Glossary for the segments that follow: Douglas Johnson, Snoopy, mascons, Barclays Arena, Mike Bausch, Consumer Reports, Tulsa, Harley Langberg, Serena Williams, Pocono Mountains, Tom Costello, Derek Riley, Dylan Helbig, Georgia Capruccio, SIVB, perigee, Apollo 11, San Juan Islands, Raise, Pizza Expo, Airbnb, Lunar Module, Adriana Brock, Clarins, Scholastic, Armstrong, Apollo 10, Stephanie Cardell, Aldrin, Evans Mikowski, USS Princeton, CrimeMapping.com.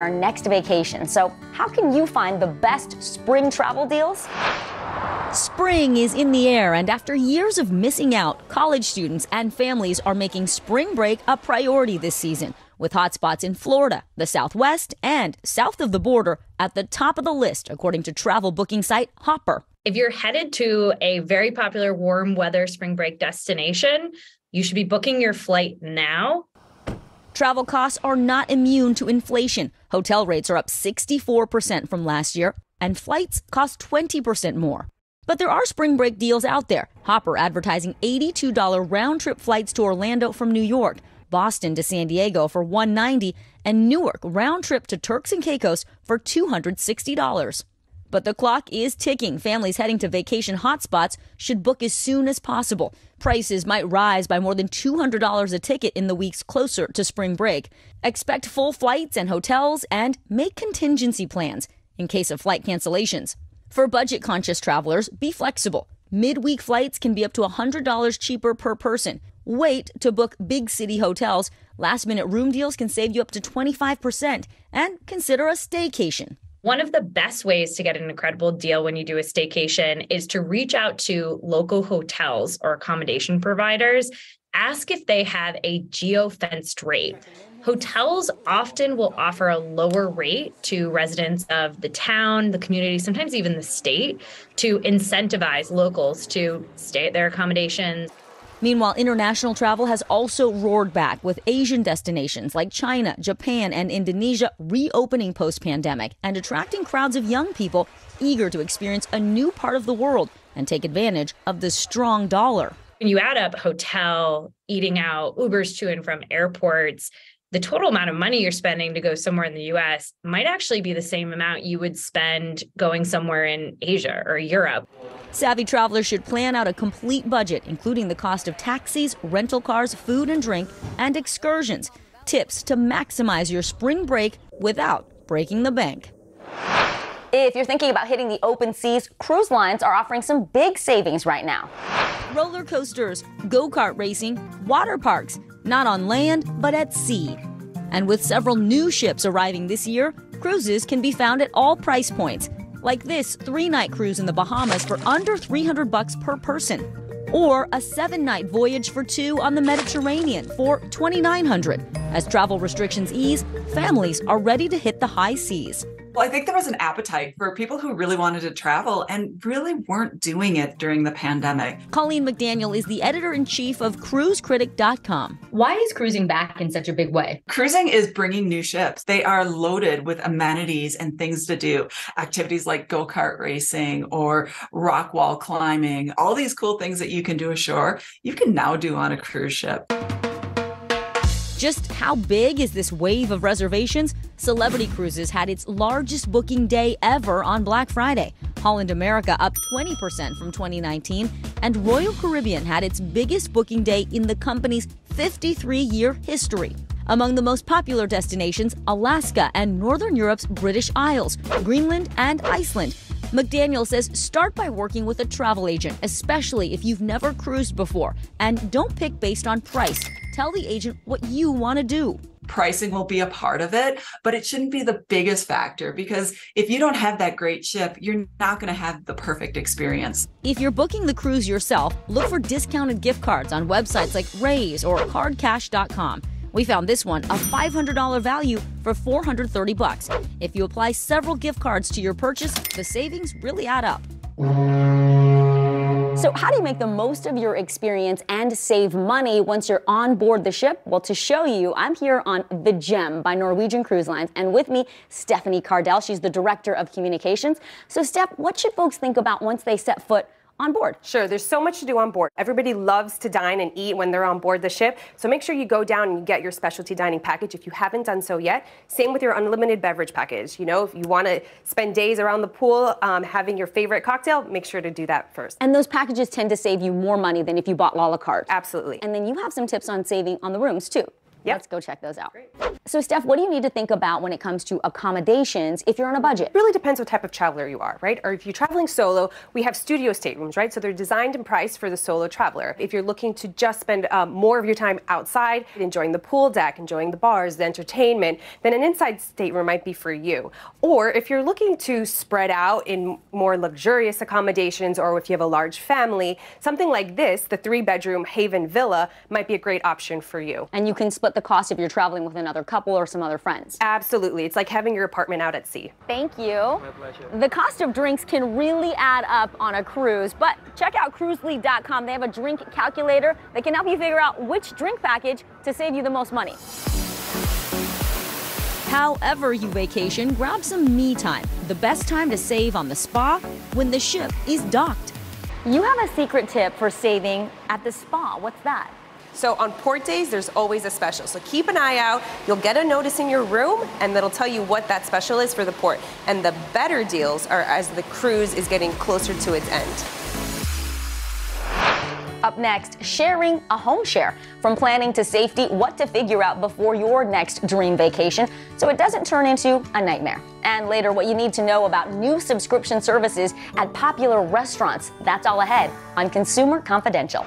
our next vacation. So how can you find the best spring travel deals? Spring is in the air, and after years of missing out, college students and families are making spring break a priority this season, with hotspots in Florida, the Southwest, and south of the border at the top of the list, according to travel booking site Hopper. If you're headed to a very popular warm weather spring break destination, you should be booking your flight now. Travel costs are not immune to inflation. Hotel rates are up 64% from last year, and flights cost 20% more. But there are spring break deals out there. Hopper advertising $82 round-trip flights to Orlando from New York, Boston to San Diego for $190, and Newark round-trip to Turks and Caicos for $260. But the clock is ticking. Families heading to vacation hotspots should book as soon as possible. Prices might rise by more than $200 a ticket in the weeks closer to spring break. Expect full flights and hotels, and make contingency plans in case of flight cancellations. For budget-conscious travelers, be flexible. Midweek flights can be up to $100 cheaper per person. Wait to book big city hotels. Last-minute room deals can save you up to 25%. And consider a staycation. One of the best ways to get an incredible deal when you do a staycation is to reach out to local hotels or accommodation providers. Ask if they have a geo-fenced rate. Hotels often will offer a lower rate to residents of the town, the community, sometimes even the state, to incentivize locals to stay at their accommodations. Meanwhile, international travel has also roared back, with Asian destinations like China, Japan, and Indonesia reopening post-pandemic and attracting crowds of young people eager to experience a new part of the world and take advantage of the strong dollar. When you add up hotel, eating out, Ubers to and from airports, the total amount of money you're spending to go somewhere in the U.S. might actually be the same amount you would spend going somewhere in Asia or Europe. Savvy travelers should plan out a complete budget, including the cost of taxis, rental cars, food and drink, and excursions. Tips to maximize your spring break without breaking the bank. If you're thinking about hitting the open seas, cruise lines are offering some big savings right now. Roller coasters, go-kart racing, water parks. Not on land, but at sea. And with several new ships arriving this year, cruises can be found at all price points, like this 3-night cruise in the Bahamas for under $300 per person, or a 7-night voyage for 2 on the Mediterranean for $2,900. As travel restrictions ease, families are ready to hit the high seas. Well, I think there was an appetite for people who really wanted to travel and really weren't doing it during the pandemic. Colleen McDaniel is the editor-in-chief of CruiseCritic.com. Why is cruising back in such a big way? Cruising is bringing new ships. They are loaded with amenities and things to do. Activities like go-kart racing or rock wall climbing, all these cool things that you can do ashore, you can now do on a cruise ship. Just how big is this wave of reservations? Celebrity Cruises had its largest booking day ever on Black Friday. Holland America up 20% from 2019, and Royal Caribbean had its biggest booking day in the company's 53-year history. Among the most popular destinations, Alaska and Northern Europe's British Isles, Greenland and Iceland. McDaniel says start by working with a travel agent, especially if you've never cruised before, and don't pick based on price. Tell the agent what you want to do. Pricing will be a part of it, but it shouldn't be the biggest factor, because if you don't have that great ship, you're not going to have the perfect experience. If you're booking the cruise yourself, look for discounted gift cards on websites like Raise or Cardcash.com. We found this one, a $500 value for $430. If you apply several gift cards to your purchase, the savings really add up. So how do you make the most of your experience and save money once you're on board the ship? Well, to show you, I'm here on The Gem by Norwegian Cruise Lines, and with me, Stephanie Cardell. She's the Director of Communications. So, Steph, what should folks think about once they set foot on board? Sure, there's so much to do on board. Everybody loves to dine and eat when they're on board the ship, so make sure you go down and you get your specialty dining package if you haven't done so yet. Same with your unlimited beverage package. You know, if you want to spend days around the pool having your favorite cocktail, make sure to do that first. And those packages tend to save you more money than if you bought a la carte. Absolutely. And then you have some tips on saving on the rooms too. Let's go check those out. Great. So Steph, what do you need to think about when it comes to accommodations if you're on a budget? It really depends what type of traveler you are, right? Or if you're traveling solo, we have studio staterooms, right? So they're designed and priced for the solo traveler. If you're looking to just spend more of your time outside, enjoying the pool deck, enjoying the bars, the entertainment, then an inside stateroom might be for you. Or if you're looking to spread out in more luxurious accommodations, or if you have a large family, something like this, the 3-bedroom Haven Villa might be a great option for you. And you can split the cost if you're traveling with another couple or some other friends. Absolutely. It's like having your apartment out at sea. Thank you. My pleasure. The cost of drinks can really add up on a cruise, but check out CruiseLead.com. They have a drink calculator that can help you figure out which drink package to save you the most money. However you vacation, grab some me time. The best time to save on the spa when the ship is docked. You have a secret tip for saving at the spa. What's that? So on port days, there's always a special. So keep an eye out. You'll get a notice in your room, and that'll tell you what that special is for the port. And the better deals are as the cruise is getting closer to its end. Up next, sharing a home share. From planning to safety, what to figure out before your next dream vacation so it doesn't turn into a nightmare. And later, what you need to know about new subscription services at popular restaurants. That's all ahead on Consumer Confidential.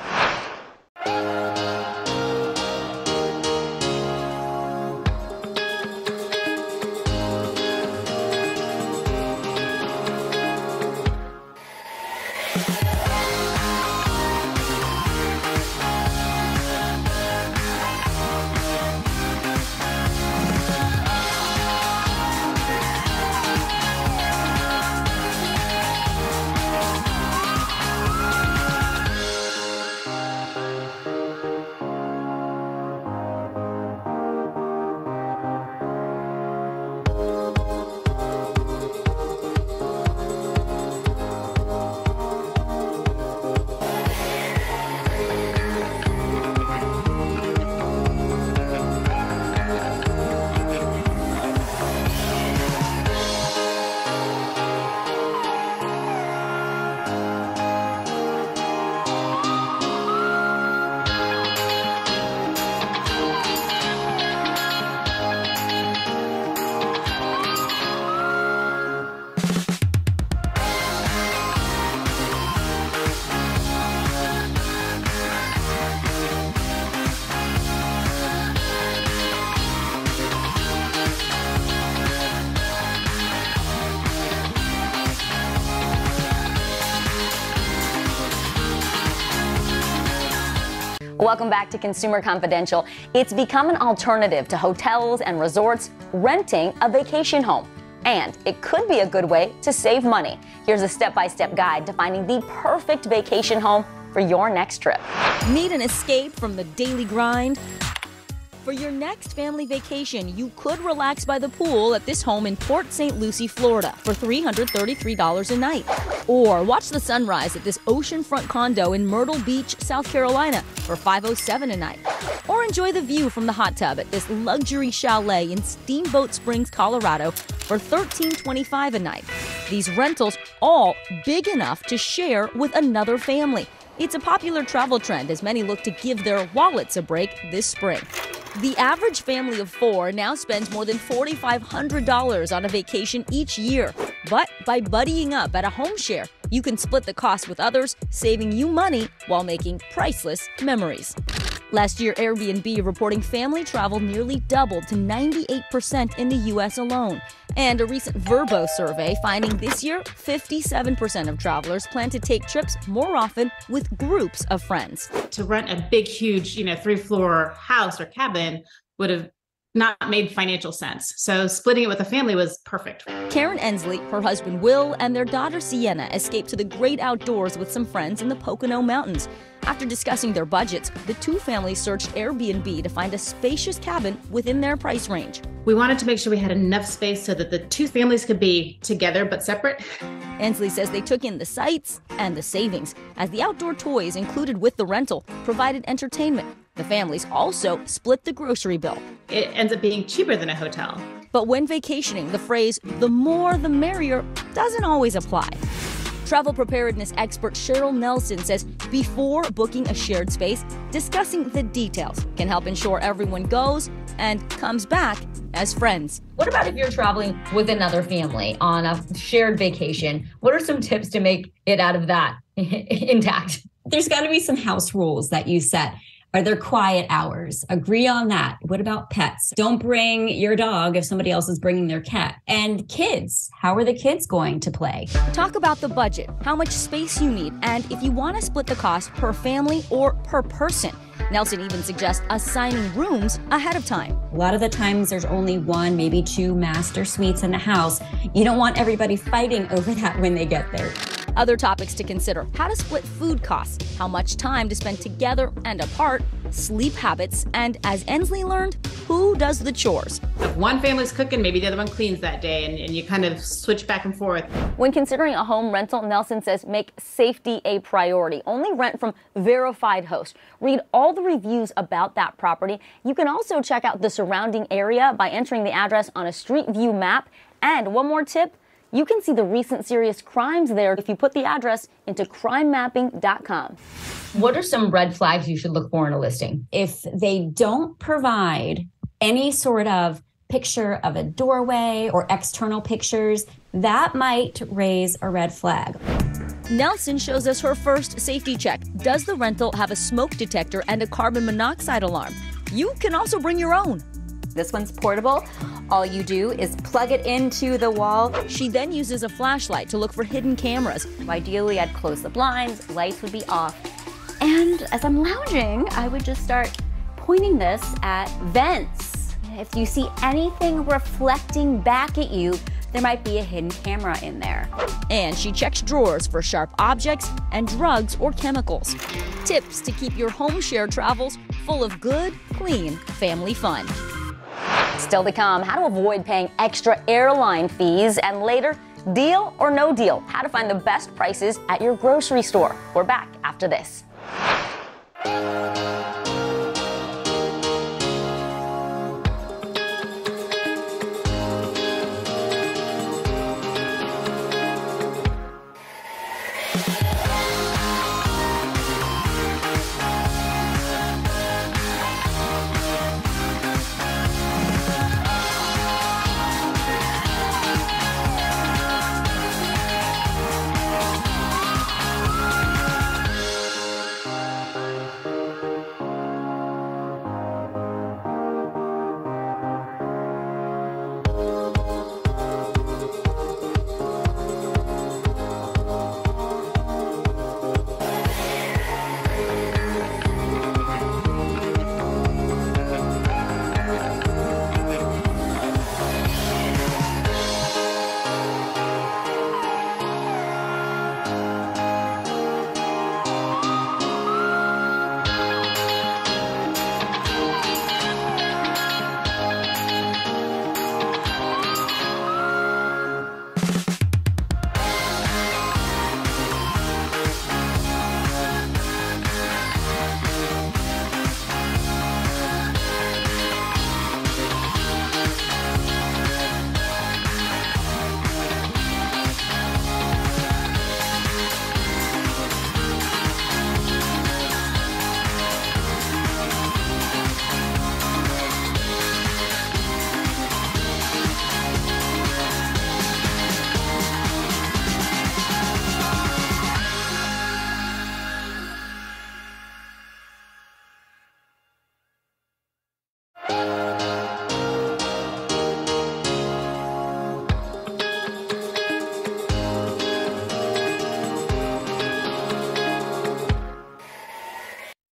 Welcome back to Consumer Confidential. It's become an alternative to hotels and resorts renting a vacation home, and it could be a good way to save money. Here's a step-by-step guide to finding the perfect vacation home for your next trip. Need an escape from the daily grind? For your next family vacation, you could relax by the pool at this home in Port St. Lucie, Florida for $333 a night. Or watch the sunrise at this oceanfront condo in Myrtle Beach, South Carolina for $507 a night. Or enjoy the view from the hot tub at this luxury chalet in Steamboat Springs, Colorado for $1325 a night. These rentals all big enough to share with another family. It's a popular travel trend as many look to give their wallets a break this spring. The average family of four now spends more than $4,500 on a vacation each year. But by buddying up at a home share, you can split the cost with others, saving you money while making priceless memories. Last year, Airbnb reporting family travel nearly doubled to 98% in the U.S. alone. And a recent Vrbo survey finding this year, 57% of travelers plan to take trips more often with groups of friends. To rent a big, huge, 3-floor house or cabin would have not made financial sense. So splitting it with a family was perfect. Karen Ensley, her husband Will, and their daughter Sienna escaped to the great outdoors with some friends in the Pocono Mountains. After discussing their budgets, the two families searched Airbnb to find a spacious cabin within their price range. We wanted to make sure we had enough space so that the two families could be together but separate. Ensley says they took in the sights and the savings, as the outdoor toys included with the rental provided entertainment. The families also split the grocery bill. It ends up being cheaper than a hotel. But when vacationing, the phrase, the more the merrier, doesn't always apply. Travel preparedness expert Cheryl Nelson says before booking a shared space, discussing the details can help ensure everyone goes and comes back as friends. What about if you're traveling with another family on a shared vacation? What are some tips to make it out of that intact? There's got to be some house rules that you set. Are there quiet hours? Agree on that. What about pets? Don't bring your dog if somebody else is bringing their cat. And kids, how are the kids going to play? Talk about the budget, how much space you need, and if you want to split the cost per family or per person. Nelson even suggests assigning rooms ahead of time. A lot of the times there's only one, maybe two master suites in the house. You don't want everybody fighting over that when they get there. Other topics to consider: how to split food costs, how much time to spend together and apart, sleep habits, and as Ensley learned, who does the chores. If one family's cooking, maybe the other one cleans that day, and you kind of switch back and forth. When considering a home rental, Nelson says make safety a priority. Only rent from verified hosts. Read all the reviews about that property. You can also check out the surrounding area by entering the address on a street view map. And one more tip, you can see the recent serious crimes there if you put the address into CrimeMapping.com. What are some red flags you should look for in a listing? If they don't provide any sort of picture of a doorway or external pictures, that might raise a red flag. Nelson shows us her first safety check. Does the rental have a smoke detector and a carbon monoxide alarm? You can also bring your own. This one's portable. All you do is plug it into the wall. She then uses a flashlight to look for hidden cameras. Ideally, I'd close the blinds, lights would be off. And as I'm lounging, I would just start pointing this at vents. If you see anything reflecting back at you, there might be a hidden camera in there. And she checks drawers for sharp objects and drugs or chemicals. Tips to keep your home share travels full of good, clean family fun. Still to come, how to avoid paying extra airline fees, and later, deal or no deal, how to find the best prices at your grocery store. We're back after this.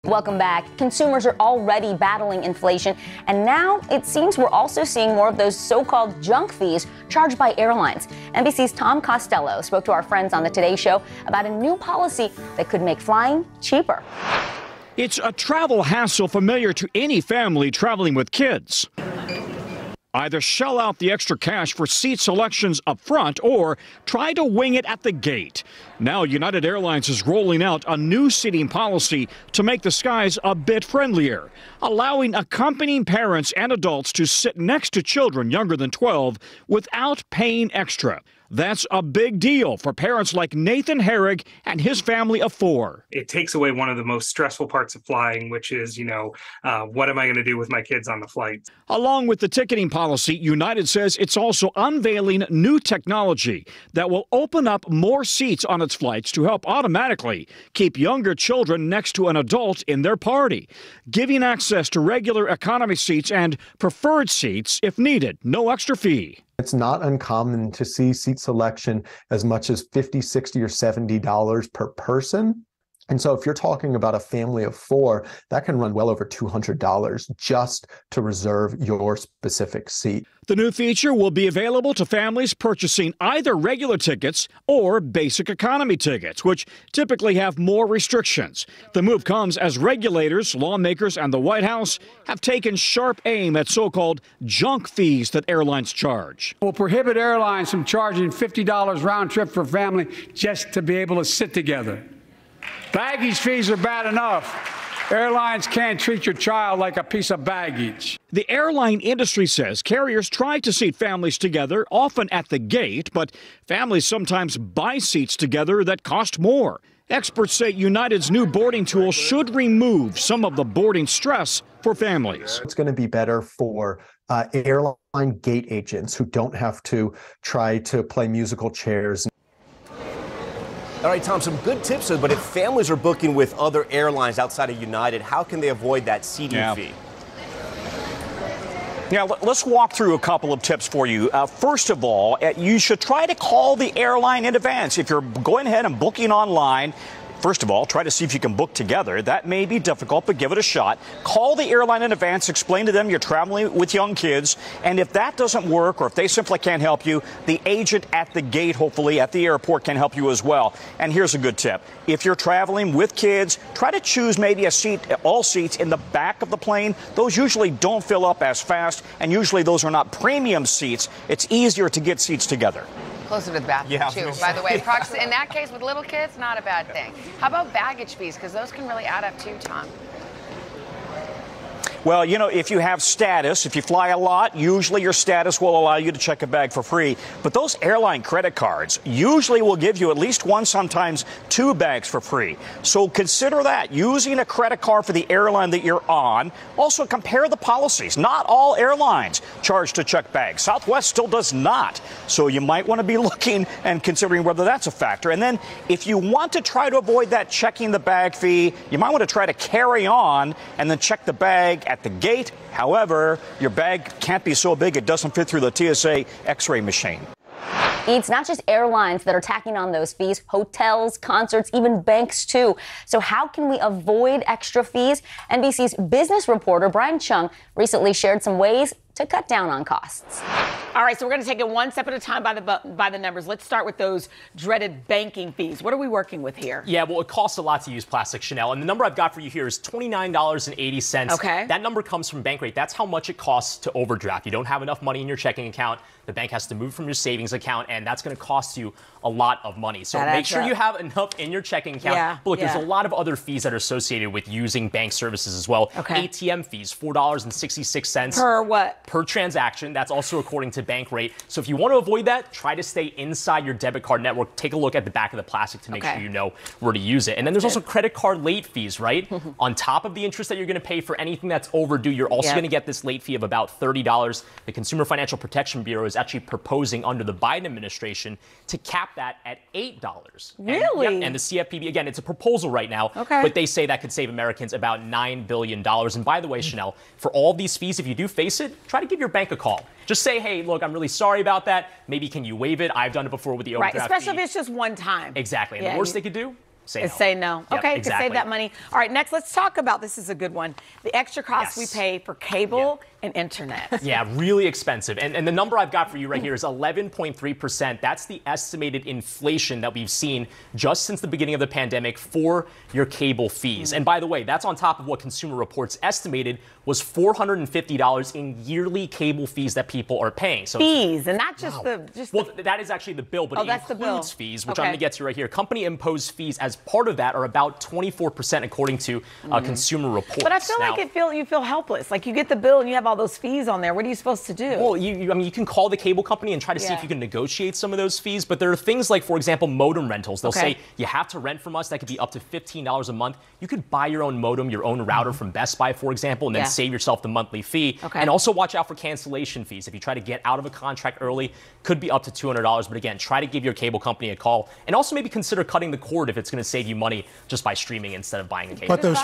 Welcome back. Consumers are already battling inflation, and now it seems we're also seeing more of those so-called junk fees charged by airlines. NBC's Tom Costello spoke to our friends on the Today Show about a new policy that could make flying cheaper. It's a travel hassle familiar to any family traveling with kids. Either shell out the extra cash for seat selections up front or try to wing it at the gate. Now United Airlines is rolling out a new seating policy to make the skies a bit friendlier, allowing accompanying parents and adults to sit next to children younger than 12 without paying extra. That's a big deal for parents like Nathan Herrick and his family of four. It takes away one of the most stressful parts of flying, which is, what am I going to do with my kids on the flight? Along with the ticketing policy, United says it's also unveiling new technology that will open up more seats on its flights to help automatically keep younger children next to an adult in their party, giving access to regular economy seats and preferred seats if needed, no extra fee. It's not uncommon to see seat selection as much as $50, $60, or $70 per person. And so if you're talking about a family of four, that can run well over $200 just to reserve your specific seat. The new feature will be available to families purchasing either regular tickets or basic economy tickets, which typically have more restrictions. The move comes as regulators, lawmakers, and the White House have taken sharp aim at so-called junk fees that airlines charge. We'll prohibit airlines from charging $50 round trip for family just to be able to sit together. Baggage fees are bad enough. Airlines can't treat your child like a piece of baggage. The airline industry says carriers try to seat families together, often at the gate, but families sometimes buy seats together that cost more. Experts say United's new boarding tool should remove some of the boarding stress for families. It's going to be better for airline gate agents who don't have to try to play musical chairs. All right, Tom, some good tips, but if families are booking with other airlines outside of United, how can they avoid that seating fee? Yeah, let's walk through a couple of tips for you. First of all, you should try to call the airline in advance. If you're going ahead and booking online, first of all, try to see if you can book together. That may be difficult, but give it a shot. Call the airline in advance. Explain to them you're traveling with young kids. And if that doesn't work or if they simply can't help you, the agent at the gate, hopefully at the airport, can help you as well. And here's a good tip. If you're traveling with kids, try to choose maybe a seat, all seats in the back of the plane. Those usually don't fill up as fast, and usually those are not premium seats. It's easier to get seats together. Closer to the bathroom, too, by the way. Yeah. In that case, with little kids, not a bad thing. How about baggage fees? Because those can really add up, too, Tom. Well, you know, if you have status, if you fly a lot, usually your status will allow you to check a bag for free. But those airline credit cards usually will give you at least one, sometimes two bags for free. So consider that, using a credit card for the airline that you're on. Also, compare the policies. Not all airlines charge to check bags. Southwest still does not. So you might want to be looking and considering whether that's a factor. And then if you want to try to avoid that checking the bag fee, you might want to try to carry on and then check the bag at the gate. However, your bag can't be so big it doesn't fit through the TSA x-ray machine. It's not just airlines that are tacking on those fees, hotels, concerts, even banks too. So how can we avoid extra fees? NBC's business reporter Brian Chung recently shared some ways to cut down on costs. All right, so we're going to take it one step at a time by the numbers. Let's start with those dreaded banking fees. What are we working with here? Yeah, well, it costs a lot to use plastic, Chanel. And the number I've got for you here is $29.80. Okay. That number comes from Bankrate. That's how much it costs to overdraft. You don't have enough money in your checking account. The bank has to move from your savings account, and that's going to cost you a lot of money. So that make sure you have enough in your checking account. Yeah, but look, there's a lot of other fees that are associated with using bank services as well. Okay. ATM fees, $4.66. Per what? Per transaction. That's also according to Bankrate. So if you want to avoid that, try to stay inside your debit card network. Take a look at the back of the plastic to make sure you know where to use it. And then there's also credit card late fees, right? On top of the interest that you're going to pay for anything that's overdue, you're also going to get this late fee of about $30. The Consumer Financial Protection Bureau is actually proposing under the Biden administration to cap that at $8. Really? And the CFPB, again, it's a proposal right now, but they say that could save Americans about $9 billion. And by the way, Chanel, for all these fees, if you do face it, try to give your bank a call. Just say, hey, look, I'm really sorry about that. Maybe can you waive it? I've done it before with the overdraft fee. Right, especially if it's just one time. Exactly. And the worst they could do? Say no. Say no. Yep, okay, exactly. To save that money. All right, next, let's talk about, this is a good one, the extra costs we pay for cable and internet. Yeah, really expensive. And the number I've got for you right here is 11.3%. That's the estimated inflation that we've seen just since the beginning of the pandemic for your cable fees. And by the way, that's on top of what Consumer Reports estimated was $450 in yearly cable fees that people are paying. So fees, and not just the... Well, that is actually the bill, but it includes fees, which I'm going to get to right here. Company imposed fees as as part of that are about 24%, according to Consumer Reports. But I feel now, like you feel helpless. Like you get the bill and you have all those fees on there. What are you supposed to do? Well, I mean, you can call the cable company and try to see if you can negotiate some of those fees. But there are things like, for example, modem rentals. They'll say you have to rent from us. That could be up to $15 a month. You could buy your own modem, your own router from Best Buy, for example, and then save yourself the monthly fee. Okay. And also watch out for cancellation fees. If you try to get out of a contract early, could be up to $200. But again, try to give your cable company a call, and also maybe consider cutting the cord if it's going to save you money just by streaming instead of buying a cable. But those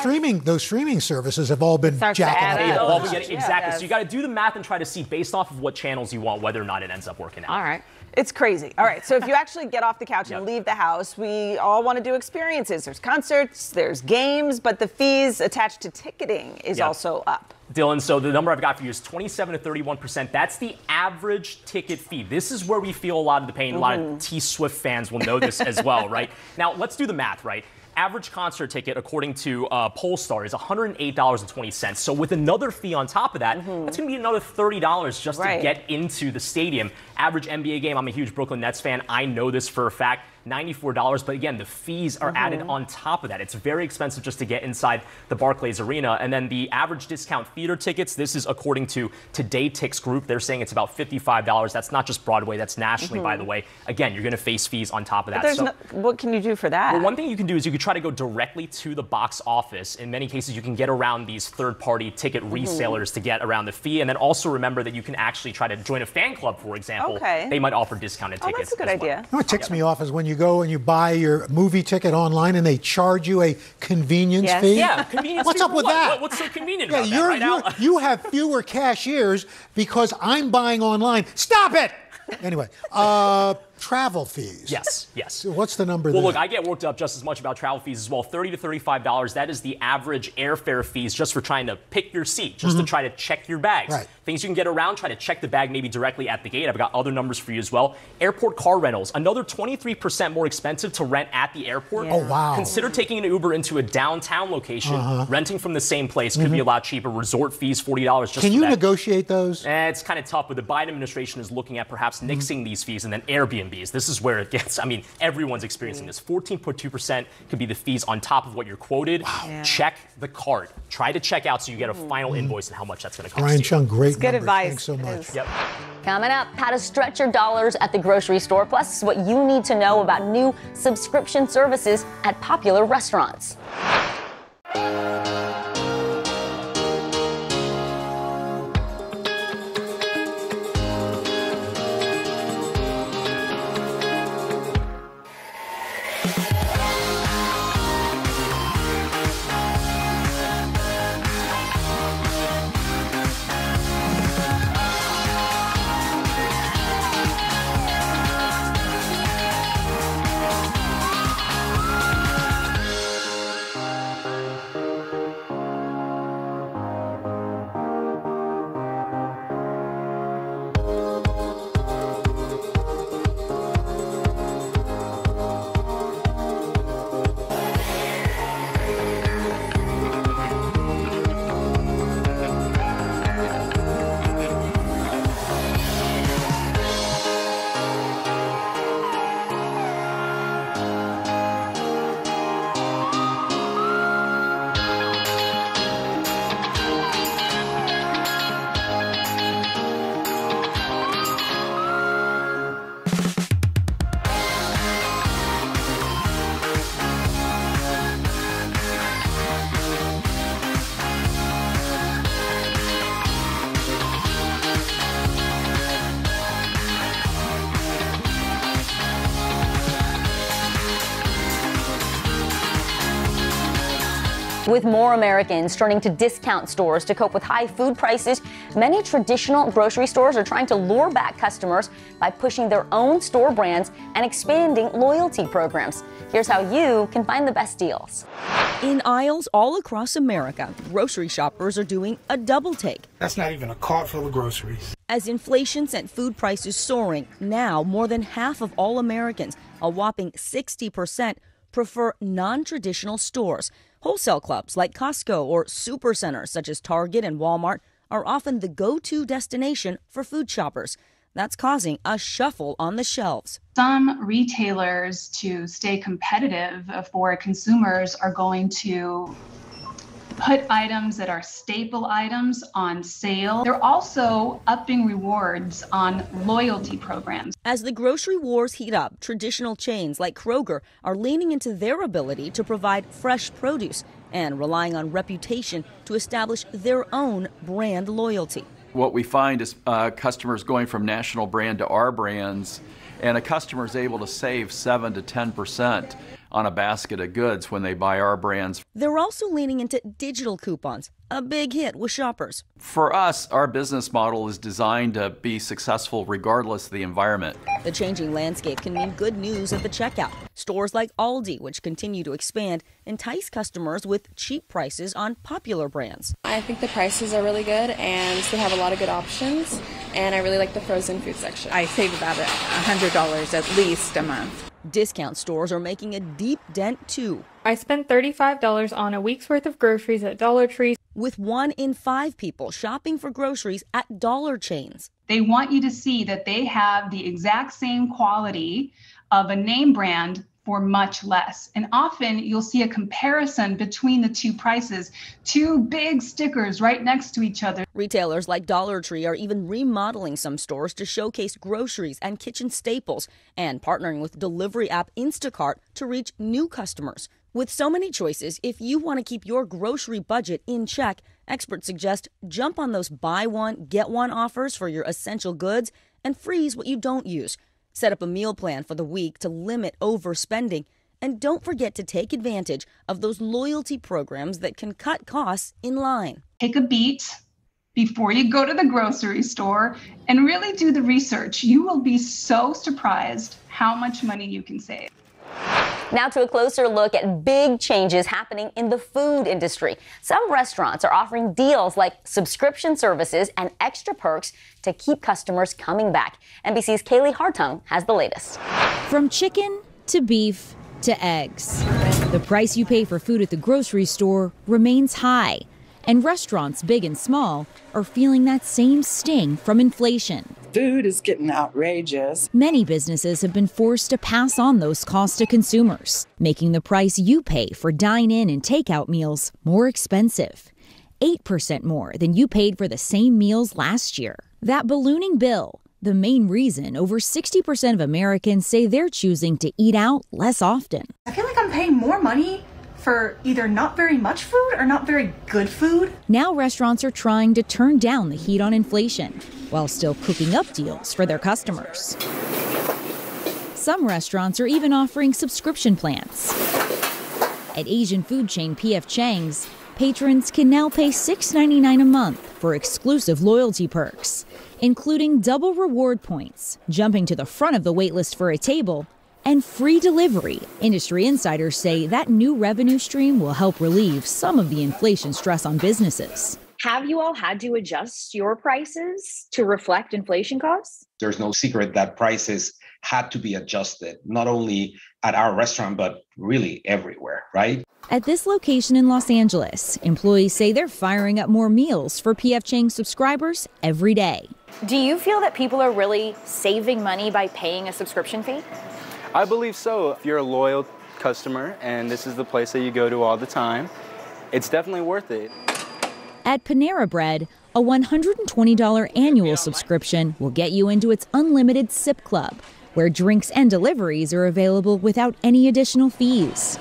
streaming services have all been jacking up. Exactly. So you got to do the math and try to see based off of what channels you want whether or not it ends up working out. All right. It's crazy. All right. So if you actually get off the couch and leave the house, we all want to do experiences. There's concerts, there's games, but the fees attached to ticketing is also up. Dylan, so the number I've got for you is 27% to 31%. That's the average ticket fee. This is where we feel a lot of the pain. A lot of T-Swift fans will know this as well, right? Now, let's do the math, right? Average concert ticket, according to Pollstar, is $108.20. So with another fee on top of that, that's going to be another $30 just to get into the stadium. Average NBA game, I'm a huge Brooklyn Nets fan. I know this for a fact. $94, but again, the fees are added on top of that. It's very expensive just to get inside the Barclays Arena. And then the average discount theater tickets, this is according to Today Tick's group. They're saying it's about $55. That's not just Broadway. That's nationally, by the way. Again, you're going to face fees on top of that. So, what can you do for that? Well, one thing you can do is you could try to go directly to the box office. In many cases, you can get around these third-party ticket resellers to get around the fee. And then also remember that you can actually try to join a fan club, for example. Okay. They might offer discounted tickets. Oh, that's a good idea. You know what ticks me off is when you go and you buy your movie ticket online and they charge you a convenience fee. Yeah, convenience fee. What's up with that? What's so convenient about that right now? You have fewer cashiers because I'm buying online. Stop it! Anyway, travel fees. Yes. What's the number there? Well, look, I get worked up just as much about travel fees as well. $30 to $35, that is the average airfare fees just for trying to pick your seat, just to try to check your bags. Right. Things you can get around, try to check the bag maybe directly at the gate. I've got other numbers for you as well. Airport car rentals, another 23% more expensive to rent at the airport. Yeah. Oh, wow. Consider taking an Uber into a downtown location. Renting from the same place could be a lot cheaper. Resort fees, $40 just Can you negotiate those? It's kind of tough, but the Biden administration is looking at perhaps nixing these fees, and then Airbnbs. This is where it gets, I mean, everyone's experiencing this. 14.2% could be the fees on top of what you're quoted. Wow. Yeah. Check the card. Try to check out so you get a final invoice and how much that's going to cost. Brian Chung, great good advice. Thanks so much. Yep. Coming up, how to stretch your dollars at the grocery store, plus what you need to know about new subscription services at popular restaurants. With more Americans turning to discount stores to cope with high food prices, many traditional grocery stores are trying to lure back customers by pushing their own store brands and expanding loyalty programs. Here's how you can find the best deals. In aisles all across America, grocery shoppers are doing a double take. That's not even a cart full of groceries. As inflation sent food prices soaring, now more than half of all Americans, a whopping 60%, prefer non-traditional stores. Wholesale clubs like Costco or supercenters such as Target and Walmart are often the go-to destination for food shoppers. That's causing a shuffle on the shelves. Some retailers, to stay competitive for consumers, are going to put items that are staple items on sale. They're also upping rewards on loyalty programs. As the grocery wars heat up, traditional chains like Kroger are leaning into their ability to provide fresh produce and relying on reputation to establish their own brand loyalty. What we find is customers going from national brand to our brands, and a customer is able to save 7 to 10% on a basket of goods when they buy our brands. They're also leaning into digital coupons, a big hit with shoppers. For us, our business model is designed to be successful regardless of the environment. The changing landscape can mean good news at the checkout. Stores like Aldi, which continue to expand, entice customers with cheap prices on popular brands. I think the prices are really good and they have a lot of good options, and I really like the frozen food section. I save about $100 at least a month. Discount stores are making a deep dent, too. I spent $35 on a week's worth of groceries at Dollar Tree. With 1 in 5 people shopping for groceries at dollar chains. They want you to see that they have the exact same quality of a name brand for much less. And often you'll see a comparison between the two prices, two big stickers right next to each other. Retailers like Dollar Tree are even remodeling some stores to showcase groceries and kitchen staples and partnering with delivery app Instacart to reach new customers. With so many choices, if you want to keep your grocery budget in check, experts suggest jump on those buy one, get one offers for your essential goods and freeze what you don't use. Set up a meal plan for the week to limit overspending. And don't forget to take advantage of those loyalty programs that can cut costs in line. Take a beat before you go to the grocery store and really do the research. You will be so surprised how much money you can save. Now to a closer look at big changes happening in the food industry. Some restaurants are offering deals like subscription services and extra perks to keep customers coming back. NBC's Kaylee Hartung has the latest. From chicken to beef to eggs, the price you pay for food at the grocery store remains high, and restaurants big and small are feeling that same sting from inflation. Food is getting outrageous. Many businesses have been forced to pass on those costs to consumers, making the price you pay for dine-in and takeout meals more expensive, 8% more than you paid for the same meals last year. That ballooning bill, the main reason over 60% of Americans say they're choosing to eat out less often. I feel like I'm paying more money for either not very much food or not very good food. Now restaurants are trying to turn down the heat on inflation while still cooking up deals for their customers. Some restaurants are even offering subscription plans. At Asian food chain PF Chang's, patrons can now pay $6.99 a month for exclusive loyalty perks, including double reward points, jumping to the front of the waitlist for a table, and free delivery. Industry insiders say that new revenue stream will help relieve some of the inflation stress on businesses. Have you all had to adjust your prices to reflect inflation costs? There's no secret that prices had to be adjusted, not only at our restaurant, but really everywhere, right? At this location in Los Angeles, employees say they're firing up more meals for PF Chang's subscribers every day. Do you feel that people are really saving money by paying a subscription fee? I believe so. If you're a loyal customer and this is the place that you go to all the time, it's definitely worth it. At Panera Bread, a $120 annual subscription will get you into its unlimited sip club, where drinks and deliveries are available without any additional fees.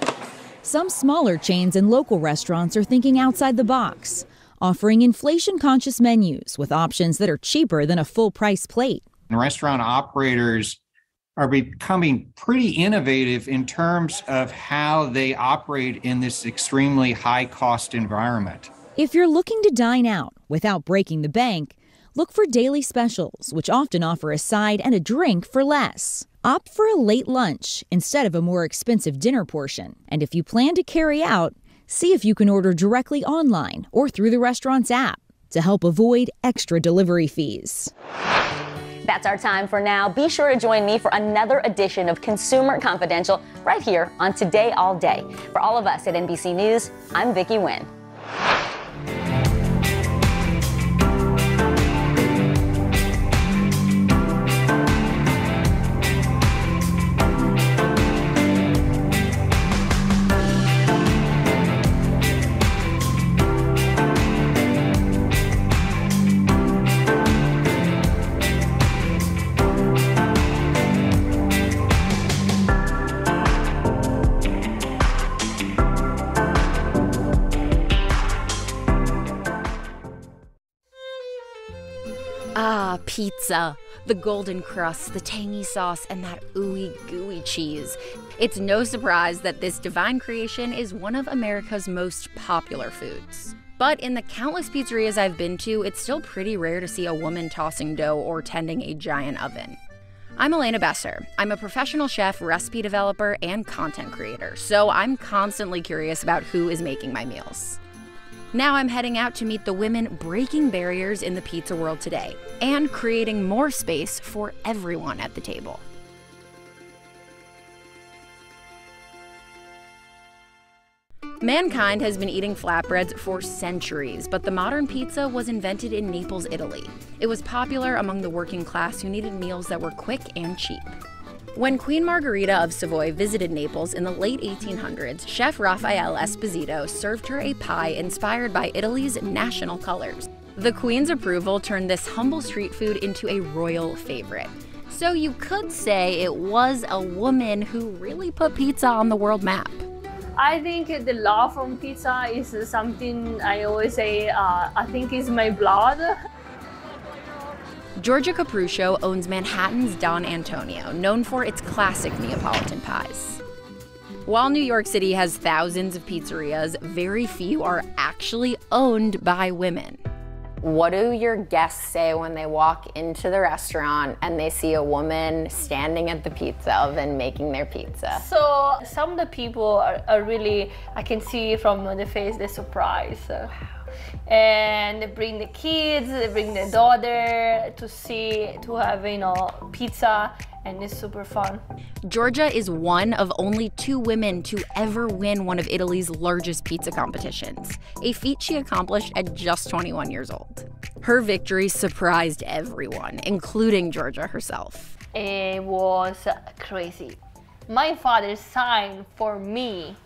Some smaller chains and local restaurants are thinking outside the box, offering inflation-conscious menus with options that are cheaper than a full-price plate. The restaurant operators are becoming pretty innovative in terms of how they operate in this extremely high-cost environment. If you're looking to dine out without breaking the bank, look for daily specials, which often offer a side and a drink for less. Opt for a late lunch instead of a more expensive dinner portion. And if you plan to carry out, see if you can order directly online or through the restaurant's app to help avoid extra delivery fees. That's our time for now. Be sure to join me for another edition of Consumer Confidential right here on Today All Day. For all of us at NBC News, I'm Vicki Nguyen. pizza. The golden crust, the tangy sauce, and that ooey gooey cheese. It's no surprise that this divine creation is one of America's most popular foods. But in the countless pizzerias I've been to, it's still pretty rare to see a woman tossing dough or tending a giant oven. I'm Elena Besser. I'm a professional chef, recipe developer, and content creator, so I'm constantly curious about who is making my meals. Now I'm heading out to meet the women breaking barriers in the pizza world today and creating more space for everyone at the table. Mankind has been eating flatbreads for centuries, but the modern pizza was invented in Naples, Italy. It was popular among the working class who needed meals that were quick and cheap. When Queen Margherita of Savoy visited Naples in the late 1800s, chef Raffaele Esposito served her a pie inspired by Italy's national colors. The Queen's approval turned this humble street food into a royal favorite. So you could say it was a woman who really put pizza on the world map. I think the love for pizza is something I always say, I think is my blood. Georgia Capruccio owns Manhattan's Don Antonio, known for its classic Neapolitan pies. While New York City has thousands of pizzerias, very few are actually owned by women. What do your guests say when they walk into the restaurant and they see a woman standing at the pizza oven making their pizza? So some of the people are really, I can see from the face, they're surprised. Wow. And they bring the kids, they bring their daughter to have, you know, pizza, and it's super fun. Georgia is one of only two women to ever win one of Italy's largest pizza competitions, a feat she accomplished at just 21 years old. Her victory surprised everyone, including Georgia herself. It was crazy. My father signed for me.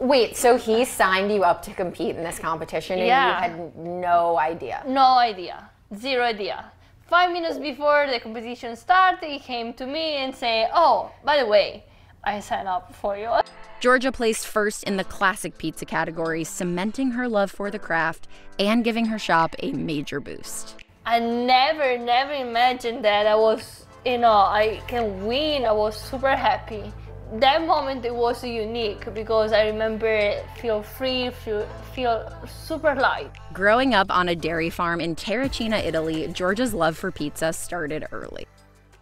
Wait, so he signed you up to compete in this competition, and yeah. You had no idea? No idea. Zero idea. 5 minutes before the competition started, he came to me and said, oh, by the way, I signed up for you. Georgia placed first in the classic pizza category, cementing her love for the craft and giving her shop a major boost. I never imagined that I was, you know, I can win. I was super happy. That moment, it was unique because I remember feel free, feel super light. Growing up on a dairy farm in Terracina, Italy, Georgia's love for pizza started early.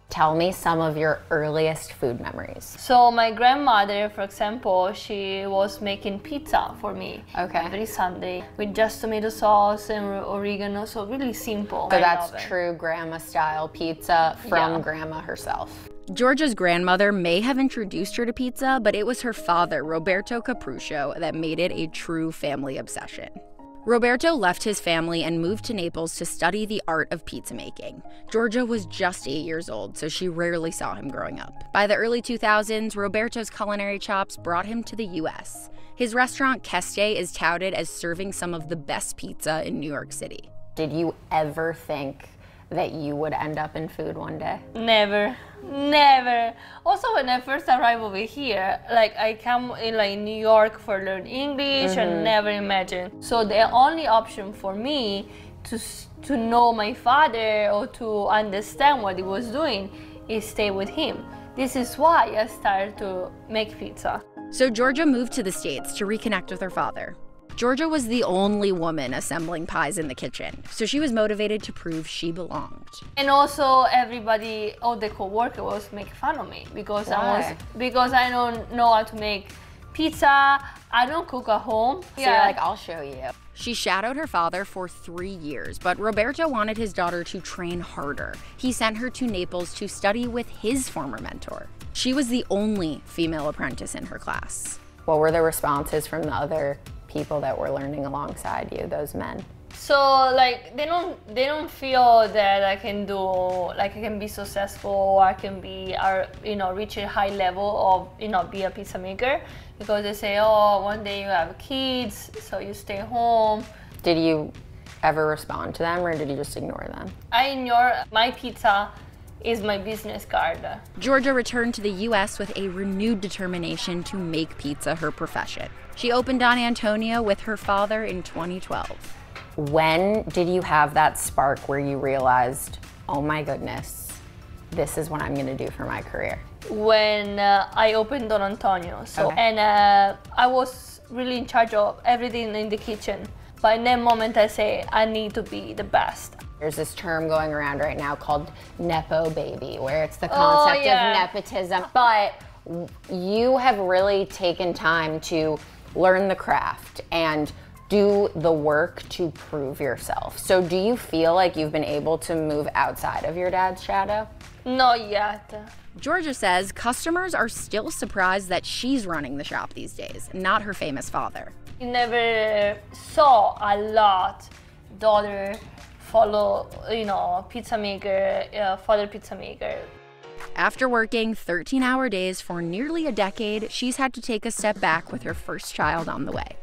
Tell me some of your earliest food memories. So my grandmother, for example, she was making pizza for me every Sunday with just tomato sauce and oregano, so really simple. So that's true grandma-style pizza from grandma herself. Georgia's grandmother may have introduced her to pizza, but it was her father, Roberto Capruccio, that made it a true family obsession. Roberto left his family and moved to Naples to study the art of pizza making. Georgia was just 8 years old, so she rarely saw him growing up. By the early 2000s, Roberto's culinary chops brought him to the U.S. His restaurant, Keste, is touted as serving some of the best pizza in New York City. Did you ever think that you would end up in food one day? Never. Also, when I first arrived over here, like I come in like New York for learn English, and never imagined. So the only option for me to know my father or to understand what he was doing is stay with him. This is why I started to make pizza. So Georgia moved to the States to reconnect with her father. Georgia was the only woman assembling pies in the kitchen, so she was motivated to prove she belonged. And also everybody, all the co-workers was making fun of me because because I don't know how to make pizza, I don't cook at home. So you're like, I'll show you. She shadowed her father for 3 years, but Roberto wanted his daughter to train harder. He sent her to Naples to study with his former mentor. She was the only female apprentice in her class. What were the responses from the other people that were learning alongside you, those men? So like they don't feel that I can do, like I can be successful or I can be, you know, reach a high level of, you know, be a pizza maker, because they say, oh, one day you have kids, so you stay home. Did you ever respond to them, or did you just ignore them? I ignore. My pizza is my business card. Georgia returned to the U.S. with a renewed determination to make pizza her profession. She opened Don Antonio with her father in 2012. When did you have that spark where you realized, oh my goodness, this is what I'm gonna do for my career. When I opened Don Antonio, so and I was really in charge of everything in the kitchen. But in that moment I say, I need to be the best. There's this term going around right now called Nepo Baby, where it's the concept of nepotism. But you have really taken time to learn the craft and do the work to prove yourself. So do you feel like you've been able to move outside of your dad's shadow? Not yet. Georgia says customers are still surprised that she's running the shop these days, not her famous father. You never saw a lot daughter follow, you know, pizza maker, father pizza maker. After working 13-hour days for nearly a decade, she's had to take a step back with her first child on the way.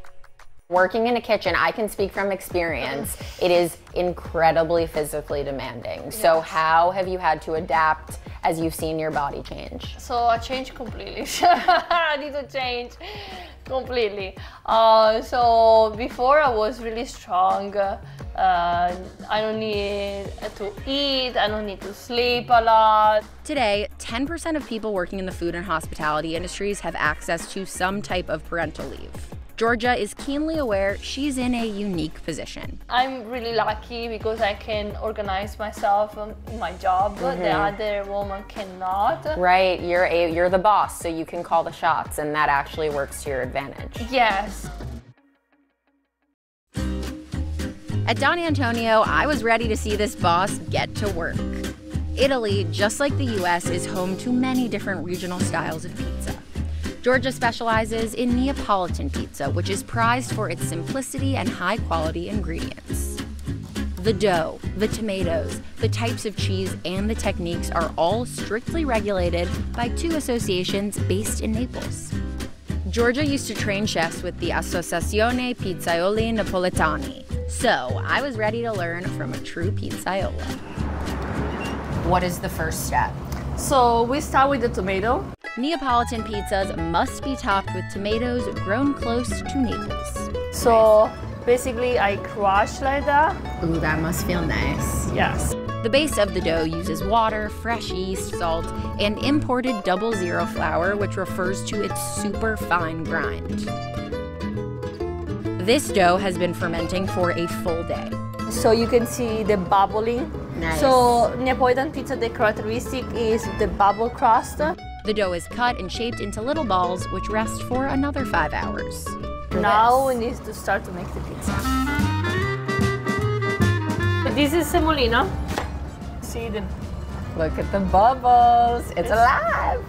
Working in a kitchen, I can speak from experience, it is incredibly physically demanding. Yes. So how have you had to adapt as you've seen your body change? So I changed completely. I need to change completely. So before I was really strong. I don't need to eat, I don't need to sleep a lot. Today, 10% of people working in the food and hospitality industries have access to some type of parental leave. Georgia is keenly aware she's in a unique position. I'm really lucky because I can organize myself in my job. The other woman cannot. Right, you're the boss, so you can call the shots, and that actually works to your advantage. Yes. At Don Antonio, I was ready to see this boss get to work. Italy, just like the US, is home to many different regional styles of pizza. Georgia specializes in Neapolitan pizza, which is prized for its simplicity and high-quality ingredients. The dough, the tomatoes, the types of cheese, and the techniques are all strictly regulated by two associations based in Naples. Georgia used to train chefs with the Associazione Pizzaioli Napoletani, so I was ready to learn from a true pizzaiola. What is the first step? So we start with the tomato. Neapolitan pizzas must be topped with tomatoes grown close to Naples. So basically I crush like that. Ooh, that must feel nice. Yes. The base of the dough uses water, fresh yeast, salt, and imported 00 flour, which refers to its super fine grind. This dough has been fermenting for a full day. So you can see the bubbling. Nice. So Neapolitan pizza, the characteristic is the bubble crust. The dough is cut and shaped into little balls, which rest for another 5 hours. Now we need to start to make the pizza. This is semolina. See the... Look at the bubbles, it's alive!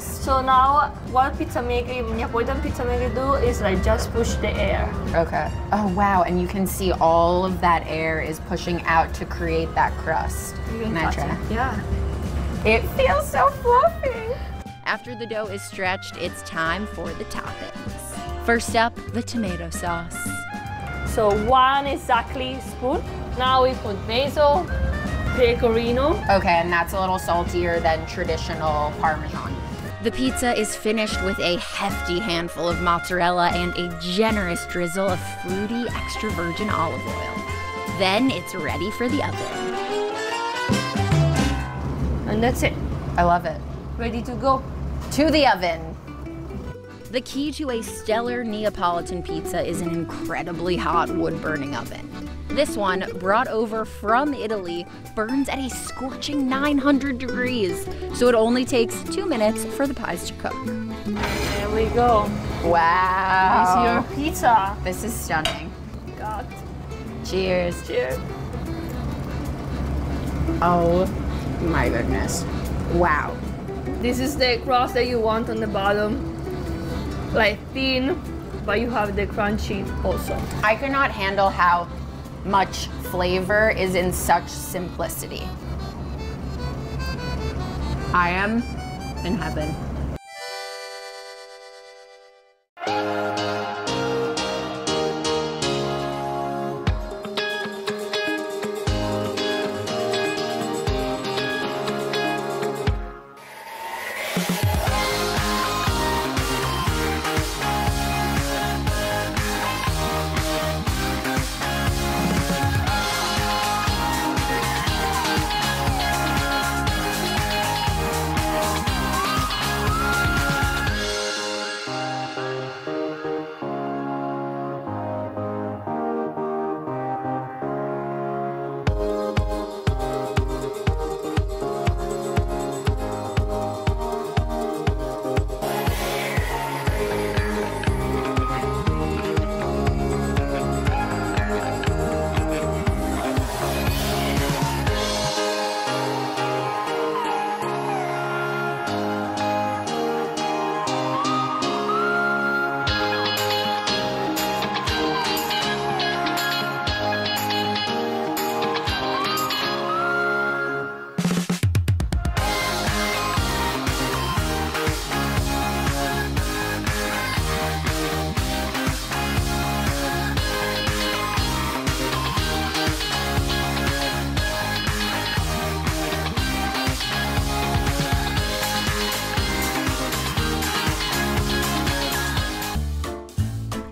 So now what pizza maker, Neapolitan pizza maker do is like just push the air. Okay. Oh wow, and you can see all of that air is pushing out to create that crust. Can I try? Yeah. It feels so fluffy. After the dough is stretched, it's time for the toppings. First up, the tomato sauce. So one exactly spoon. Now we put basil, pecorino. Okay, and that's a little saltier than traditional Parmesan. The pizza is finished with a hefty handful of mozzarella and a generous drizzle of fruity extra virgin olive oil. Then it's ready for the oven. And that's it. I love it. Ready to go to the oven. The key to a stellar Neapolitan pizza is an incredibly hot wood-burning oven. This one, brought over from Italy, burns at a scorching 900 degrees, so it only takes 2 minutes for the pies to cook. There we go. Wow. Here's your pizza. This is stunning. God. Cheers. Cheers. Oh. My goodness. Wow. This is the crust that you want on the bottom. Like thin, but you have the crunchy also. I cannot handle how much flavor is in such simplicity. I am in heaven.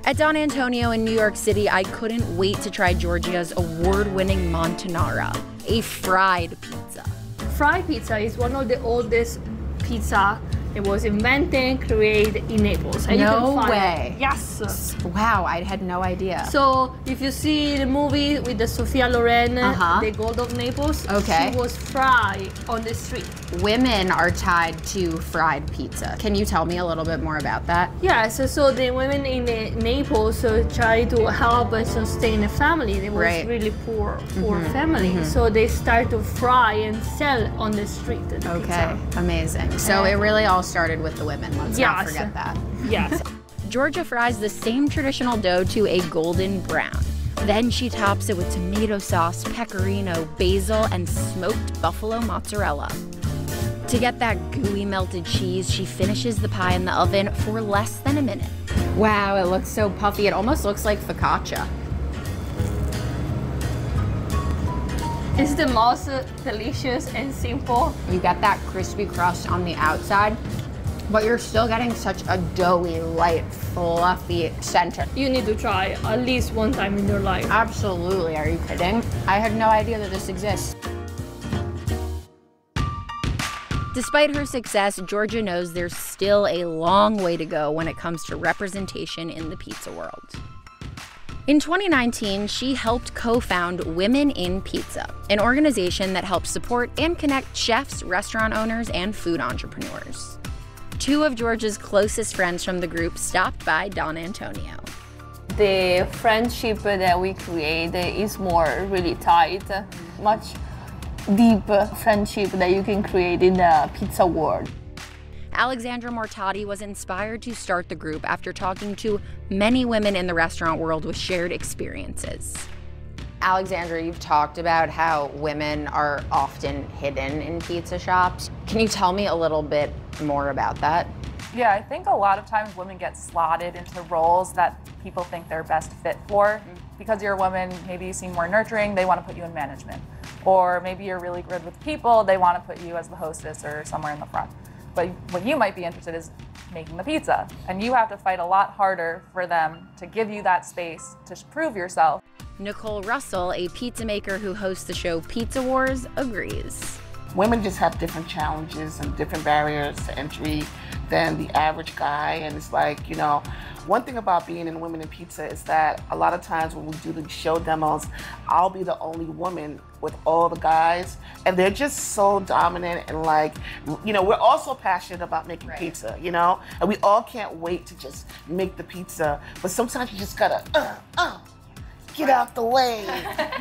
At Don Antonio in New York City, I couldn't wait to try Georgia's award-winning Montanara, a fried pizza. Fried pizza is one of the oldest pizza that was invented, created in Naples. And no way. It. Yes. Wow, I had no idea. So if you see the movie with the Sophia Loren, The Gold of Naples, okay. She was fried on the street. Women are tied to fried pizza. Can you tell me a little bit more about that? Yeah, so the women in Naples try to help and sustain a family. They were really poor family. Mm-hmm. So they start to fry and sell on the street. Pizza. Amazing. So it really all started with the women. Let's not forget that. Yes. Georgia fries the same traditional dough to a golden brown. Then she tops it with tomato sauce, pecorino, basil, and smoked buffalo mozzarella. To get that gooey melted cheese, she finishes the pie in the oven for less than a minute. Wow, it looks so puffy. It almost looks like focaccia. It's the most delicious and simple. You get that crispy crust on the outside, but you're still getting such a doughy, light, fluffy center. You need to try at least one time in your life. Absolutely, are you kidding? I had no idea that this exists. Despite her success, Georgia knows there's still a long way to go when it comes to representation in the pizza world. In 2019, she helped co-found Women in Pizza, an organization that helps support and connect chefs, restaurant owners, and food entrepreneurs. Two of Georgia's closest friends from the group stopped by Don Antonio. The friendship that we create is more really tight, much deep friendship that you can create in the pizza world. Alexandra Mortati was inspired to start the group after talking to many women in the restaurant world with shared experiences. Alexandra, you've talked about how women are often hidden in pizza shops. Can you tell me a little bit more about that? Yeah, I think a lot of times women get slotted into roles that people think they're best fit for. Because you're a woman, maybe you seem more nurturing, they want to put you in management. Or maybe you're really good with people, they want to put you as the hostess or somewhere in the front. But what you might be interested in is making the pizza. And you have to fight a lot harder for them to give you that space to prove yourself. Nicole Russell, a pizza maker who hosts the show Pizza Wars, agrees. Women just have different challenges and different barriers to entry than the average guy. And it's like, you know, one thing about being in Women in Pizza is that a lot of times when we do the show demos, I'll be the only woman with all the guys, and they're just so dominant and like, you know, we're all so passionate about making pizza, you know? And we all can't wait to just make the pizza, but sometimes you just gotta, get out the way,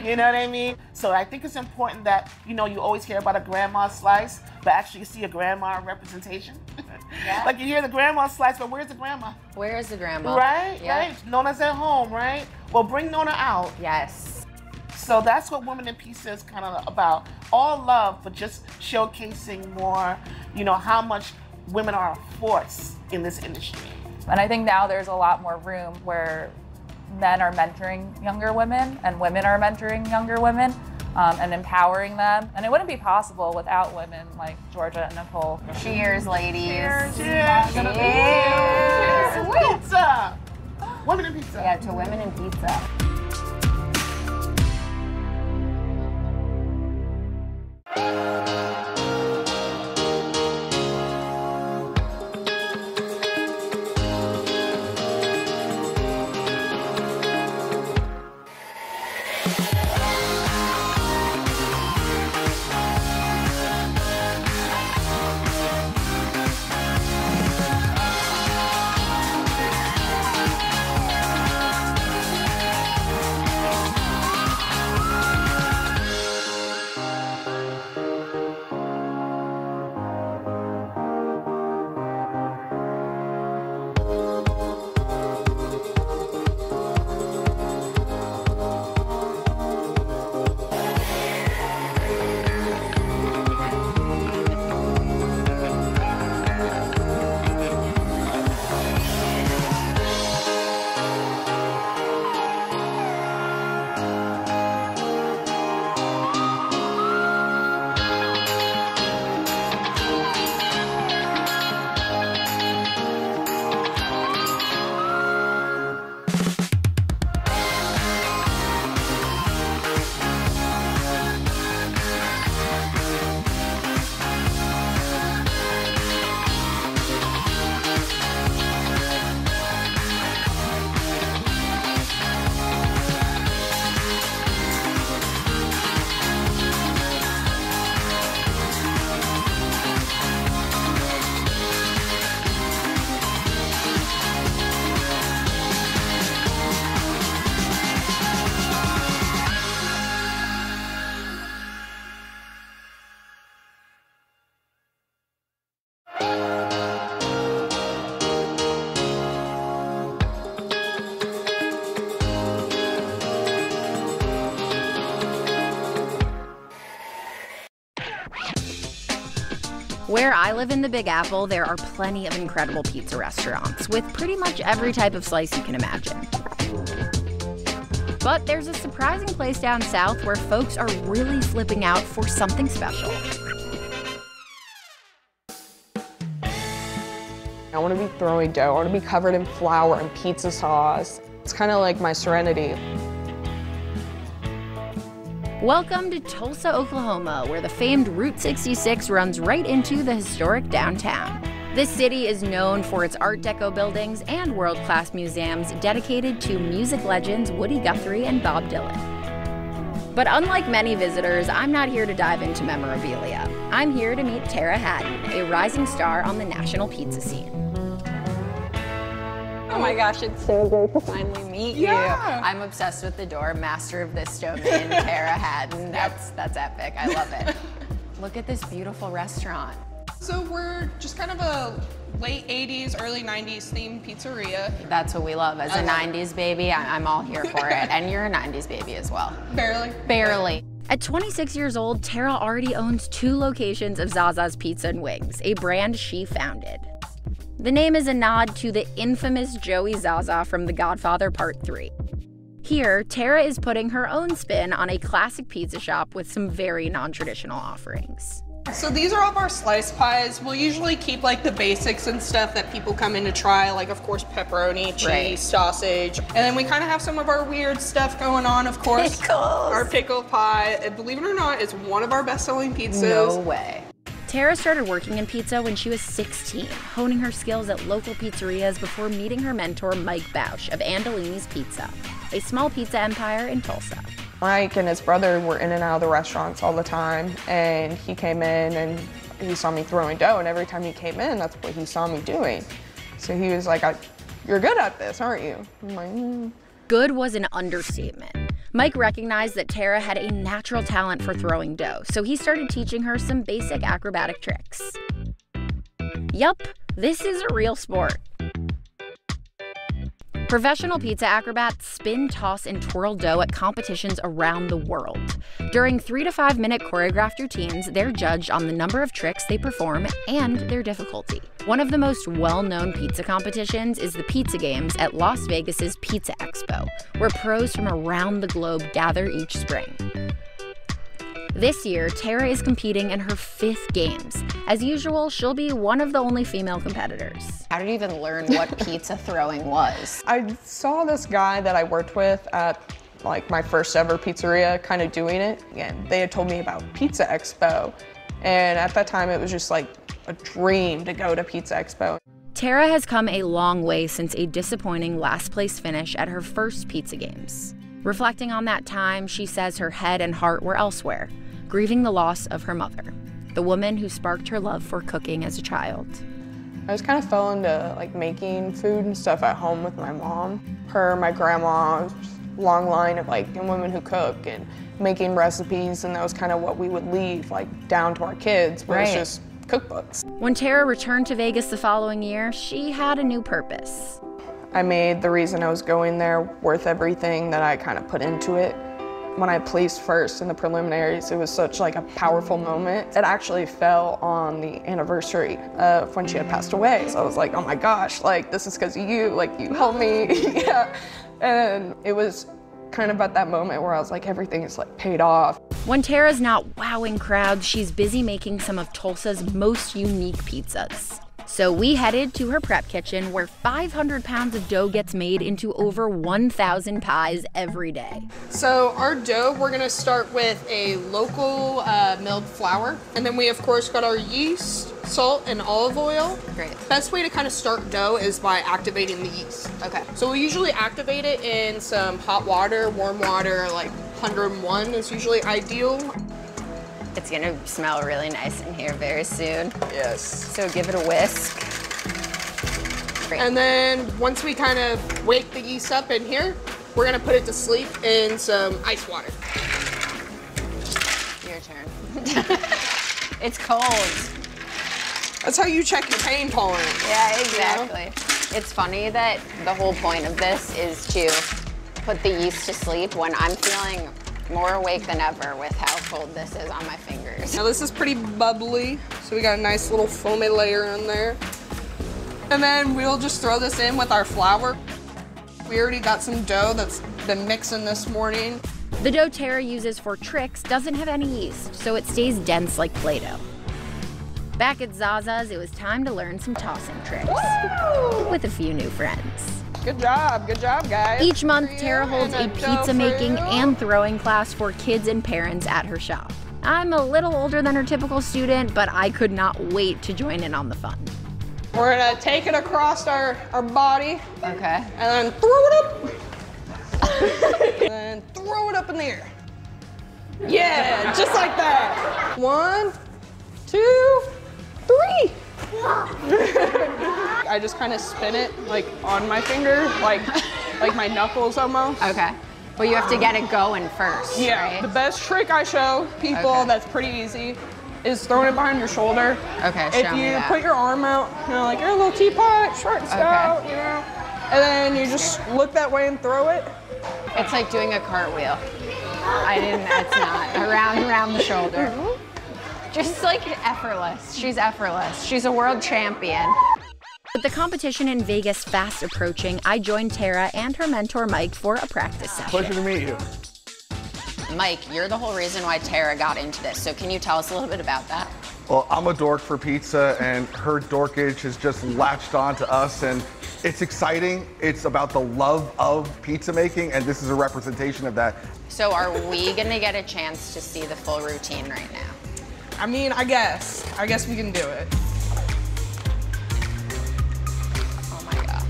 you know what I mean? So I think it's important that, you know, you always hear about a grandma slice, but actually you see a grandma representation. Yeah. Like you hear the grandma slice, but where's the grandma? Where is the grandma? Right, yeah. Right? Nona's at home, right? Well, bring Nona out. Yes. So that's what Women in Pizza is kind of about. All love, but just showcasing more, you know, how much women are a force in this industry. And I think now there's a lot more room where men are mentoring younger women and women are mentoring younger women and empowering them. And it wouldn't be possible without women like Georgia and Nicole. Cheers, ladies. Cheers. Cheers. Cheers. Cheers. Cheers. Pizza. Women in Pizza. Yeah, to Women in Pizza. I live in the Big Apple, there are plenty of incredible pizza restaurants with pretty much every type of slice you can imagine. But there's a surprising place down south where folks are really flipping out for something special. I want to be throwing dough. I want to be covered in flour and pizza sauce. It's kind of like my serenity. Welcome to Tulsa, Oklahoma, where the famed Route 66 runs right into the historic downtown. This city is known for its Art Deco buildings and world-class museums dedicated to music legends Woody Guthrie and Bob Dylan. But unlike many visitors, I'm not here to dive into memorabilia. I'm here to meet Tara Hatton, a rising star on the national pizza scene. Oh my gosh, it's so good to finally meet you. Yeah. I'm obsessed with the door, master of this domain, Tara Hatton. That's epic, I love it. Look at this beautiful restaurant. So we're just kind of a late 80s, early 90s themed pizzeria. That's what we love. As a 90s baby, I'm all here for it. And you're a 90s baby as well. Barely. Barely. At 26 years old, Tara already owns 2 locations of Zaza's Pizza and Wings, a brand she founded. The name is a nod to the infamous Joey Zaza from The Godfather Part 3. Here, Tara is putting her own spin on a classic pizza shop with some very non-traditional offerings. So these are all of our slice pies. We'll usually keep like the basics and stuff that people come in to try, like of course pepperoni, cheese, sausage. And then we kind of have some of our weird stuff going on, of course. Pickles! Our pickle pie. And believe it or not, it's one of our best-selling pizzas. No way. Tara started working in pizza when she was 16, honing her skills at local pizzerias before meeting her mentor Mike Bausch of Andolini's Pizza, a small pizza empire in Tulsa. Mike and his brother were in and out of the restaurants all the time, and he came in and he saw me throwing dough, and every time he came in, that's what he saw me doing. So he was like, you're good at this, aren't you? I'm like, Good was an understatement. Mike recognized that Tara had a natural talent for throwing dough, so he started teaching her some basic acrobatic tricks. Yup, this is a real sport. Professional pizza acrobats spin, toss, and twirl dough at competitions around the world. During 3 to 5 minute choreographed routines, they're judged on the number of tricks they perform and their difficulty. One of the most well-known pizza competitions is the Pizza Games at Las Vegas's Pizza Expo, where pros from around the globe gather each spring. This year, Tara is competing in her 5th games. As usual, she'll be one of the only female competitors. How did you even learn what pizza throwing was? I saw this guy that I worked with at like my first ever pizzeria kind of doing it. And they had told me about Pizza Expo. And at that time, it was just like a dream to go to Pizza Expo. Tara has come a long way since a disappointing last place finish at her first Pizza Games. Reflecting on that time, she says her head and heart were elsewhere, grieving the loss of her mother, the woman who sparked her love for cooking as a child. I just kind of fell into like making food and stuff at home with my mom. Her, my grandma, long line of like women who cook and making recipes, and that was kind of what we would leave like down to our kids, was just cookbooks. When Tara returned to Vegas the following year, she had a new purpose. I made the reason I was going there worth everything that I kind of put into it. When I placed first in the preliminaries, it was such like a powerful moment. It actually fell on the anniversary of when she had passed away. So I was like, oh my gosh, like this is because of you, like you helped me. And it was kind of at that moment where I was like, everything is like paid off. When Tara's not wowing crowds, she's busy making some of Tulsa's most unique pizzas. So we headed to her prep kitchen where 500 pounds of dough gets made into over 1,000 pies every day. So our dough, we're gonna start with a local milled flour. And then we of course got our yeast, salt, and olive oil. Great. Best way to kind of start dough is by activating the yeast. Okay. So we usually activate it in some hot water, warm water, like 101 is usually ideal. It's gonna smell really nice in here very soon. Yes. So give it a whisk. Great. And then once we kind of wake the yeast up in here, we're gonna put it to sleep in some ice water. Your turn. It's cold. That's how you check your pain tolerance. Yeah, exactly. You know? It's funny that the whole point of this is to put the yeast to sleep when I'm feeling more awake than ever with how cold this is on my fingers. Now this is pretty bubbly, so we got a nice little foamy layer in there. And then we'll just throw this in with our flour. We already got some dough that's been mixing this morning. The dough Tara uses for tricks doesn't have any yeast, so it stays dense like Play-Doh. Back at Zaza's, it was time to learn some tossing tricks. Woo! With a few new friends. Good job, guys. Each month, Tara holds a pizza making and throwing class for kids and parents at her shop. I'm a little older than her typical student, but I could not wait to join in on the fun. We're gonna take it across our body. Okay. And then throw it up. And then throw it up in the air. Yeah, just like that. 1, 2, 3. I just kind of spin it like on my finger, like my knuckles almost. Okay. Well, you have to get it going first. Yeah. Right? The best trick I show people that's pretty easy is throwing it behind your shoulder. Okay. If you put your arm out, you know, like you're a little teapot, short and stout, you know, and then you just look that way and throw it. It's like doing a cartwheel. It's not around the shoulder. Just like effortless. She's effortless. She's a world champion. With the competition in Vegas fast approaching, I joined Tara and her mentor Mike for a practice session. Pleasure to meet you. Mike, you're the whole reason why Tara got into this, so can you tell us a little bit about that? Well, I'm a dork for pizza, and her dorkage has just latched on to us, and it's exciting. It's about the love of pizza making, and this is a representation of that. So are we gonna get a chance to see the full routine right now? I mean, I guess we can do it. Oh my gosh.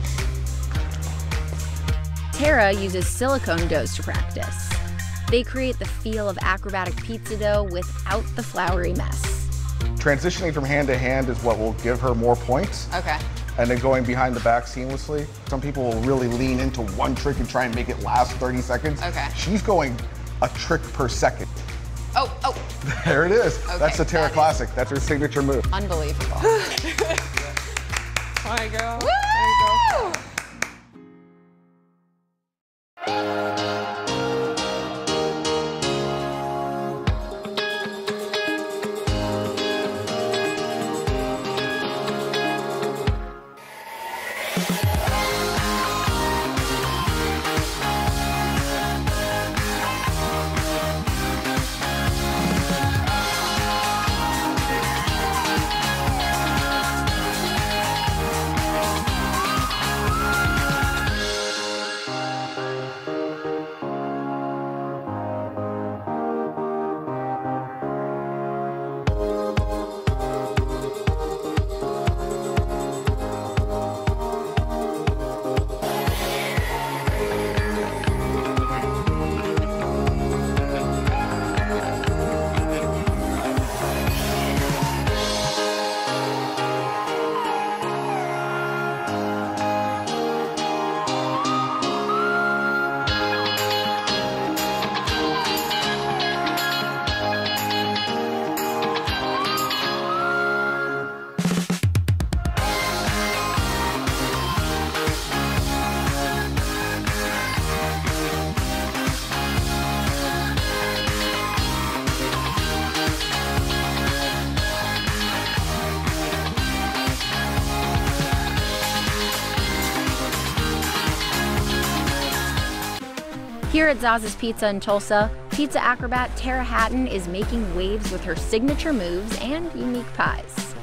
Tara uses silicone doughs to practice. They create the feel of acrobatic pizza dough without the floury mess. Transitioning from hand to hand is what will give her more points. Okay. And then going behind the back seamlessly. Some people will really lean into one trick and try and make it last 30 seconds. Okay. She's going a trick per second. Oh, oh. There it is. Okay, that's the Tara Classic. That's her signature move. Unbelievable. There you go. Woo! There you go. Here at Zaza's Pizza in Tulsa, pizza acrobat Tara Hatton is making waves with her signature moves and unique pies.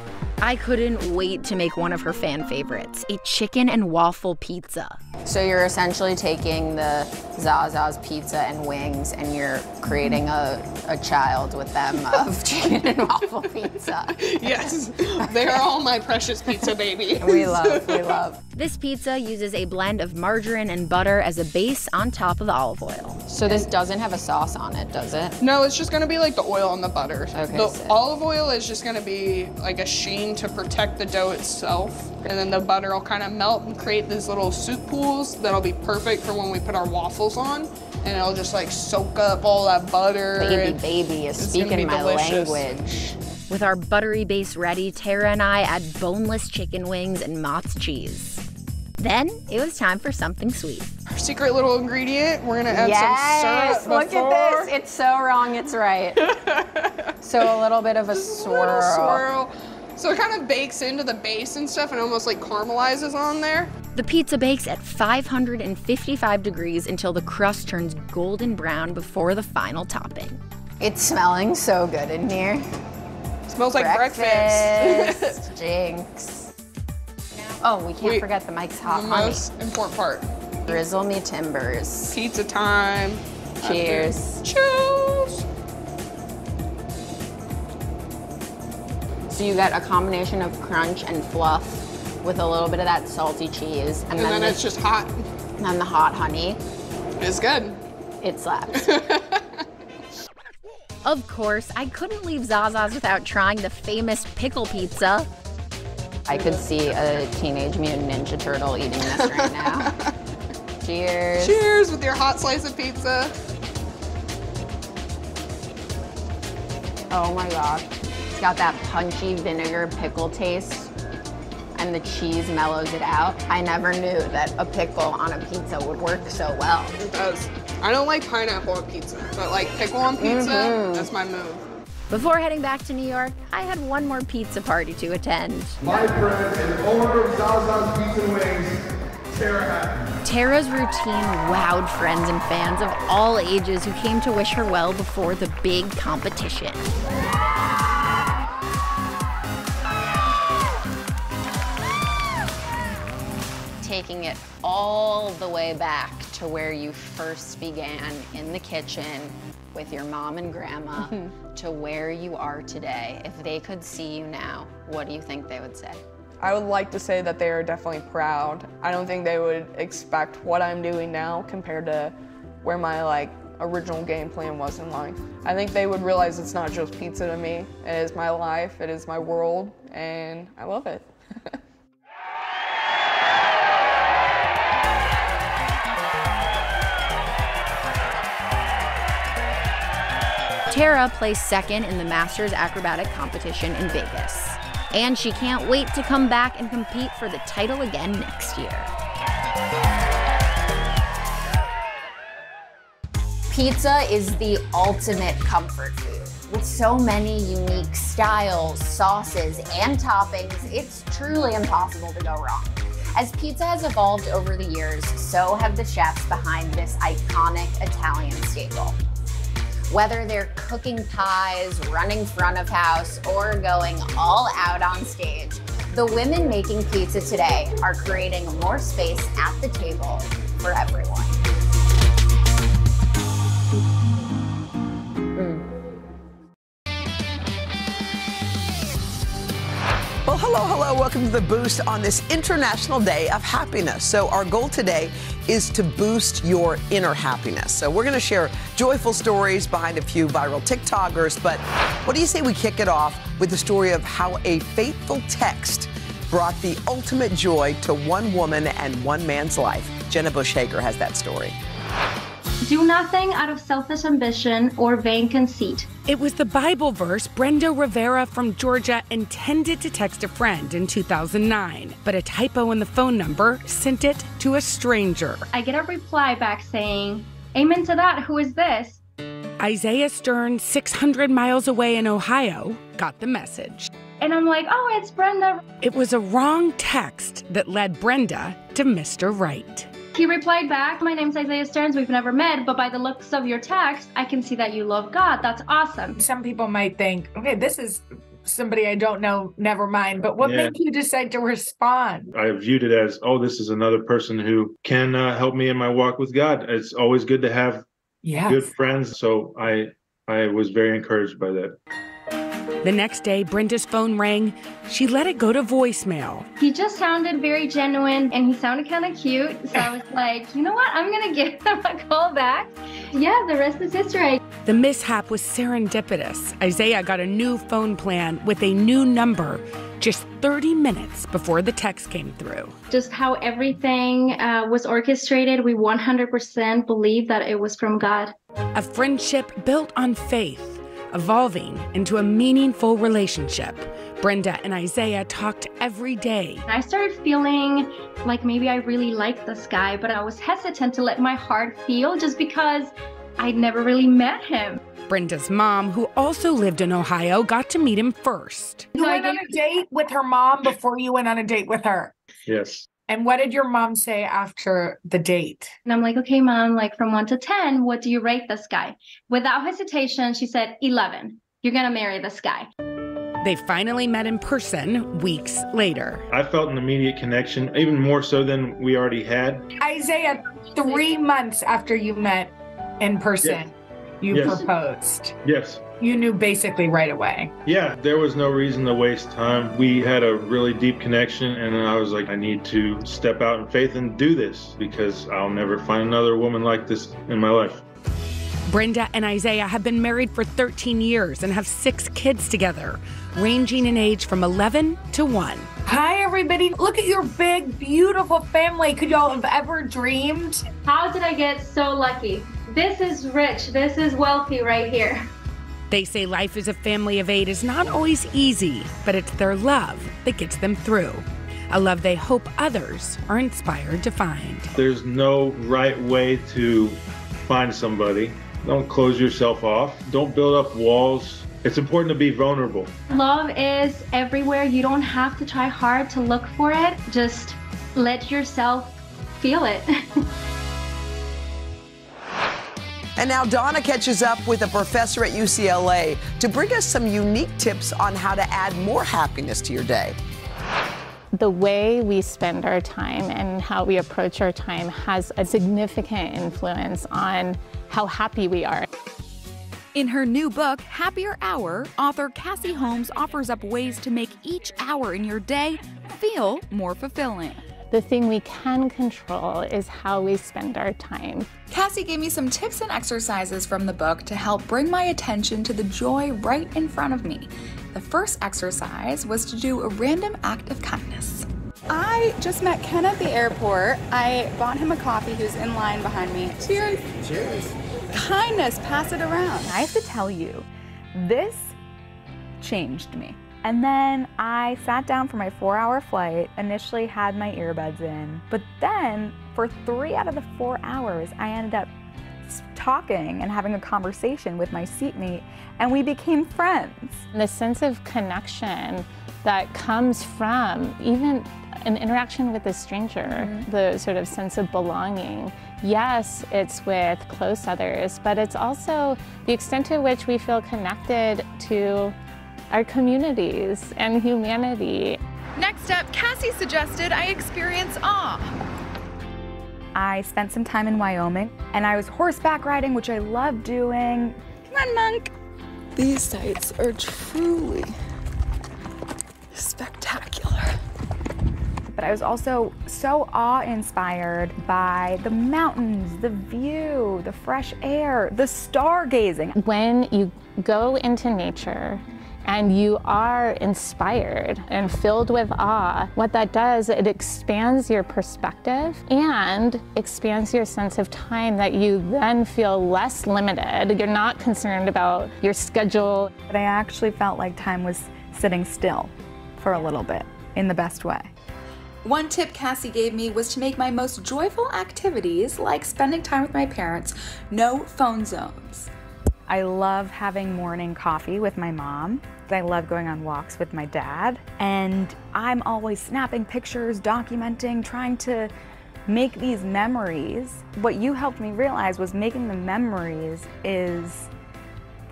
I couldn't wait to make one of her fan favorites, a chicken and waffle pizza. So you're essentially taking the Zaza's pizza and wings and you're creating a child with them of chicken and waffle pizza. Yes, they are all my precious pizza baby. We love. This pizza uses a blend of margarine and butter as a base on top of the olive oil. So this doesn't have a sauce on it, does it? No, it's just gonna be like the oil and the butter. Okay, the olive oil is just gonna be like a sheen to protect the dough itself. And then the butter will kind of melt and create these little soup pools that'll be perfect for when we put our waffles on. And it'll just like soak up all that butter. Baby is speaking my language. With our buttery base ready, Tara and I add boneless chicken wings and mott's cheese. Then it was time for something sweet. Our secret little ingredient. We're gonna add some syrup. Look at this. It's so wrong, it's right. So a little bit of a swirl. So it kind of bakes into the base and stuff and almost like caramelizes on there. The pizza bakes at 555 degrees until the crust turns golden brown before the final topping. It's smelling so good in here. It smells like breakfast. Jinx. Oh, we can't forget the Mike's Hot Honey. Most important part. Drizzle me timbers. Pizza time. Cheers. Cheers. So you get a combination of crunch and fluff with a little bit of that salty cheese. And then it's just hot. And then the hot honey. It's good. It slaps. Of course, I couldn't leave Zaza's without trying the famous pickle pizza. I could see a Teenage Mutant Ninja Turtle eating this right now. Cheers. Cheers with your hot slice of pizza. Oh my gosh. It's got that punchy vinegar pickle taste. And the cheese mellows it out. I never knew that a pickle on a pizza would work so well. It does. I don't like pineapple on pizza, but like pickle on pizza, that's my move. Before heading back to New York, I had one more pizza party to attend. My friend and owner of Zaza's Pizza Wings, Tara Hatton. Tara's routine wowed friends and fans of all ages who came to wish her well before the big competition. Taking it all the way back to where you first began in the kitchen with your mom and grandma to where you are today. If they could see you now, what do you think they would say? I would like to say that they are definitely proud. I don't think they would expect what I'm doing now compared to where my original game plan was in life. I think they would realize it's not just pizza to me. It is my life, it is my world, and I love it. Tara placed second in the Masters Acrobatic competition in Vegas. And she can't wait to come back and compete for the title again next year. Pizza is the ultimate comfort food. With so many unique styles, sauces, and toppings, it's truly impossible to go wrong. As pizza has evolved over the years, so have the chefs behind this iconic Italian staple. Whether they're cooking pies, running front of house, or going all out on stage, the women making pizza today are creating more space at the table for everyone. Well, hello, welcome to The Boost on this International Day of Happiness. So our goal today is to boost your inner happiness. So we're gonna share joyful stories behind a few viral TikTokers, but what do you say we kick it off with the story of how a fateful text brought the ultimate joy to one woman and one man's life? Jenna Bush-Hager has that story. Do nothing out of selfish ambition or vain conceit. It was the Bible verse Brenda Rivera from Georgia intended to text a friend in 2009, but a typo in the phone number sent it to a stranger. I get a reply back saying, "Amen to that, who is this?" Isaiah Stern, 600 miles away in Ohio, got the message. And I'm like, oh, it's Brenda. It was a wrong text that led Brenda to Mr. Right. He replied back, "My name's Isaiah Stearns, we've never met, but by the looks of your text, I can see that you love God. That's awesome." Some people might think, okay, this is somebody I don't know, never mind. But what made you decide to respond? I viewed it as, oh, this is another person who can help me in my walk with God. It's always good to have good friends. So I was very encouraged by that. The next day, Brenda's phone rang. She let it go to voicemail. He just sounded very genuine, and he sounded kind of cute. So I was like, you know what? I'm going to give him a call back. Yeah, the rest is history. The mishap was serendipitous. Isaiah got a new phone plan with a new number just 30 minutes before the text came through. Just how everything was orchestrated, we 100% believe that it was from God. A friendship built on faith, evolving into a meaningful relationship Brenda and Isaiah talked every day. I started feeling like maybe I really liked this guy, but I was hesitant to let my heart feel just because I'd never really met him. Brenda's mom, who also lived in Ohio, got to meet him first. You went on a date with her mom before you went on a date with her? Yes. And what did your mom say after the date? And I'm like, okay, mom, like from 1 to 10, what do you rate this guy? Without hesitation, she said, 11. You're going to marry this guy. They finally met in person weeks later. I felt an immediate connection, even more so than we already had. Isaiah, 3 months after you met in person, you proposed. Yes. You knew basically right away. Yeah, there was no reason to waste time. We had a really deep connection, and I was like, I need to step out in faith and do this because I'll never find another woman like this in my life. Brenda and Isaiah have been married for 13 years and have 6 kids together, ranging in age from 11 to 1. Hi, everybody. Look at your big, beautiful family. Could y'all have ever dreamed? How did I get so lucky? This is rich. This is wealthy right here. They say life as a family of 8 is not always easy, but it's their love that gets them through. A love they hope others are inspired to find. There's no right way to find somebody. Don't close yourself off. Don't build up walls. It's important to be vulnerable. Love is everywhere. You don't have to try hard to look for it. Just let yourself feel it. And now Donna catches up with a professor at UCLA to bring us some unique tips on how to add more happiness to your day. The way we spend our time and how we approach our time has a significant influence on how happy we are. In her new book, Happier Hour, author Cassie Holmes offers up ways to make each hour in your day feel more fulfilling. The thing we can control is how we spend our time. Cassie gave me some tips and exercises from the book to help bring my attention to the joy right in front of me. The first exercise was to do a random act of kindness. I just met Ken at the airport. I bought him a coffee. He was in line behind me. Cheers. Cheers. Kindness, pass it around. I have to tell you, this changed me. And then I sat down for my 4-hour flight, initially had my earbuds in, but then for 3 out of the 4 hours, I ended up talking and having a conversation with my seatmate, and we became friends. The sense of connection that comes from even an interaction with a stranger, the sort of sense of belonging. Yes, it's with close others, but it's also the extent to which we feel connected to our communities and humanity. Next up, Cassie suggested I experience awe. I spent some time in Wyoming, and I was horseback riding, which I love doing. Come on, Monk. These sights are truly spectacular. But I was also so awe-inspired by the mountains, the view, the fresh air, the stargazing. When you go into nature and you are inspired and filled with awe, what that does, it expands your perspective and expands your sense of time that you then feel less limited. You're not concerned about your schedule. But I actually felt like time was sitting still for a little bit, in the best way. One tip Cassie gave me was to make my most joyful activities, like spending time with my parents, no phone zones. I love having morning coffee with my mom. I love going on walks with my dad. And I'm always snapping pictures, documenting, trying to make these memories. What you helped me realize was making the memories is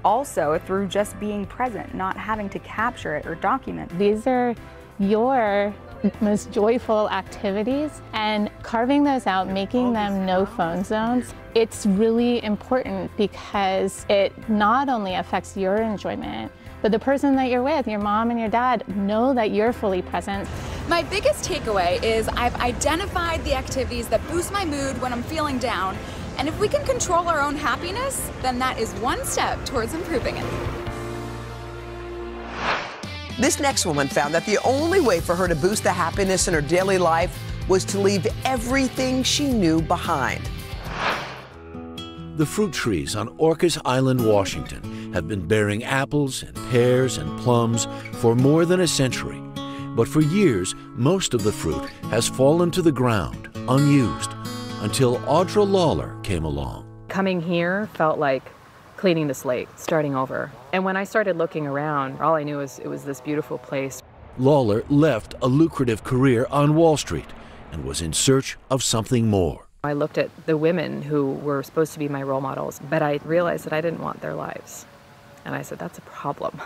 also through just being present, not having to capture it or document. These are your most joyful activities, and carving those out, making them no phone zones, it's really important because it not only affects your enjoyment, but the person that you're with, your mom and your dad, know that you're fully present. My biggest takeaway is I've identified the activities that boost my mood when I'm feeling down, and if we can control our own happiness, then that is one step towards improving it. This next woman found that the only way for her to boost the happiness in her daily life was to leave everything she knew behind. The fruit trees on Orcas Island, Washington, have been bearing apples and pears and plums for more than a century. But for years, most of the fruit has fallen to the ground, unused, until Audra Lawler came along. Coming here felt like cleaning the slate, starting over. And when I started looking around, all I knew was it was this beautiful place. Lawler left a lucrative career on Wall Street and was in search of something more. I looked at the women who were supposed to be my role models, but I realized that I didn't want their lives. And I said, that's a problem.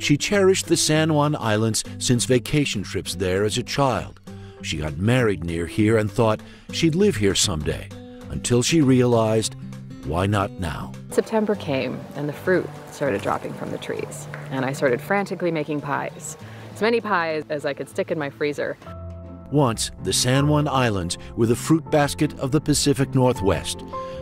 She cherished the San Juan Islands since vacation trips there as a child. She got married near here and thought she'd live here someday, until she realized, why not now? September came and the fruit started dropping from the trees. And I started frantically making pies, as many pies as I could stick in my freezer. Once, the San Juan Islands were the fruit basket of the Pacific Northwest.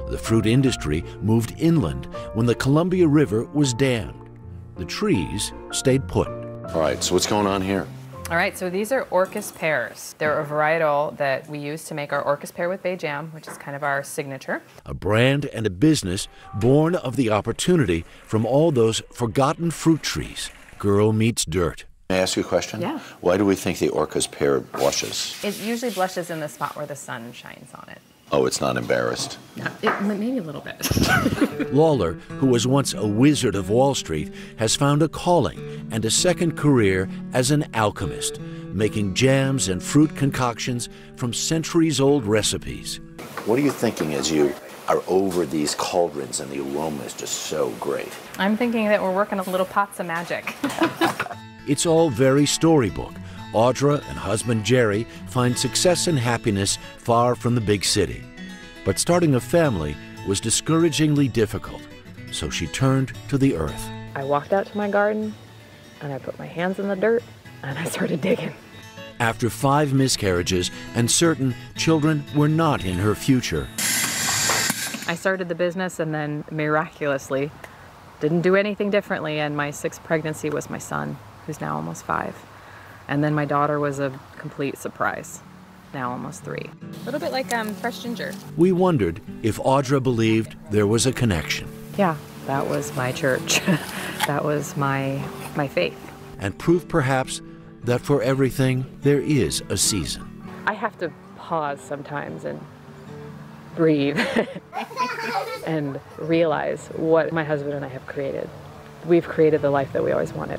The fruit industry moved inland when the Columbia River was dammed. The trees stayed put. All right, so what's going on here? All right, so these are Orcas pears. They're a varietal that we use to make our Orcas pear with bay jam, which is kind of our signature. A brand and a business born of the opportunity from all those forgotten fruit trees. Girl meets dirt. May I ask you a question? Yeah. Why do we think the Orca's pear blushes? It usually blushes in the spot where the sun shines on it. Oh, it's not embarrassed? No, maybe a little bit. Lawler, who was once a wizard of Wall Street, has found a calling and a second career as an alchemist, making jams and fruit concoctions from centuries-old recipes. What are you thinking as you are over these cauldrons and the aroma is just so great? I'm thinking that we're working on little pots of magic. It's all very storybook. Audra and husband Jerry find success and happiness far from the big city. But starting a family was discouragingly difficult, so she turned to the earth. I walked out to my garden, and I put my hands in the dirt, and I started digging. After 5 miscarriages and certain children were not in her future. I started the business and then miraculously didn't do anything differently, and my 6th pregnancy was my son, who's now almost 5. And then my daughter was a complete surprise, now almost 3. A little bit like fresh ginger. We wondered if Audra believed there was a connection. Yeah, that was my church. That was my faith. And proof, perhaps, that for everything there is a season. I have to pause sometimes and breathe and realize what my husband and I have created. We've created the life that we always wanted.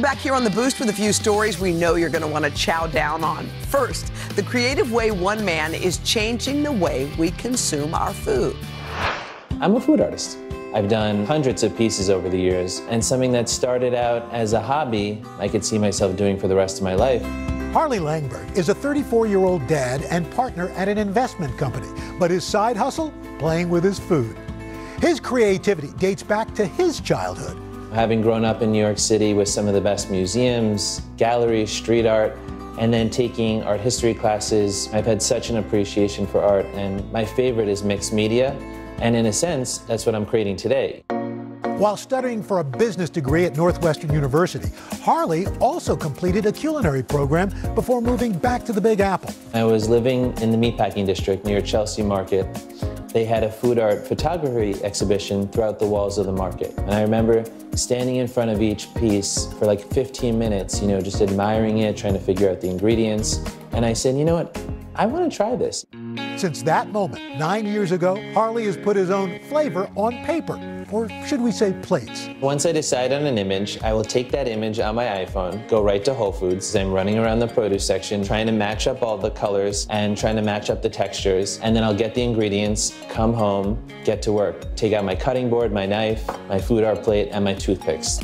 Back here on The Boost with a few stories we know you're going to want to chow down on. First, the creative way one man is changing the way we consume our food. I'm a food artist. I've done hundreds of pieces over the years, and something that started out as a hobby I could see myself doing for the rest of my life. Harley Langberg is a 34-year-old dad and partner at an investment company, but his side hustle? Playing with his food. His creativity dates back to his childhood. Having grown up in New York City with some of the best museums, galleries, street art, And then taking art history classes, I've had such an appreciation for art, and my favorite is mixed media. And in a sense, that's what I'm creating today. While studying for a business degree at Northwestern University, Harley also completed a culinary program before moving back to the Big Apple. I was living in the meatpacking district near Chelsea Market. They had a food art photography exhibition throughout the walls of the market. And I remember standing in front of each piece for like 15 minutes, you know, just admiring it, trying to figure out the ingredients. And I said, you know what, I want to try this. Since that moment, 9 years ago, Harley has put his own flavor on paper, or should we say plates. Once I decide on an image, I will take that image on my iPhone, go right to Whole Foods, I'm running around the produce section, trying to match up all the colors and trying to match up the textures, and then I'll get the ingredients, come home, get to work, take out my cutting board, my knife, my food art plate, and my toothpicks.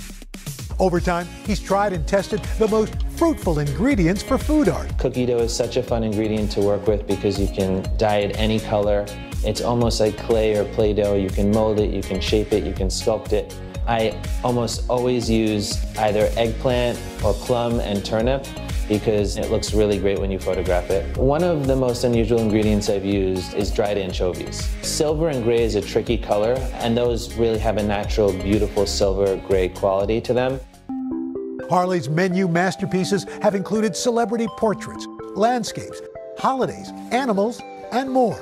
Over time, he's tried and tested the most fruitful ingredients for food art. Cookie dough is such a fun ingredient to work with because you can dye it any color. It's almost like clay or Play-Doh. You can mold it, you can shape it, you can sculpt it. I almost always use either eggplant or plum and turnip because it looks really great when you photograph it. One of the most unusual ingredients I've used is dried anchovies. Silver and gray is a tricky color, and those really have a natural, beautiful silver gray quality to them. Harley's menu masterpieces have included celebrity portraits, landscapes, holidays, animals, and more.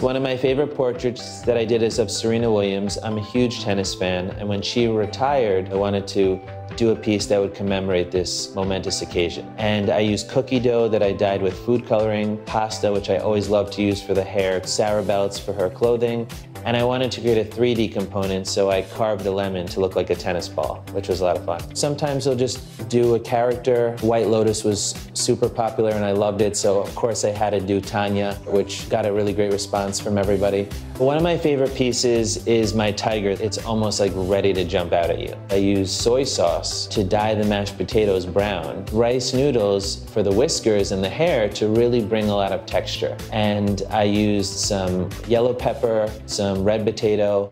One of my favorite portraits that I did is of Serena Williams. I'm a huge tennis fan, and when she retired, I wanted to do a piece that would commemorate this momentous occasion. And I used cookie dough that I dyed with food coloring, pasta, which I always love to use for the hair, Sarah belts for her clothing, and I wanted to create a 3D component, so I carved a lemon to look like a tennis ball, which was a lot of fun. Sometimes I'll just do a character. White Lotus was super popular, and I loved it, so of course I had to do Tanya, which got a really great response from everybody. But one of my favorite pieces is my tiger. It's almost like ready to jump out at you. I use soy sauce to dye the mashed potatoes brown, rice noodles for the whiskers and the hair to really bring a lot of texture. And I used some yellow pepper, some red potato.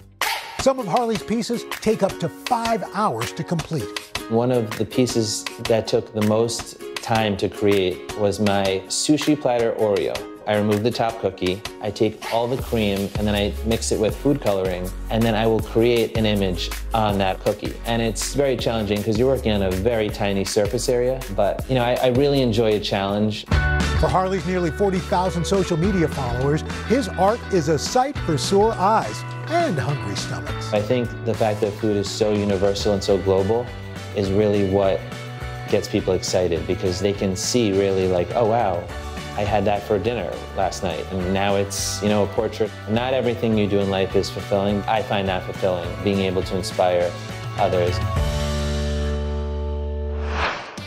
Some of Harley's pieces take up to 5 hours to complete. One of the pieces that took the most time to create was my sushi platter Oreo. I remove the top cookie, I take all the cream, and then I mix it with food coloring, and then I will create an image on that cookie. And it's very challenging because you're working on a very tiny surface area, but you know, I really enjoy a challenge. For Harley's nearly 40,000 social media followers, his art is a sight for sore eyes and hungry stomachs. I think the fact that food is so universal and so global is really what gets people excited, because they can see really like, oh wow, I had that for dinner last night, and now it's, you know, a portrait. Not everything you do in life is fulfilling. I find that fulfilling, being able to inspire others.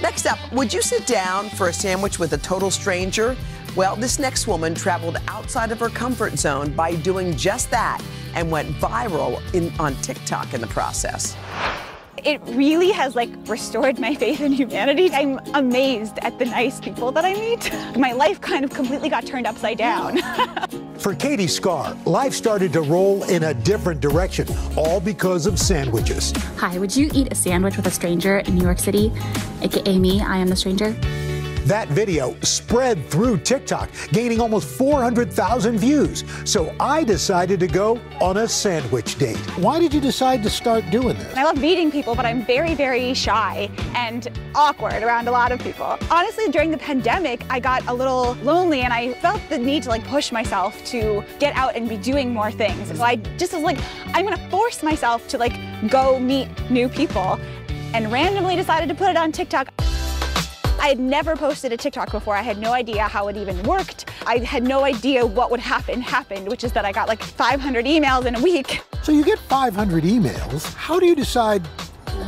Next up, would you sit down for a sandwich with a total stranger? Well, this next woman traveled outside of her comfort zone by doing just that and went viral on TikTok in the process. It really has like restored my faith in humanity. I'm amazed at the nice people that I meet. My life kind of completely got turned upside down. For Katie Scar, life started to roll in a different direction, all because of sandwiches. Hi, would you eat a sandwich with a stranger in New York City? AKA me, I am the stranger. That video spread through TikTok, gaining almost 400,000 views. So I decided to go on a sandwich date. Why did you decide to start doing this? I love meeting people, but I'm very, very shy and awkward around a lot of people. Honestly, during the pandemic, I got a little lonely, and I felt the need to like push myself to get out and be doing more things. So I just was like, I'm gonna force myself to like go meet new people, and randomly decided to put it on TikTok. I had never posted a TikTok before. I had no idea how it even worked. I had no idea what would happened, which is that I got like 500 emails in a week. So you get 500 emails. How do you decide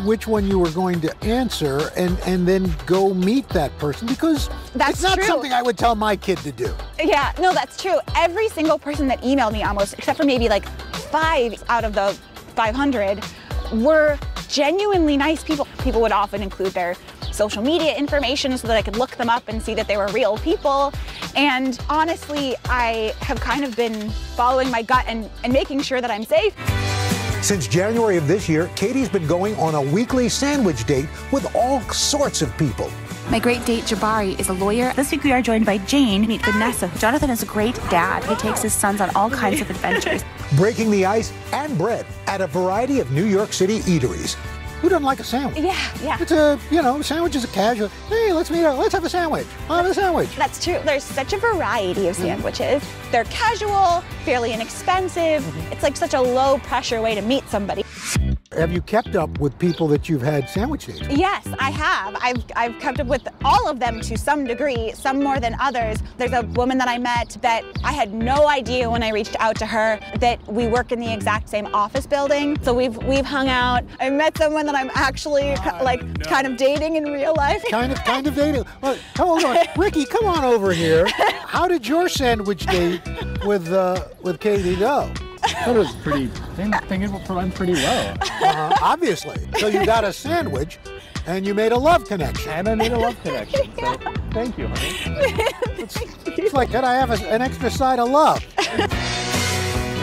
which one you were going to answer and then go meet that person? Because that's not something I would tell my kid to do. Yeah, no, that's true. Every single person that emailed me almost, except for maybe like 5 out of the 500, were genuinely nice people. People would often include their social media information so that I could look them up and see that they were real people. And honestly, I have kind of been following my gut and making sure that I'm safe. Since January of this year, Katie's been going on a weekly sandwich date with all sorts of people. My great date, Jabari, is a lawyer. This week we are joined by Jane. Meet Vanessa. Jonathan is a great dad. He takes his sons on all kinds of adventures. Breaking the ice and bread at a variety of New York City eateries. Who doesn't like a sandwich? Yeah. It's a, sandwich is a casual. Hey, let's meet up. Let's have a sandwich. I'll have a sandwich. That's true. There's such a variety of sandwiches. They're casual, fairly inexpensive. It's like such a low pressure way to meet somebody. Have you kept up with people that you've had sandwich dates with? Yes, I have. I've kept up with all of them to some degree, some more than others. There's a woman that I met that I had no idea when I reached out to her that we work in the exact same office building. So we've hung out. I met someone that I'm actually kind of dating in real life. Kind of dating. Well, hold on, Ricky, come on over here. How did your sandwich date with Katie go? I thought it was pretty. I think it went pretty well. Obviously. So you got a sandwich, and you made a love connection. And I made a love connection. So thank you, honey. It's like, can I have an extra side of love?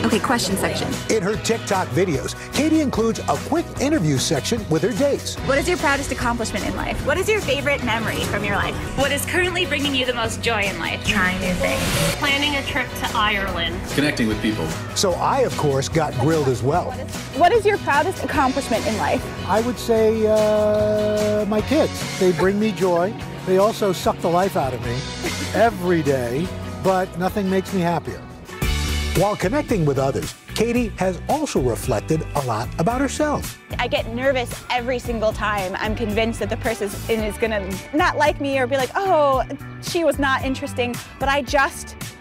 Okay, question section. In her TikTok videos, Katie includes a quick interview section with her dates. What is your proudest accomplishment in life? What is your favorite memory from your life? What is currently bringing you the most joy in life? Trying new things. Planning a trip to Ireland. Connecting with people. So I, of course, got grilled as well. What is your proudest accomplishment in life? I would say my kids. They bring me joy. They also suck the life out of me every day, but nothing makes me happier. While connecting with others, Katie has also reflected a lot about herself. I get nervous every single time. I'm convinced that the person is going to not like me or be like, oh, she was not interesting. But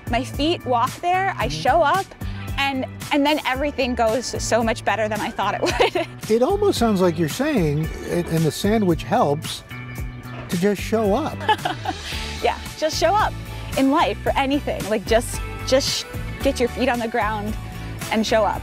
my feet walk there, I show up, and then everything goes so much better than I thought it would. It almost sounds like you're saying, and the sandwich helps, to just show up. Yeah, just show up in life for anything. Like, just get your feet on the ground and show up.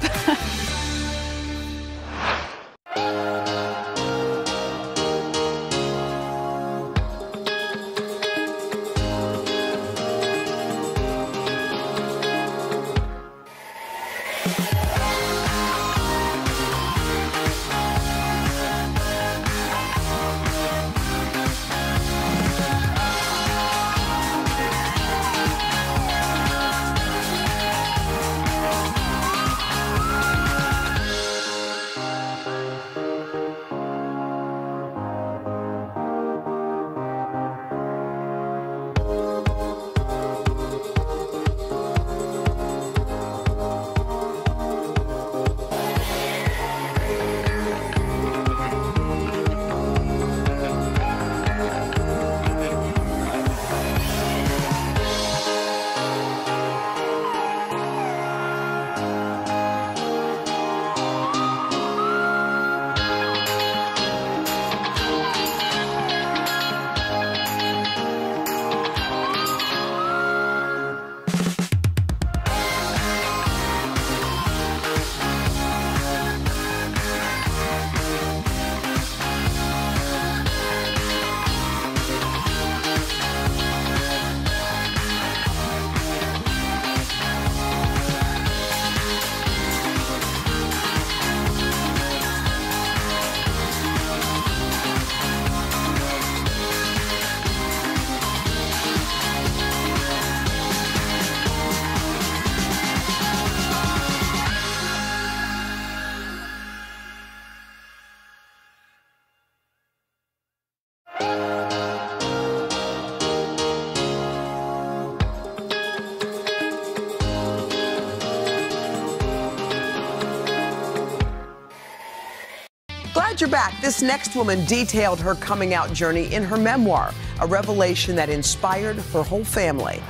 You're back. This next woman detailed her coming out journey in her memoir, a revelation that inspired her whole family.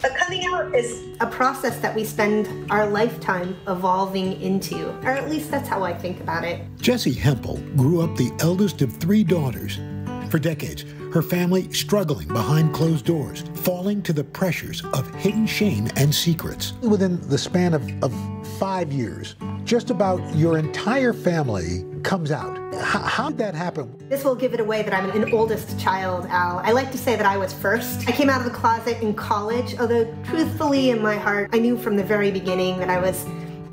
But coming out is a process that we spend our lifetime evolving into, or at least that's how I think about it. Jessie Hempel grew up the eldest of three daughters. For decades, her family struggling behind closed doors, falling to the pressures of hidden shame and secrets. Within the span of 5 years, just about your entire family comes out. How did that happen? This will give it away that I'm an oldest child, Al. I like to say that I was first. I came out of the closet in college, although truthfully in my heart, I knew from the very beginning that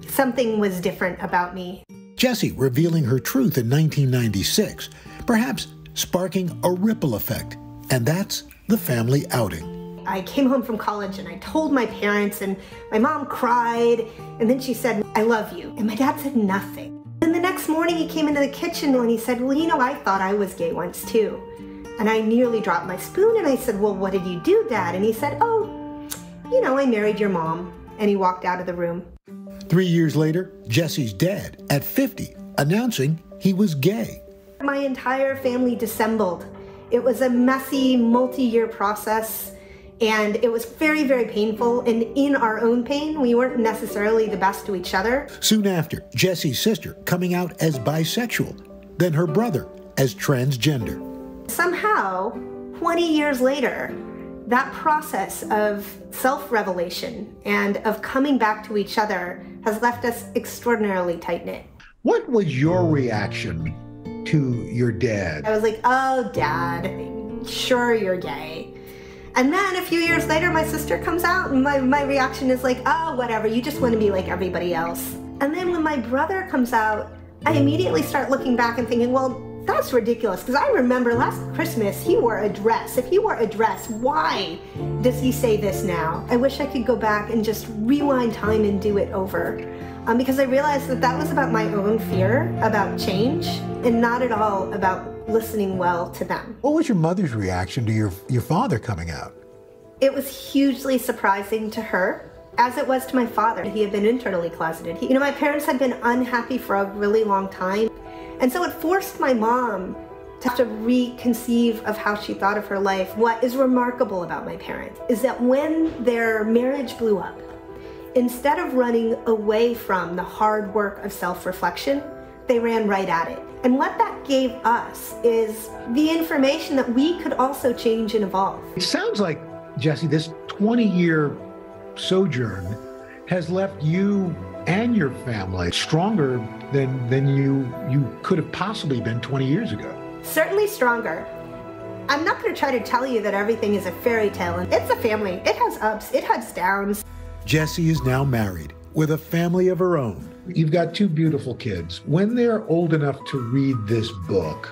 something was different about me. Jessie revealing her truth in 1996, perhaps sparking a ripple effect And that's the family outing. I came home from college and I told my parents, and my mom cried, and then she said, "I love you." And my dad said nothing. Then the next morning he came into the kitchen and he said, "Well, you know, I thought I was gay once too." And I nearly dropped my spoon, and I said, "Well, what did you do, Dad?" And he said, "Oh, you know, I married your mom." And he walked out of the room. 3 years later, Jesse's dad, at 50, announcing he was gay. My entire family dissembled. It was a messy, multi-year process. And it was very, very painful, and in our own pain, we weren't necessarily the best to each other. Soon after, Jesse's sister coming out as bisexual, then her brother as transgender. Somehow, 20 years later, that process of self-revelation and of coming back to each other has left us extraordinarily tight-knit. What was your reaction to your dad? I was like, "Oh, Dad, sure you're gay." And then a few years later, my sister comes out, and my reaction is like, "Oh, whatever, you just want to be like everybody else." And then when my brother comes out, I immediately start looking back and thinking, well, that's ridiculous, because I remember last Christmas he wore a dress. If he wore a dress, why does he say this now? I wish I could go back and just rewind time and do it over, because I realized that that was about my own fear, about change, and not at all about listening well to them. What was your mother's reaction to your father coming out? It was hugely surprising to her, as it was to my father. He had been internally closeted. You know, my parents had been unhappy for a really long time. And so it forced my mom to have to reconceive of how she thought of her life. What is remarkable about my parents is that when their marriage blew up, instead of running away from the hard work of self-reflection, they ran right at it. And what that gave us is the information that we could also change and evolve. It sounds like, Jesse, this 20-year sojourn has left you and your family stronger than you could have possibly been 20 years ago. Certainly stronger. I'm not going to try to tell you that everything is a fairy tale. It's a family. It has ups. It has downs. Jesse is now married with a family of her own. You've got two beautiful kids. When they're old enough to read this book,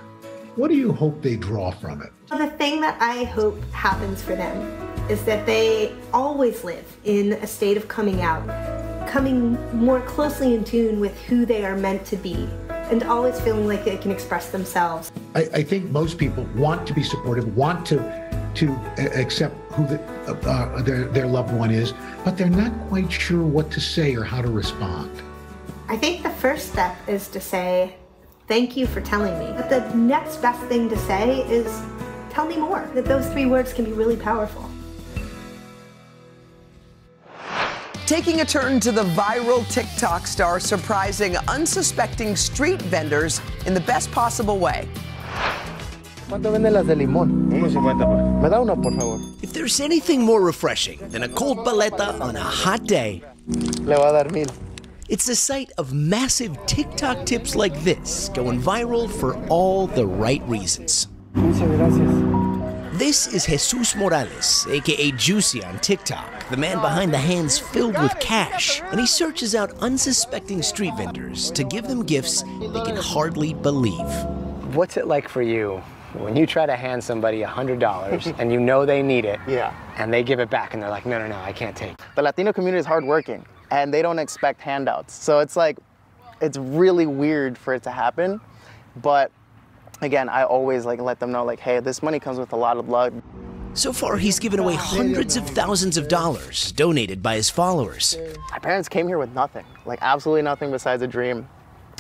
what do you hope they draw from it? The thing that I hope happens for them is that they always live in a state of coming out, coming more closely in tune with who they are meant to be, and always feeling like they can express themselves. I think most people want to be supportive, want to accept who their loved one is, but they're not quite sure what to say or how to respond. I think the first step is to say, "Thank you for telling me." But the next best thing to say is, "Tell me more." That those three words can be really powerful. Taking a turn to the viral TikTok star surprising unsuspecting street vendors in the best possible way. If there's anything more refreshing than a cold paleta on a hot day, it's a sight of massive TikTok tips like this going viral for all the right reasons. This is Jesus Morales, a.k.a. Juicy on TikTok, the man behind the hands filled with cash. And he searches out unsuspecting street vendors to give them gifts they can hardly believe. What's it like for you when you try to hand somebody $100 and you know they need it, and they give it back and they're like, no, I can't take it? The Latino community is hardworking, and they don't expect handouts. So it's like, it's really weird for it to happen. But again, I always let them know, hey, this money comes with a lot of love. So far, he's given away hundreds of thousands of dollars donated by his followers. My parents came here with nothing, absolutely nothing besides a dream.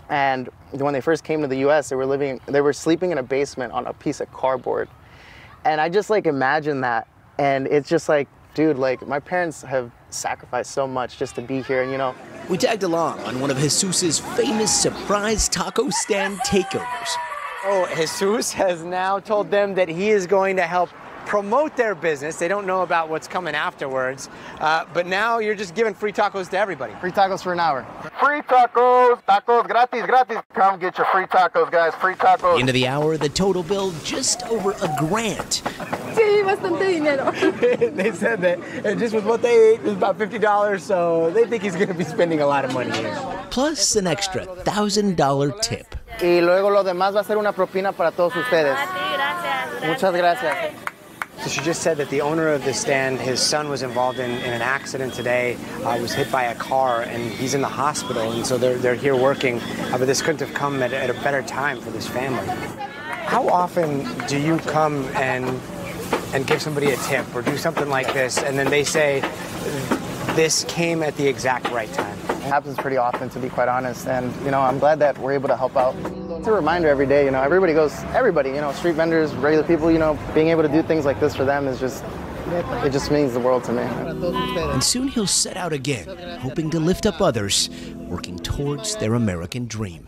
And when they first came to the US, they were sleeping in a basement on a piece of cardboard. And I just imagine that. And it's just dude, my parents have sacrificed so much just to be here, and We tagged along on one of Jesus's famous surprise taco stand takeovers. Oh, Jesus has now told them that he is going to help promote their business. They don't know about what's coming afterwards, but now you're just giving free tacos to everybody. Free tacos for an hour. Free tacos, tacos gratis, gratis. Come get your free tacos, guys, free tacos. Into the hour, the total bill just over $1,000. Sí, bastante dinero. They said that just with what they ate, it was about $50, so they think he's going to be spending a lot of money here. Plus an extra $1,000 tip. Y luego lo demás va a ser una propina para todos ustedes. Muchas gracias. So she just said that the owner of the stand, his son was involved in an accident today, was hit by a car, and he's in the hospital, and so they're here working, but this couldn't have come at a better time for this family. How often do you come and give somebody a tip or do something like this, and then they say, this came at the exact right time? It happens pretty often, to be quite honest, and, you know, I'm glad that we're able to help out. It's a reminder every day, you know, everybody, you know, street vendors, regular people, you know, being able to do things like this for them is just, it just means the world to me. And soon he'll set out again, hoping to lift up others, working towards their American dream.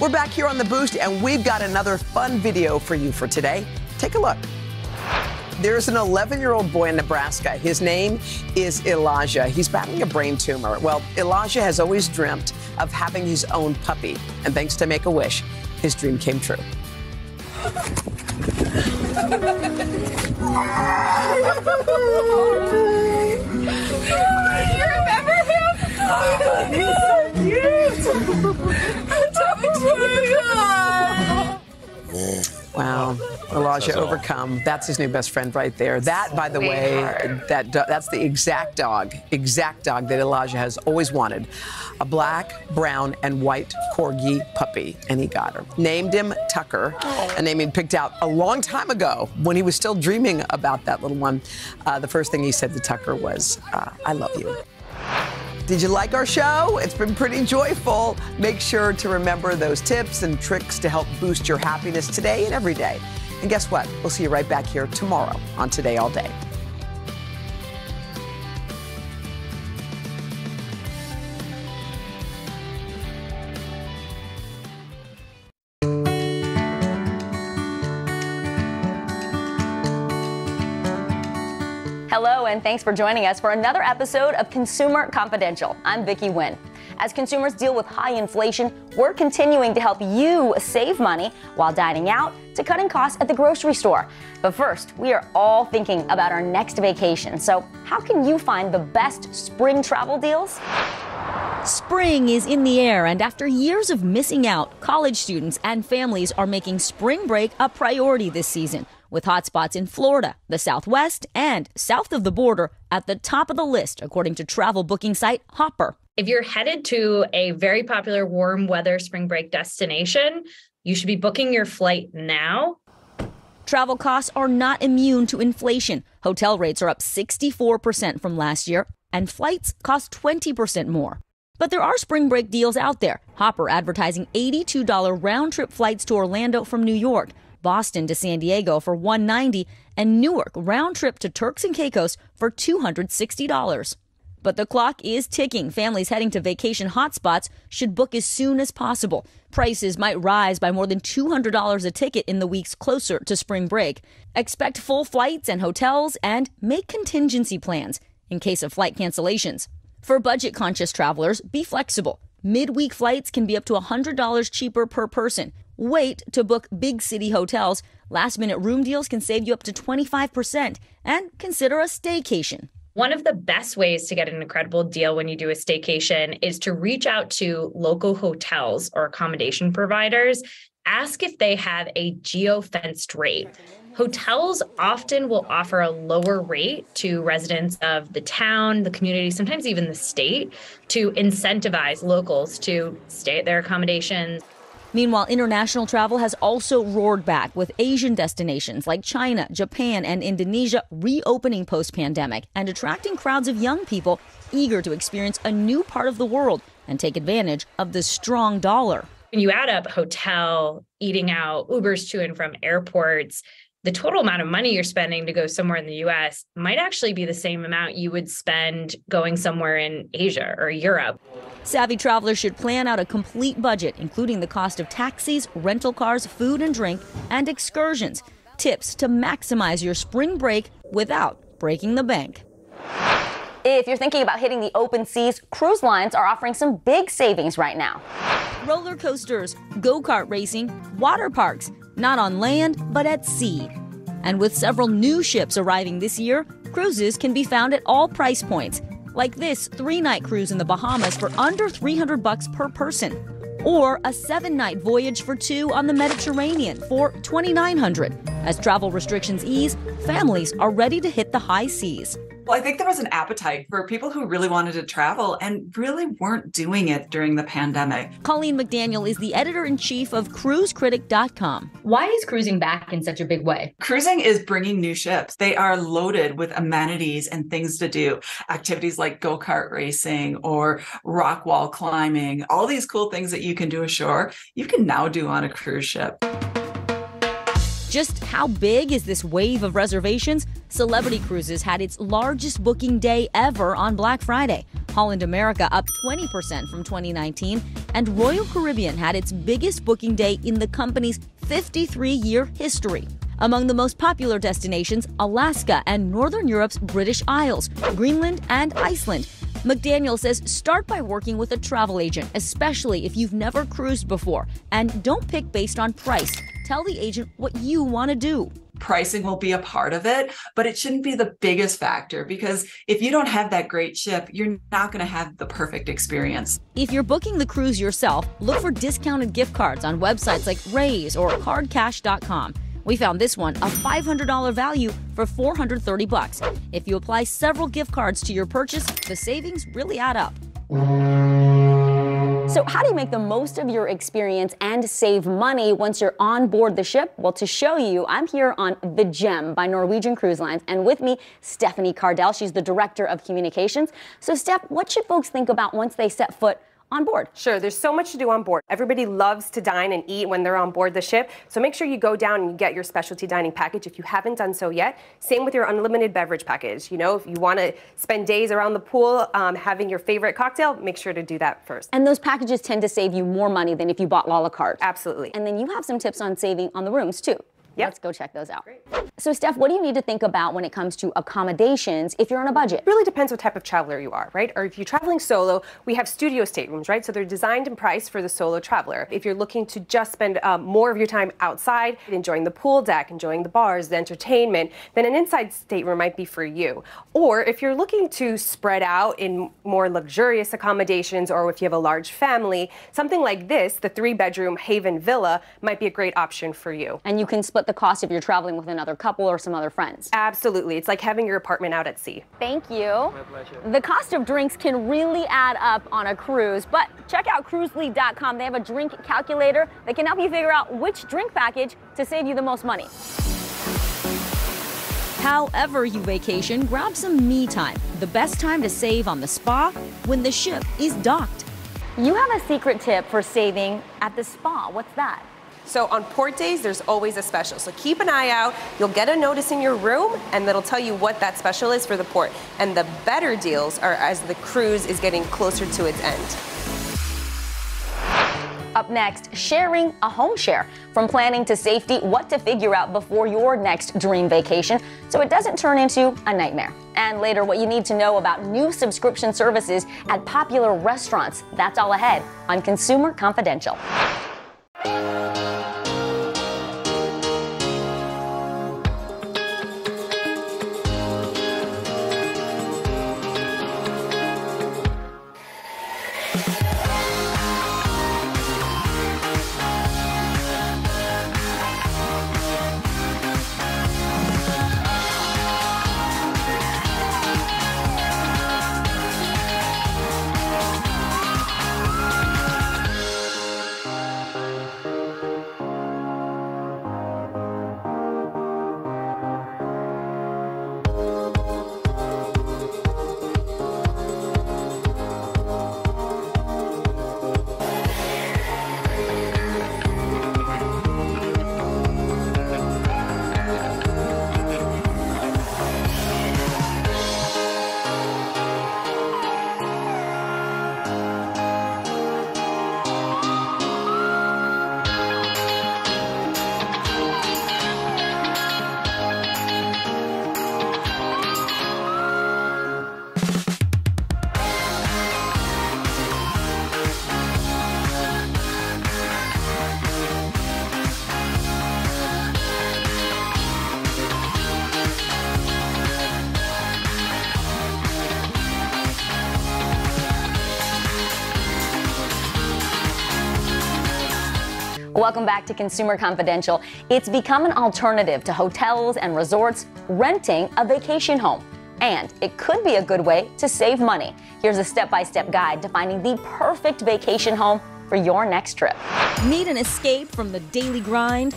We're back here on The Boost, and we've got another fun video for you for today. Take a look. There's an 11-year-old boy in Nebraska. His name is Elijah. He's battling a brain tumor. Well, Elijah has always dreamt of having his own puppy, and thanks to Make-A-Wish, his dream came true. You remember him? He's so cute. Wow, Elijah overcome. That's his new best friend right there. That, by the way, that's the exact dog that Elijah has always wanted. A black, brown, and white corgi puppy, and he got her. Named him Tucker, a name he picked out a long time ago when he was still dreaming about that little one. The first thing he said to Tucker was, I love you. Did you like our show? It's been pretty joyful. Make sure to remember those tips and tricks to help boost your happiness today and every day. And guess what? We'll see you right back here tomorrow on Today All Day. Hello, and thanks for joining us for another episode of Consumer Confidential. I'm Vicki Nguyen. As consumers deal with high inflation, we're continuing to help you save money while dining out to cutting costs at the grocery store. But first, we are all thinking about our next vacation. So how can you find the best spring travel deals? Spring is in the air, and after years of missing out, college students and families are making spring break a priority this season, with hotspots in Florida, the Southwest, and south of the border at the top of the list, according to travel booking site Hopper. If you're headed to a very popular warm weather spring break destination, you should be booking your flight now. Travel costs are not immune to inflation. Hotel rates are up 64% from last year, and flights cost 20% more. But there are spring break deals out there. Hopper advertising $82 round-trip flights to Orlando from New York, Boston to San Diego for $190, and Newark round-trip to Turks and Caicos for $260. But the clock is ticking. Families heading to vacation hotspots should book as soon as possible. Prices might rise by more than $200 a ticket in the weeks closer to spring break. Expect full flights and hotels, and make contingency plans in case of flight cancellations. For budget-conscious travelers, be flexible. Midweek flights can be up to $100 cheaper per person, wait to book big city hotels. Last-minute room deals can save you up to 25%. And consider a staycation. One of the best ways to get an incredible deal when you do a staycation is to reach out to local hotels or accommodation providers. Ask if they have a geo-fenced rate. Hotels often will offer a lower rate to residents of the town, the community, sometimes even the state, to incentivize locals to stay at their accommodations. Meanwhile, international travel has also roared back, with Asian destinations like China, Japan, and Indonesia reopening post-pandemic and attracting crowds of young people eager to experience a new part of the world and take advantage of the strong dollar. When you add up hotel, eating out, Ubers to and from airports, the total amount of money you're spending to go somewhere in the U.S. might actually be the same amount you would spend going somewhere in Asia or Europe. Savvy travelers should plan out a complete budget, including the cost of taxis, rental cars, food and drink, and excursions. Tips to maximize your spring break without breaking the bank. If you're thinking about hitting the open seas, cruise lines are offering some big savings right now. Roller coasters, go-kart racing, water parks. Not on land, but at sea. And with several new ships arriving this year, cruises can be found at all price points, like this 3-night cruise in the Bahamas for under $300 per person, or a 7-night voyage for 2 on the Mediterranean for $2,900. As travel restrictions ease, families are ready to hit the high seas. Well, I think there was an appetite for people who really wanted to travel and really weren't doing it during the pandemic. Colleen McDaniel is the editor-in-chief of CruiseCritic.com. Why is cruising back in such a big way? Cruising is bringing new ships. They are loaded with amenities and things to do. Activities like go-kart racing or rock wall climbing, all these cool things that you can do ashore, you can now do on a cruise ship. Just how big is this wave of reservations? Celebrity Cruises had its largest booking day ever on Black Friday. Holland America up 20% from 2019, and Royal Caribbean had its biggest booking day in the company's 53-year history. Among the most popular destinations, Alaska and Northern Europe's British Isles, Greenland and Iceland. McDaniel says start by working with a travel agent, especially if you've never cruised before, and don't pick based on price. Tell the agent what you want to do. Pricing will be a part of it, but it shouldn't be the biggest factor, because if you don't have that great ship, you're not going to have the perfect experience. If you're booking the cruise yourself, look for discounted gift cards on websites like Raise or Cardcash.com. We found this one, a $500 value for $430. If you apply several gift cards to your purchase, the savings really add up. So how do you make the most of your experience and save money once you're on board the ship? Well, to show you, I'm here on The Gem by Norwegian Cruise Lines, and with me, Stephanie Cardell. She's the Director of Communications. So, Steph, what should folks think about once they set foot on board? Sure, there's so much to do on board. Everybody loves to dine and eat when they're on board the ship, so make sure you go down and you get your specialty dining package if you haven't done so yet. Same with your unlimited beverage package. You know, if you want to spend days around the pool having your favorite cocktail, make sure to do that first. And those packages tend to save you more money than if you bought a la carte. Absolutely. And then you have some tips on saving on the rooms too. Yep. Let's go check those out. Great. So, Steph, what do you need to think about when it comes to accommodations if you're on a budget? It really depends what type of traveler you are, right? Or if you're traveling solo, we have studio staterooms, right? So they're designed and priced for the solo traveler. If you're looking to just spend more of your time outside, enjoying the pool deck, enjoying the bars, the entertainment, then an inside stateroom might be for you. Or if you're looking to spread out in more luxurious accommodations, or if you have a large family, something like this, the 3-bedroom Haven Villa, might be a great option for you. And you can split the cost if you're traveling with another couple or some other friends. Absolutely. It's like having your apartment out at sea. Thank you. My pleasure. The cost of drinks can really add up on a cruise, but check out CruiseLead.com. They have a drink calculator that can help you figure out which drink package to save you the most money. However you vacation, grab some me time. The best time to save on the spa when the ship is docked. You have a secret tip for saving at the spa. What's that? So on port days, there's always a special. So keep an eye out. You'll get a notice in your room, and that'll tell you what that special is for the port. And the better deals are as the cruise is getting closer to its end. Up next, sharing a home share. From planning to safety, what to figure out before your next dream vacation so it doesn't turn into a nightmare. And later, what you need to know about new subscription services at popular restaurants. That's all ahead on Consumer Confidential. Welcome back to Consumer Confidential. It's become an alternative to hotels and resorts renting a vacation home, and it could be a good way to save money. Here's a step-by-step guide to finding the perfect vacation home for your next trip. Need an escape from the daily grind?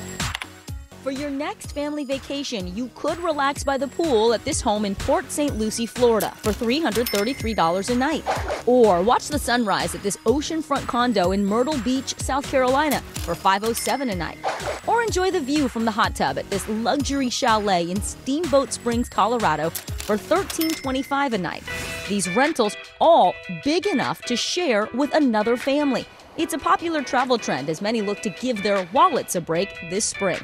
For your next family vacation, you could relax by the pool at this home in Port St. Lucie, Florida for $333 a night. Or watch the sunrise at this oceanfront condo in Myrtle Beach, South Carolina for $507 a night. Or enjoy the view from the hot tub at this luxury chalet in Steamboat Springs, Colorado for $1325 a night. These rentals all big enough to share with another family. It's a popular travel trend as many look to give their wallets a break this spring.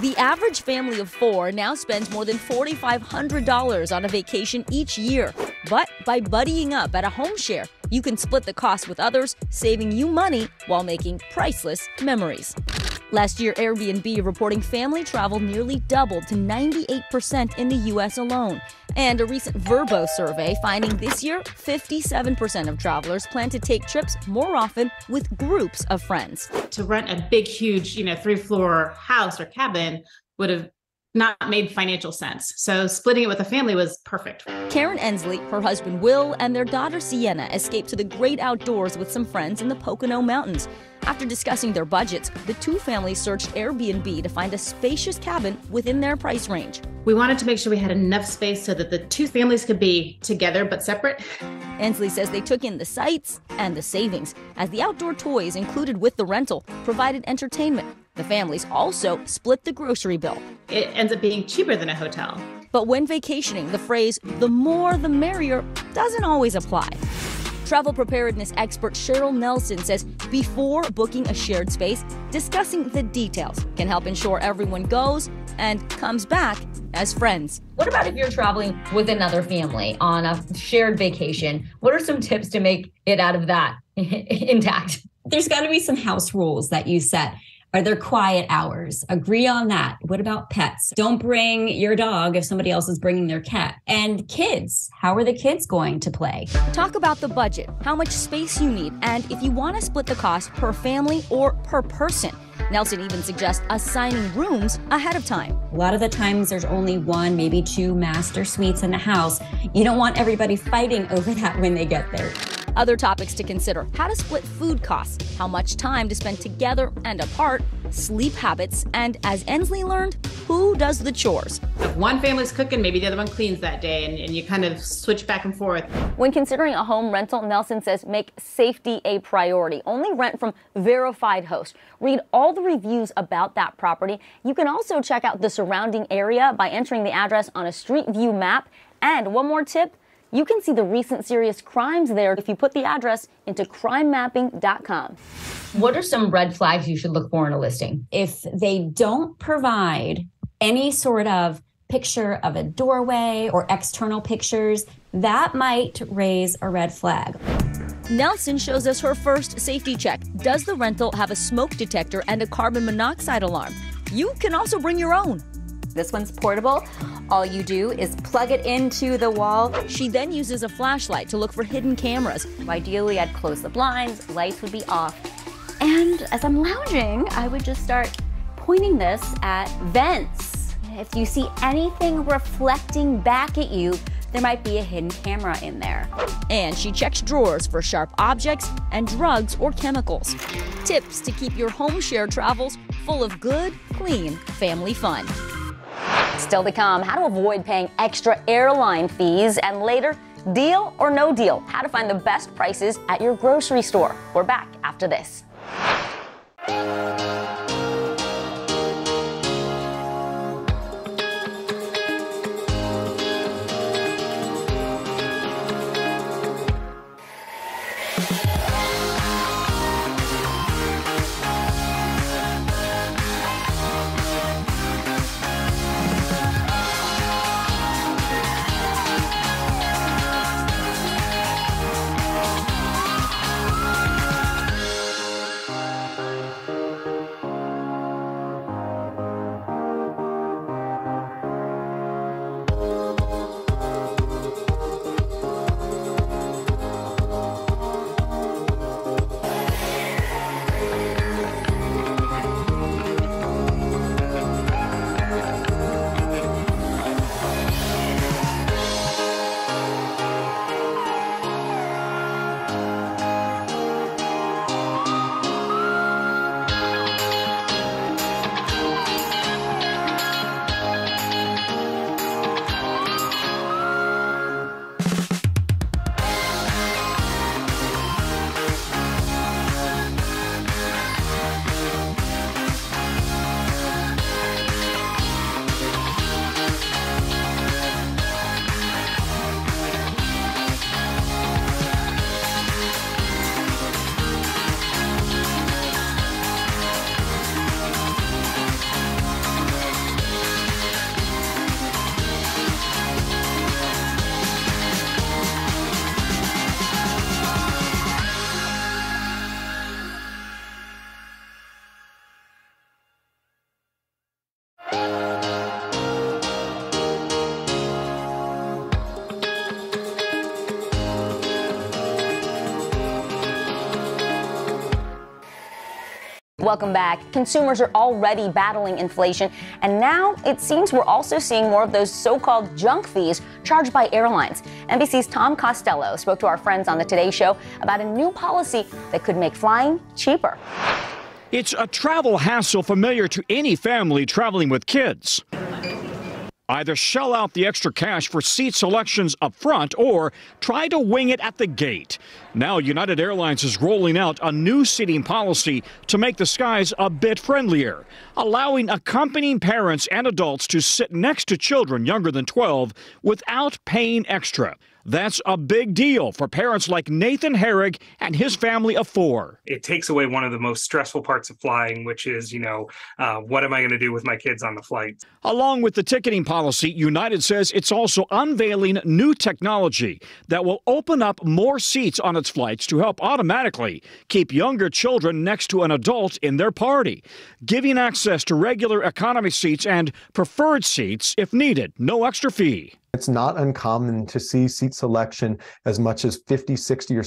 The average family of four now spends more than $4,500 on a vacation each year. But by buddying up at a home share, you can split the cost with others, saving you money while making priceless memories. Last year, Airbnb reporting family travel nearly doubled to 98% in the U.S. alone. And a recent Vrbo survey finding this year, 57% of travelers plan to take trips more often with groups of friends. To rent a big, huge, three-floor house or cabin would have not made financial sense. So splitting it with a family was perfect. Karen Ensley, her husband Will, and their daughter Sienna escaped to the great outdoors with some friends in the Pocono Mountains. After discussing their budgets, the two families searched Airbnb to find a spacious cabin within their price range. We wanted to make sure we had enough space so that the two families could be together but separate. Ensley says they took in the sights and the savings, as the outdoor toys included with the rental provided entertainment. The families also split the grocery bill. It ends up being cheaper than a hotel. But when vacationing, the phrase, the more the merrier, doesn't always apply. Travel preparedness expert Cheryl Nelson says before booking a shared space, discussing the details can help ensure everyone goes and comes back as friends. What about if you're traveling with another family on a shared vacation? What are some tips to make it out of that intact? There's got to be some house rules that you set. Are there quiet hours? Agree on that. What about pets? Don't bring your dog if somebody else is bringing their cat. And kids, how are the kids going to play? Talk about the budget, how much space you need, and if you want to split the cost per family or per person. Nelson even suggests assigning rooms ahead of time. A lot of the times there's only one, maybe two master suites in the house. You don't want everybody fighting over that when they get there. Other topics to consider: how to split food costs, how much time to spend together and apart, sleep habits, and as Ensley learned, who does the chores. If one family's cooking, maybe the other one cleans that day, and you kind of switch back and forth. When considering a home rental, Nelson says make safety a priority. Only rent from verified hosts. Read all the reviews about that property. You can also check out the surrounding area by entering the address on a street view map. And one more tip, you can see the recent serious crimes there if you put the address into CrimeMapping.com. What are some red flags you should look for in a listing? If they don't provide any sort of picture of a doorway or external pictures, that might raise a red flag. Nelson shows us her first safety check. Does the rental have a smoke detector and a carbon monoxide alarm? You can also bring your own. This one's portable. All you do is plug it into the wall. She then uses a flashlight to look for hidden cameras. Ideally, I'd close the blinds, lights would be off. And as I'm lounging, I would just start pointing this at vents. If you see anything reflecting back at you, there might be a hidden camera in there. And she checks drawers for sharp objects and drugs or chemicals. Tips to keep your home share travels full of good, clean family fun. Still to come, how to avoid paying extra airline fees, and later, deal or no deal, how to find the best prices at your grocery store. We're back after this. Welcome back. Consumers are already battling inflation, and now it seems we're also seeing more of those so-called junk fees charged by airlines. NBC's Tom Costello spoke to our friends on the Today Show about a new policy that could make flying cheaper. It's a travel hassle familiar to any family traveling with kids. Either shell out the extra cash for seat selections up front or try to wing it at the gate. Now United Airlines is rolling out a new seating policy to make the skies a bit friendlier, allowing accompanying parents and adults to sit next to children younger than 12 without paying extra. That's a big deal for parents like Nathan Herrick and his family of four. It takes away one of the most stressful parts of flying, which is, what am I going to do with my kids on the flight? Along with the ticketing policy, United says it's also unveiling new technology that will open up more seats on its flights to help automatically keep younger children next to an adult in their party, giving access to regular economy seats and preferred seats if needed, no extra fee. It's not uncommon to see seat selection as much as $50, $60, or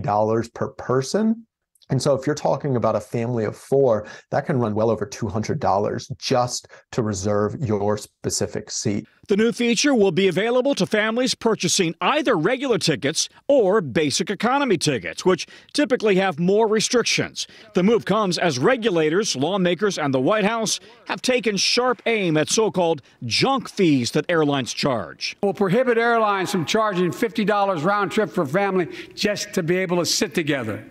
$70 per person. And so if you're talking about a family of four, that can run well over $200 just to reserve your specific seat. The new feature will be available to families purchasing either regular tickets or basic economy tickets, which typically have more restrictions. The move comes as regulators, lawmakers, and the White House have taken sharp aim at so-called junk fees that airlines charge. We'll prohibit airlines from charging $50 round trip for family just to be able to sit together.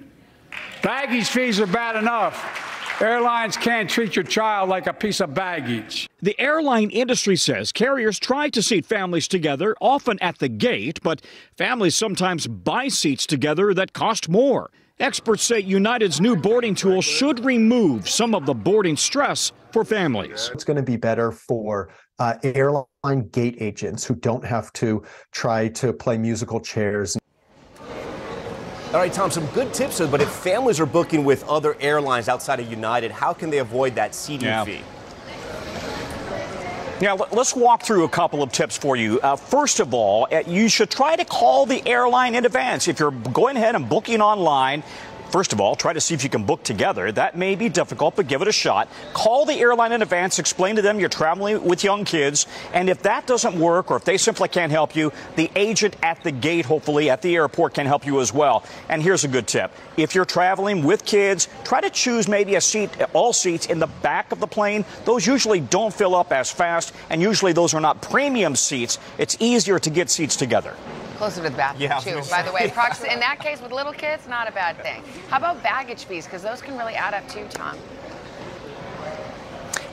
Baggage fees are bad enough. Airlines can't treat your child like a piece of baggage. The airline industry says carriers try to seat families together, often at the gate, but families sometimes buy seats together that cost more. Experts say United's new boarding tool should remove some of the boarding stress for families. It's going to be better for airline gate agents who don't have to try to play musical chairs. All right, Tom, some good tips, but if families are booking with other airlines outside of United, how can they avoid that seating fee? Yeah, let's walk through a couple of tips for you. First of all, you should try to call the airline in advance. If you're going ahead and booking online, first of all, try to see if you can book together. That may be difficult, but give it a shot. Call the airline in advance. Explain to them you're traveling with young kids. And if that doesn't work or if they simply can't help you, the agent at the gate, hopefully at the airport, can help you as well. And here's a good tip. If you're traveling with kids, try to choose maybe a seat, all seats in the back of the plane. Those usually don't fill up as fast, and usually those are not premium seats. It's easier to get seats together. Closer to the bathroom, too, by the way. Yeah. In that case, with little kids, not a bad thing. How about baggage fees? Because those can really add up, too, Tom.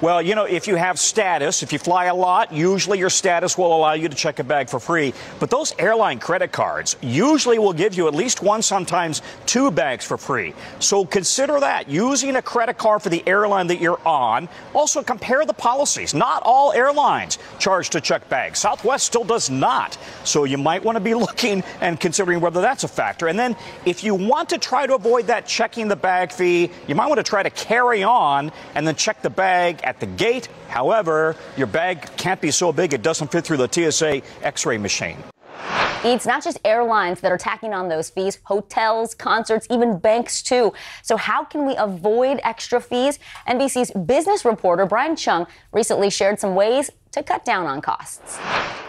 Well, you know, if you have status, if you fly a lot, usually your status will allow you to check a bag for free. But those airline credit cards usually will give you at least one, sometimes two bags for free. So consider that, using a credit card for the airline that you're on. Also, compare the policies. Not all airlines charge to check bags. Southwest still does not. So you might want to be looking and considering whether that's a factor. And then if you want to try to avoid that checking the bag fee, you might want to try to carry on and then check the bag at the gate. However, your bag can't be so big it doesn't fit through the TSA x-ray machine. It's not just airlines that are tacking on those fees, hotels, concerts, even banks too. So how can we avoid extra fees? NBC's business reporter Brian Chung recently shared some ways to cut down on costs.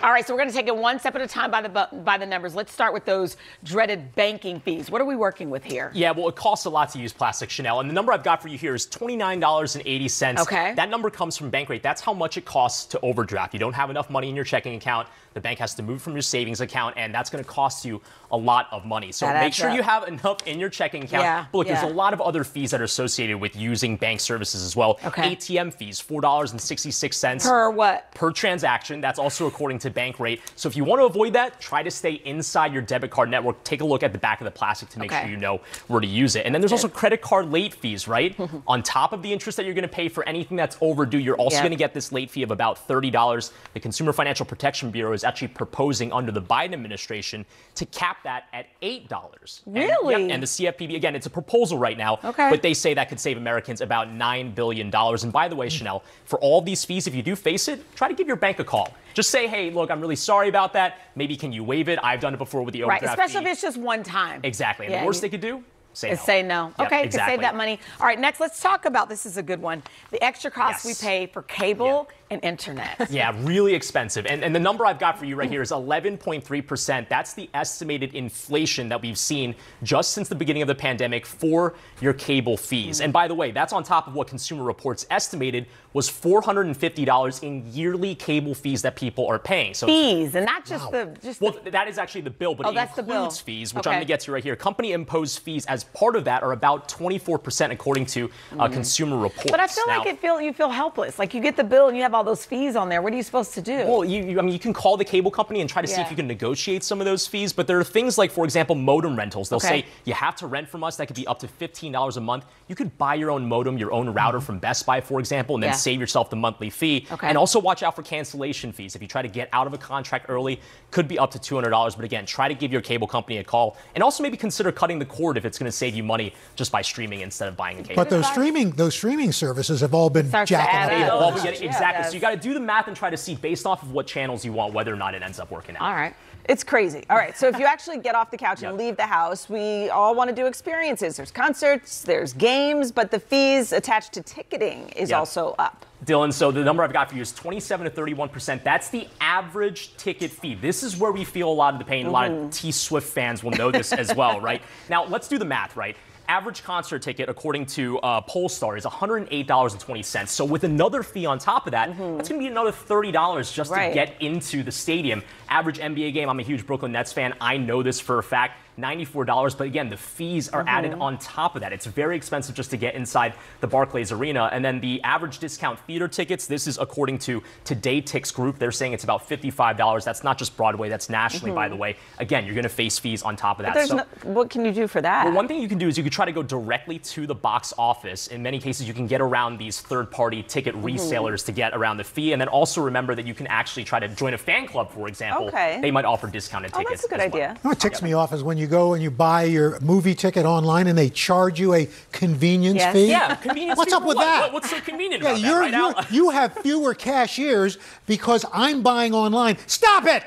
All right, so we're going to take it one step at a time by the numbers. Let's start with those dreaded banking fees. What are we working with here? Yeah, well, it costs a lot to use plastic, Chanel. And the number I've got for you here is $29.80. Okay. That number comes from Bankrate. That's how much it costs to overdraft. You don't have enough money in your checking account. The bank has to move from your savings account, and that's going to cost you a lot of money. So make sure you have enough in your checking account. Yeah, but look, there's a lot of other fees that are associated with using bank services as well. Okay. ATM fees, $4.66. Per what? Per transaction. That's also according to Bankrate. So if you want to avoid that, try to stay inside your debit card network. Take a look at the back of the plastic to make sure you know where to use it. And then there's also credit card late fees, right? On top of the interest that you're going to pay for anything that's overdue, you're also going to get this late fee of about $30. The Consumer Financial Protection Bureau is actually proposing under the Biden administration to cap that at $8. Really? And the CFPB, again, it's a proposal right now, but they say that could save Americans about $9 billion. And by the way, Chanel, for all these fees, if you do face it, try to give your bank a call. Just say, hey, look, I'm really sorry about that. Maybe can you waive it? I've done it before with the overdraft fee. Especially if it's just one time. Exactly. And the worst they could do say no. Say no. Yep, okay, exactly. To save that money. All right, next, let's talk about, this is a good one, the extra costs we pay for cable and internet. Yeah, really expensive. And the number I've got for you right here is 11.3%. That's the estimated inflation that we've seen just since the beginning of the pandemic for your cable fees. And by the way, that's on top of what Consumer Reports estimated was $450 in yearly cable fees that people are paying. So fees, and not just that is actually the bill, but it includes fees, which I'm going to get to right here. Company imposed fees as part of that are about 24% according to Consumer Reports. But I feel like you feel helpless. Like you get the bill and you have all those fees on there. What are you supposed to do? Well, I mean, you can call the cable company and try to see if you can negotiate some of those fees. But there are things like, for example, modem rentals. They'll say you have to rent from us. That could be up to $15 a month. You could buy your own modem, your own router from Best Buy, for example, and then save yourself the monthly fee. Okay. And also watch out for cancellation fees. If you try to get out of a contract early, could be up to $200. But again, try to give your cable company a call, and also maybe consider cutting the cord if it's going to save you money just by streaming instead of buying a cable. But those streaming services have all been jacking up. Exactly. So you got to do the math and try to see based off of what channels you want, whether or not it ends up working out. All right. It's crazy. All right. So if you actually get off the couch and leave the house, we all want to do experiences. There's concerts, there's games, but the fees attached to ticketing is also up. Dylan, so the number I've got for you is 27 to 31%. That's the average ticket fee. This is where we feel a lot of the pain. A lot of T-Swift fans will know this as well, right? Now, let's do the math, right? Average concert ticket, according to Pollstar, is $108.20. So with another fee on top of that, that's going to be another $30 just to get into the stadium. Average NBA game, I'm a huge Brooklyn Nets fan. I know this for a fact. $94, but again, the fees are added on top of that. It's very expensive just to get inside the Barclays Arena. And then the average discount theater tickets, this is according to Today Tick's group. They're saying it's about $55. That's not just Broadway, that's nationally, by the way. Again, you're going to face fees on top of that. So, what can you do for that? Well, one thing you can do is you could try to go directly to the box office. In many cases, you can get around these third-party ticket resellers to get around the fee. And then also remember that you can actually try to join a fan club, for example. Okay. They might offer discounted tickets. Oh, that's a good idea. Well. What ticks me off is when you go and you buy your movie ticket online and they charge you a convenience fee. Yeah, convenience fee. What's up with that? What's so convenient about that right now? You have fewer cashiers because I'm buying online. Stop it!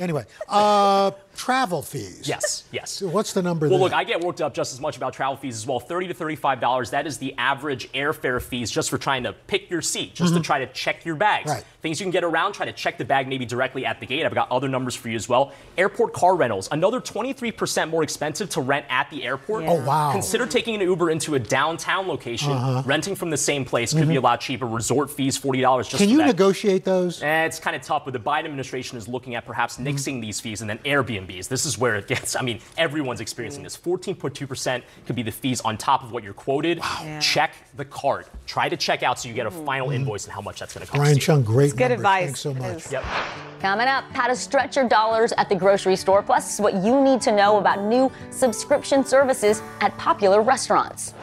Anyway, travel fees. Yes. So what's the number there? Well, look, I get worked up just as much about travel fees as well. $30 to $35, that is the average airfare fees just for trying to pick your seat, just to try to check your bags. Right. Things you can get around, try to check the bag maybe directly at the gate. I've got other numbers for you as well. Airport car rentals, another 23% more expensive to rent at the airport. Yeah. Oh, wow. Consider taking an Uber into a downtown location. Renting from the same place could be a lot cheaper. Resort fees, $40 just Can you negotiate those? It's kind of tough, but the Biden administration is looking at perhaps nixing these fees, and then Airbnbs. This is where it gets, I mean, everyone's experiencing this. 14.2% could be the fees on top of what you're quoted. Wow. Yeah. Check the card. Try to check out so you get a final invoice and how much that's going to cost. Brian Chung, great good advice. Thanks so much. Yep. Coming up, how to stretch your dollars at the grocery store, plus what you need to know about new subscription services at popular restaurants.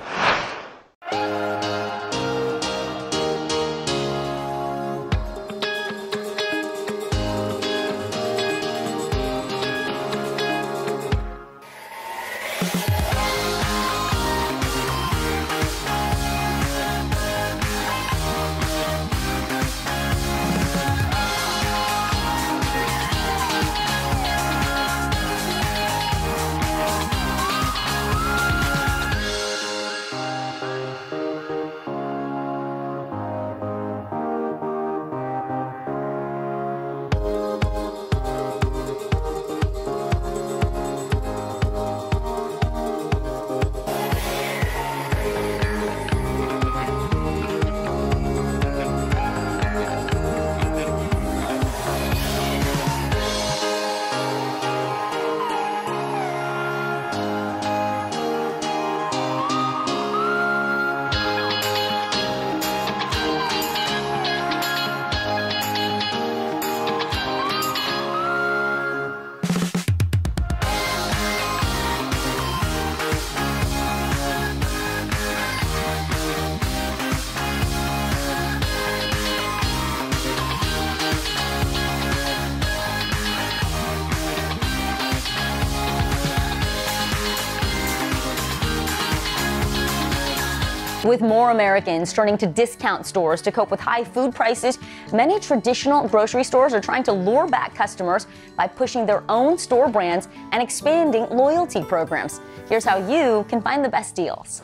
With more Americans turning to discount stores to cope with high food prices, many traditional grocery stores are trying to lure back customers by pushing their own store brands and expanding loyalty programs. Here's how you can find the best deals.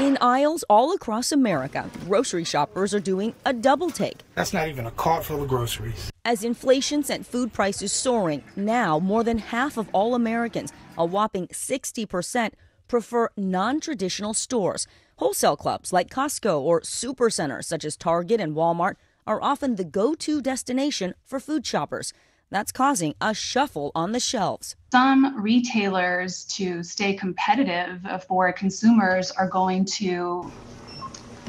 In aisles all across America, grocery shoppers are doing a double take. That's not even a cart full of groceries. As inflation sent food prices soaring, now more than half of all Americans, a whopping 60%, prefer non-traditional stores. Wholesale clubs like Costco or supercenters such as Target and Walmart are often the go-to destination for food shoppers. That's causing a shuffle on the shelves. Some retailers, to stay competitive for consumers, are going to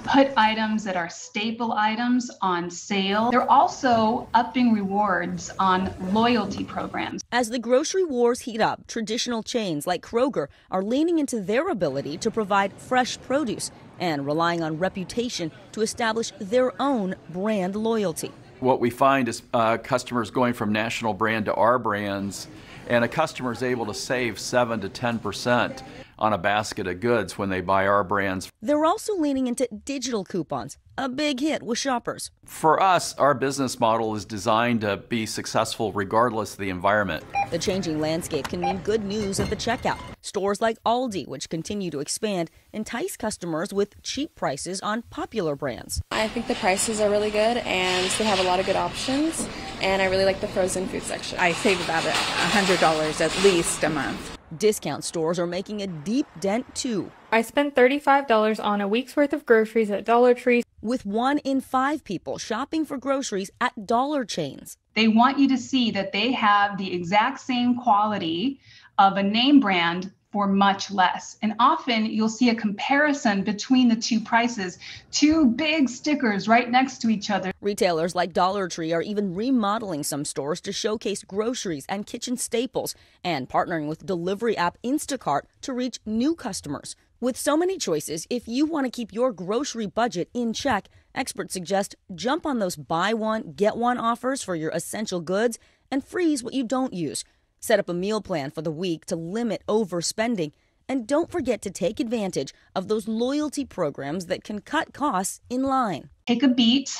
put items that are staple items on sale. They're also upping rewards on loyalty programs. As the grocery wars heat up, traditional chains like Kroger are leaning into their ability to provide fresh produce and relying on reputation to establish their own brand loyalty. What we find is customers going from national brand to our brands, and a customer is able to save 7 to 10% on a basket of goods when they buy our brands. They're also leaning into digital coupons, a big hit with shoppers. For us, our business model is designed to be successful regardless of the environment. The changing landscape can mean good news at the checkout. Stores like Aldi, which continue to expand, entice customers with cheap prices on popular brands. I think the prices are really good and they have a lot of good options, and I really like the frozen food section. I save about $100 at least a month. Discount stores are making a deep dent, too. I spent $35 on a week's worth of groceries at Dollar Tree. With 1 in 5 people shopping for groceries at dollar chains. They want you to see that they have the exact same quality of a name brand for much less. And often you'll see a comparison between the two prices, two big stickers right next to each other. Retailers like Dollar Tree are even remodeling some stores to showcase groceries and kitchen staples and partnering with delivery app Instacart to reach new customers. With so many choices, if you want to keep your grocery budget in check, experts suggest jump on those buy one, get one offers for your essential goods and freeze what you don't use. Set up a meal plan for the week to limit overspending, and don't forget to take advantage of those loyalty programs that can cut costs in line. Take a beat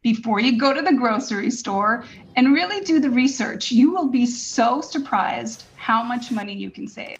before you go to the grocery store and really do the research. You will be so surprised how much money you can save.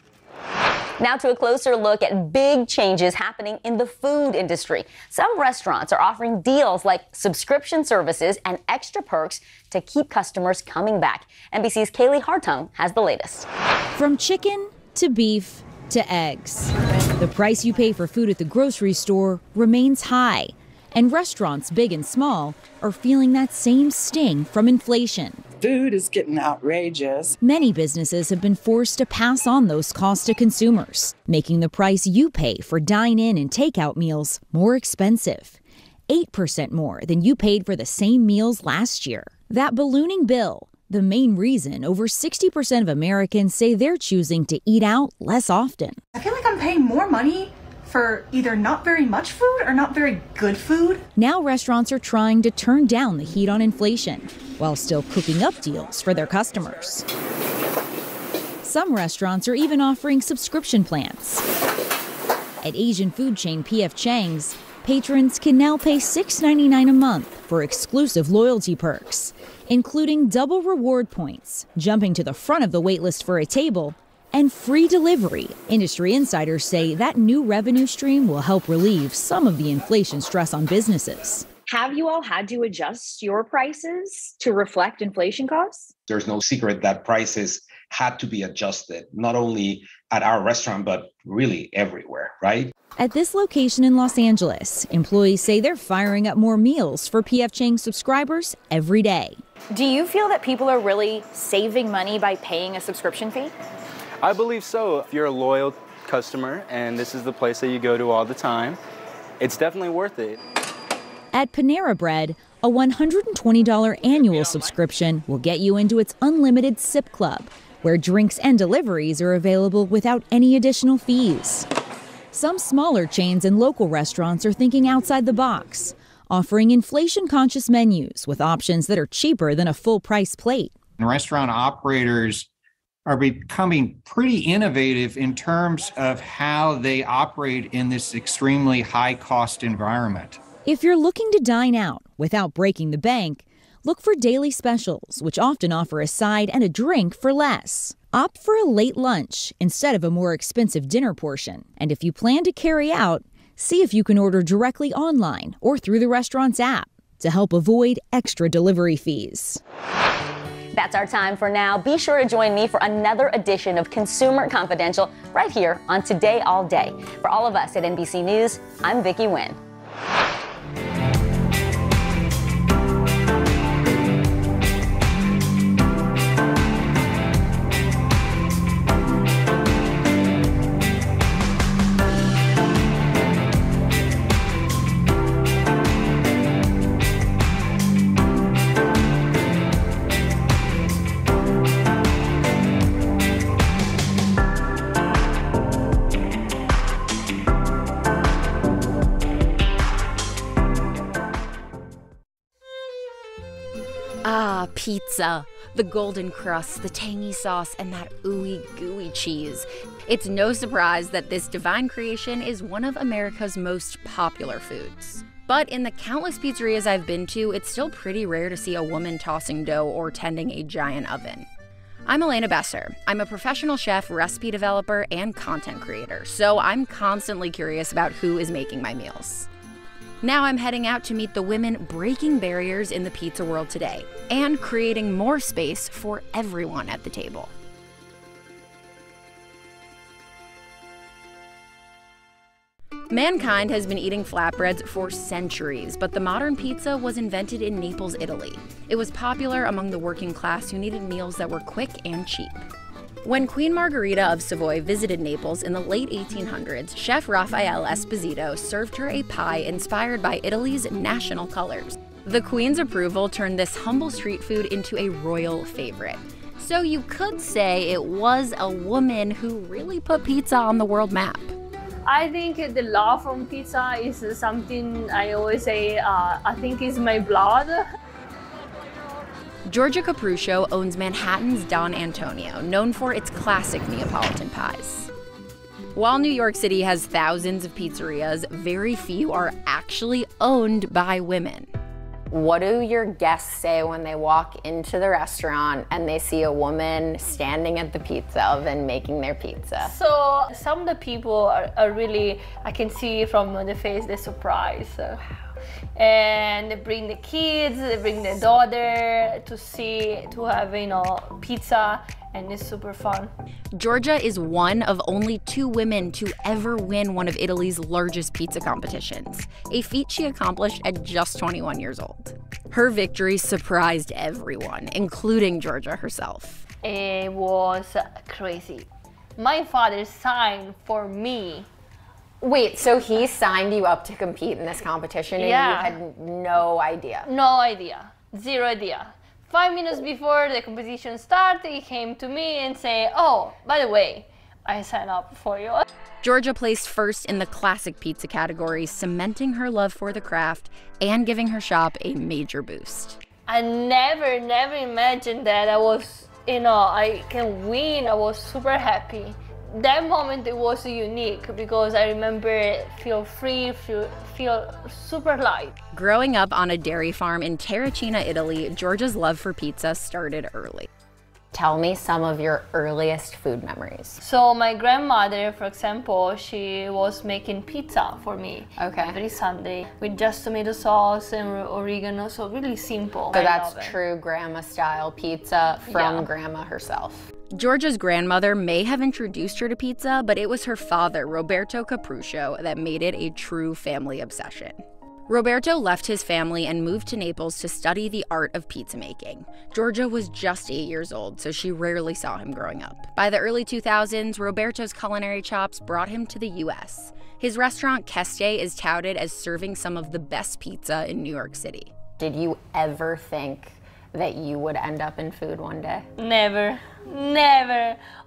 Now to a closer look at big changes happening in the food industry. Some restaurants are offering deals like subscription services and extra perks to keep customers coming back. NBC's Kaylee Hartung has the latest. From chicken to beef to eggs, the price you pay for food at the grocery store remains high, and restaurants big and small are feeling that same sting from inflation. Food is getting outrageous. Many businesses have been forced to pass on those costs to consumers, making the price you pay for dine-in and takeout meals more expensive, 8% more than you paid for the same meals last year. That ballooning bill, the main reason over 60% of Americans say they're choosing to eat out less often. I feel like I'm paying more money for either not very much food or not very good food. Now restaurants are trying to turn down the heat on inflation while still cooking up deals for their customers. Some restaurants are even offering subscription plans. At Asian food chain PF Chang's, patrons can now pay $6.99 a month for exclusive loyalty perks, including double reward points, jumping to the front of the waitlist for a table, and free delivery. Industry insiders say that new revenue stream will help relieve some of the inflation stress on businesses. Have you all had to adjust your prices to reflect inflation costs? There's no secret that prices had to be adjusted, not only at our restaurant, but really everywhere, right? At this location in Los Angeles, employees say they're firing up more meals for PF Chang's subscribers every day. Do you feel that people are really saving money by paying a subscription fee? I believe so. If you're a loyal customer and this is the place that you go to all the time, it's definitely worth it. At Panera Bread, a $120 annual subscription will get you into its unlimited sip club, where drinks and deliveries are available without any additional fees. Some smaller chains and local restaurants are thinking outside the box, offering inflation-conscious menus with options that are cheaper than a full-price plate. The restaurant operators are becoming pretty innovative in terms of how they operate in this extremely high-cost environment. If you're looking to dine out without breaking the bank, look for daily specials, which often offer a side and a drink for less. Opt for a late lunch instead of a more expensive dinner portion. And if you plan to carry out, see if you can order directly online or through the restaurant's app to help avoid extra delivery fees. That's our time for now. Be sure to join me for another edition of Consumer Confidential right here on Today All Day. For all of us at NBC News, I'm Vicki Nguyen. Pizza. The golden crust, the tangy sauce, and that ooey gooey cheese. It's no surprise that this divine creation is one of America's most popular foods. But in the countless pizzerias I've been to, it's still pretty rare to see a woman tossing dough or tending a giant oven. I'm Elena Besser. I'm a professional chef, recipe developer, and content creator, so I'm constantly curious about who is making my meals. Now I'm heading out to meet the women breaking barriers in the pizza world today and creating more space for everyone at the table. Mankind has been eating flatbreads for centuries, but the modern pizza was invented in Naples, Italy. It was popular among the working class who needed meals that were quick and cheap. When Queen Margherita of Savoy visited Naples in the late 1800s, chef Raffaele Esposito served her a pie inspired by Italy's national colors. The Queen's approval turned this humble street food into a royal favorite. So you could say it was a woman who really put pizza on the world map. I think the love for pizza is something I always say, I think is my blood. Georgia Capruccio owns Manhattan's Don Antonio, known for its classic Neapolitan pies. While New York City has thousands of pizzerias, very few are actually owned by women. What do your guests say when they walk into the restaurant and they see a woman standing at the pizza oven making their pizza? So some of the people are really, I can see from the face, they're surprised. And they bring the kids, they bring their daughter to have, you know, pizza, and it's super fun. Georgia is one of only two women to ever win one of Italy's largest pizza competitions, a feat she accomplished at just 21 years old. Her victory surprised everyone, including Georgia herself. It was crazy. My father signed for me. Wait, so he signed you up to compete in this competition and you had no idea? No idea. Zero idea. 5 minutes before the competition started, he came to me and said, oh, by the way, I signed up for you. Georgia placed first in the classic pizza category, cementing her love for the craft and giving her shop a major boost. I never imagined that I was, you know, I can win. I was super happy. That moment, it was unique because I remember feel free, feel super light. Growing up on a dairy farm in Terracina, Italy, Georgia's love for pizza started early. Tell me some of your earliest food memories. So my grandmother, for example, she was making pizza for me every Sunday with just tomato sauce and oregano, so really simple. So that's true grandma-style pizza from grandma herself. Georgia's grandmother may have introduced her to pizza, but it was her father, Roberto Capruccio, that made it a true family obsession. Roberto left his family and moved to Naples to study the art of pizza making. Georgia was just 8 years old, so she rarely saw him growing up. By the early 2000s, Roberto's culinary chops brought him to the U.S. His restaurant, Keste, is touted as serving some of the best pizza in New York City. Did you ever think that you would end up in food one day? Never.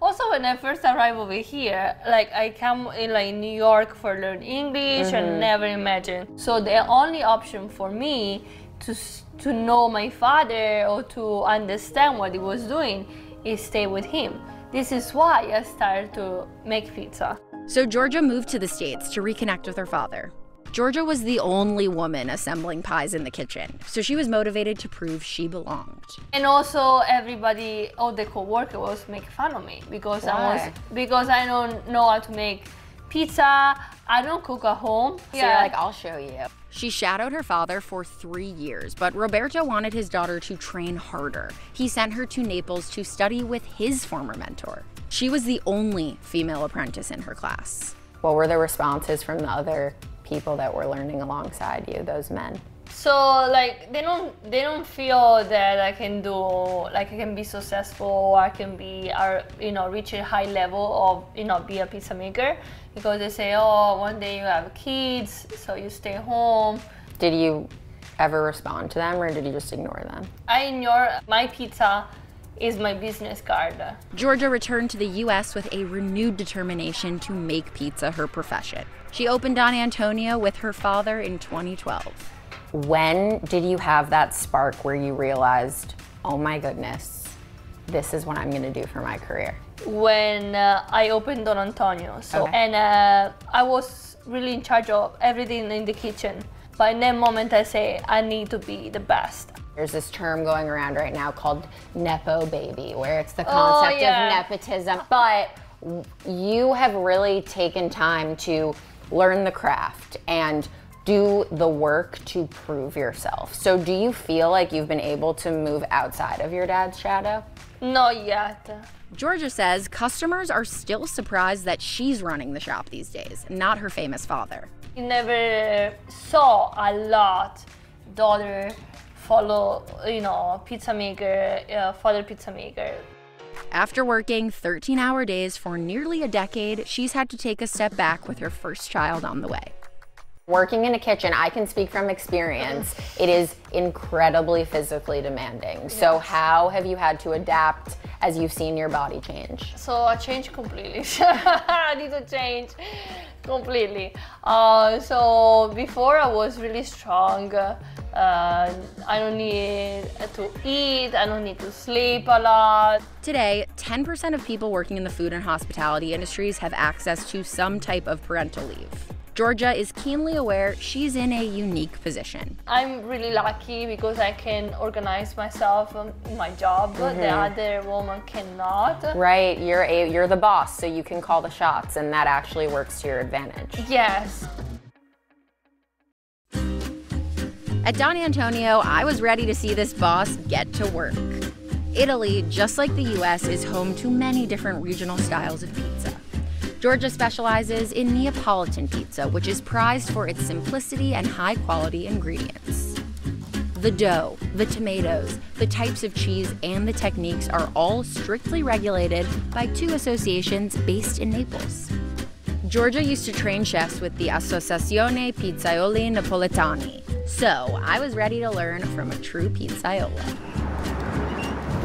Also, when I first arrived over here, like I come in like New York for learn English, and never imagined. So the only option for me to know my father or to understand what he was doing is stay with him. This is why I started to make pizza. So Georgia moved to the States to reconnect with her father. Georgia was the only woman assembling pies in the kitchen, so she was motivated to prove she belonged. And also everybody, all the co-workers was making fun of me because because I don't know how to make pizza, I don't cook at home. So you're like, I'll show you. She shadowed her father for 3 years, but Roberto wanted his daughter to train harder. He sent her to Naples to study with his former mentor. She was the only female apprentice in her class. What were the responses from the other people that were learning alongside you, those men? So like they don't feel that I can do, like I can be successful, or I can be, you know, reach a high level of, you know, be a pizza maker, because they say, oh, one day you have kids, so you stay home. Did you ever respond to them, or did you just ignore them? I ignore. My pizza is my business card. Georgia returned to the U.S. with a renewed determination to make pizza her profession. She opened Don Antonio with her father in 2012. When did you have that spark where you realized, oh my goodness, this is what I'm gonna do for my career? When I opened Don Antonio. So, and I was really in charge of everything in the kitchen. But in that moment I say, I need to be the best. There's this term going around right now called Nepo baby, where it's the concept of nepotism. But you have really taken time to learn the craft and do the work to prove yourself. So do you feel like you've been able to move outside of your dad's shadow? Not yet. Georgia says customers are still surprised that she's running the shop these days, not her famous father. You never saw a lot daughter follow, you know, pizza maker, father pizza maker. After working 13-hour days for nearly a decade, she's had to take a step back with her first child on the way. Working in a kitchen, I can speak from experience, it is incredibly physically demanding. Yes. So how have you had to adapt as you've seen your body change? So I changed completely. I need to change completely. So before I was really strong. I don't need to eat, I don't need to sleep a lot. Today, 10% of people working in the food and hospitality industries have access to some type of parental leave. Georgia is keenly aware she's in a unique position. I'm really lucky because I can organize myself in my job. The other woman cannot. Right, you're the boss, so you can call the shots, and that actually works to your advantage. Yes. At Don Antonio, I was ready to see this boss get to work. Italy, just like the US, is home to many different regional styles of pizza. Georgia specializes in Neapolitan pizza, which is prized for its simplicity and high-quality ingredients. The dough, the tomatoes, the types of cheese, and the techniques are all strictly regulated by two associations based in Naples. Georgia used to train chefs with the Associazione Pizzaioli Napoletani, so I was ready to learn from a true pizzaiola.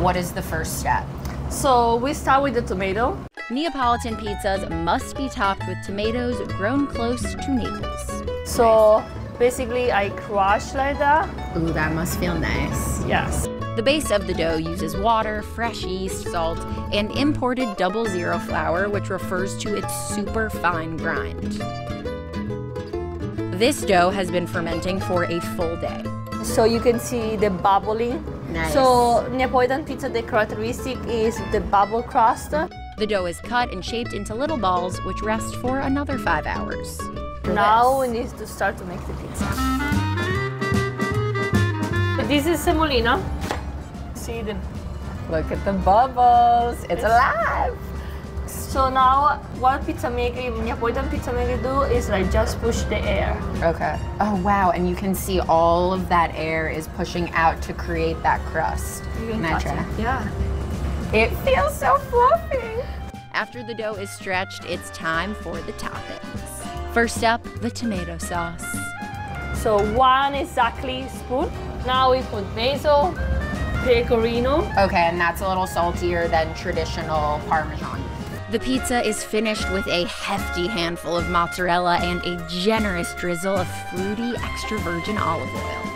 What is the first step? So we start with the tomato. Neapolitan pizzas must be topped with tomatoes grown close to Naples. So basically I crush like that. Ooh, that must feel nice. Yes. The base of the dough uses water, fresh yeast, salt, and imported 00 flour, which refers to its super fine grind. This dough has been fermenting for a full day. So you can see the bubbling. Nice. So Neapolitan pizza, the characteristic is the bubble crust. The dough is cut and shaped into little balls, which rest for another 5 hours. Now we need to start to make the pizza. This is semolina. See the... Look at the bubbles, it's alive! So now what pizza maker, Neapolitan pizza maker do is like just push the air. Okay. Oh wow, and you can see all of that air is pushing out to create that crust. Can I try? Yeah. It feels so fluffy. After the dough is stretched, it's time for the toppings. First up, the tomato sauce. So one exactly spoon. Now we put basil, pecorino. Okay, and that's a little saltier than traditional Parmesan. The pizza is finished with a hefty handful of mozzarella and a generous drizzle of fruity extra virgin olive oil.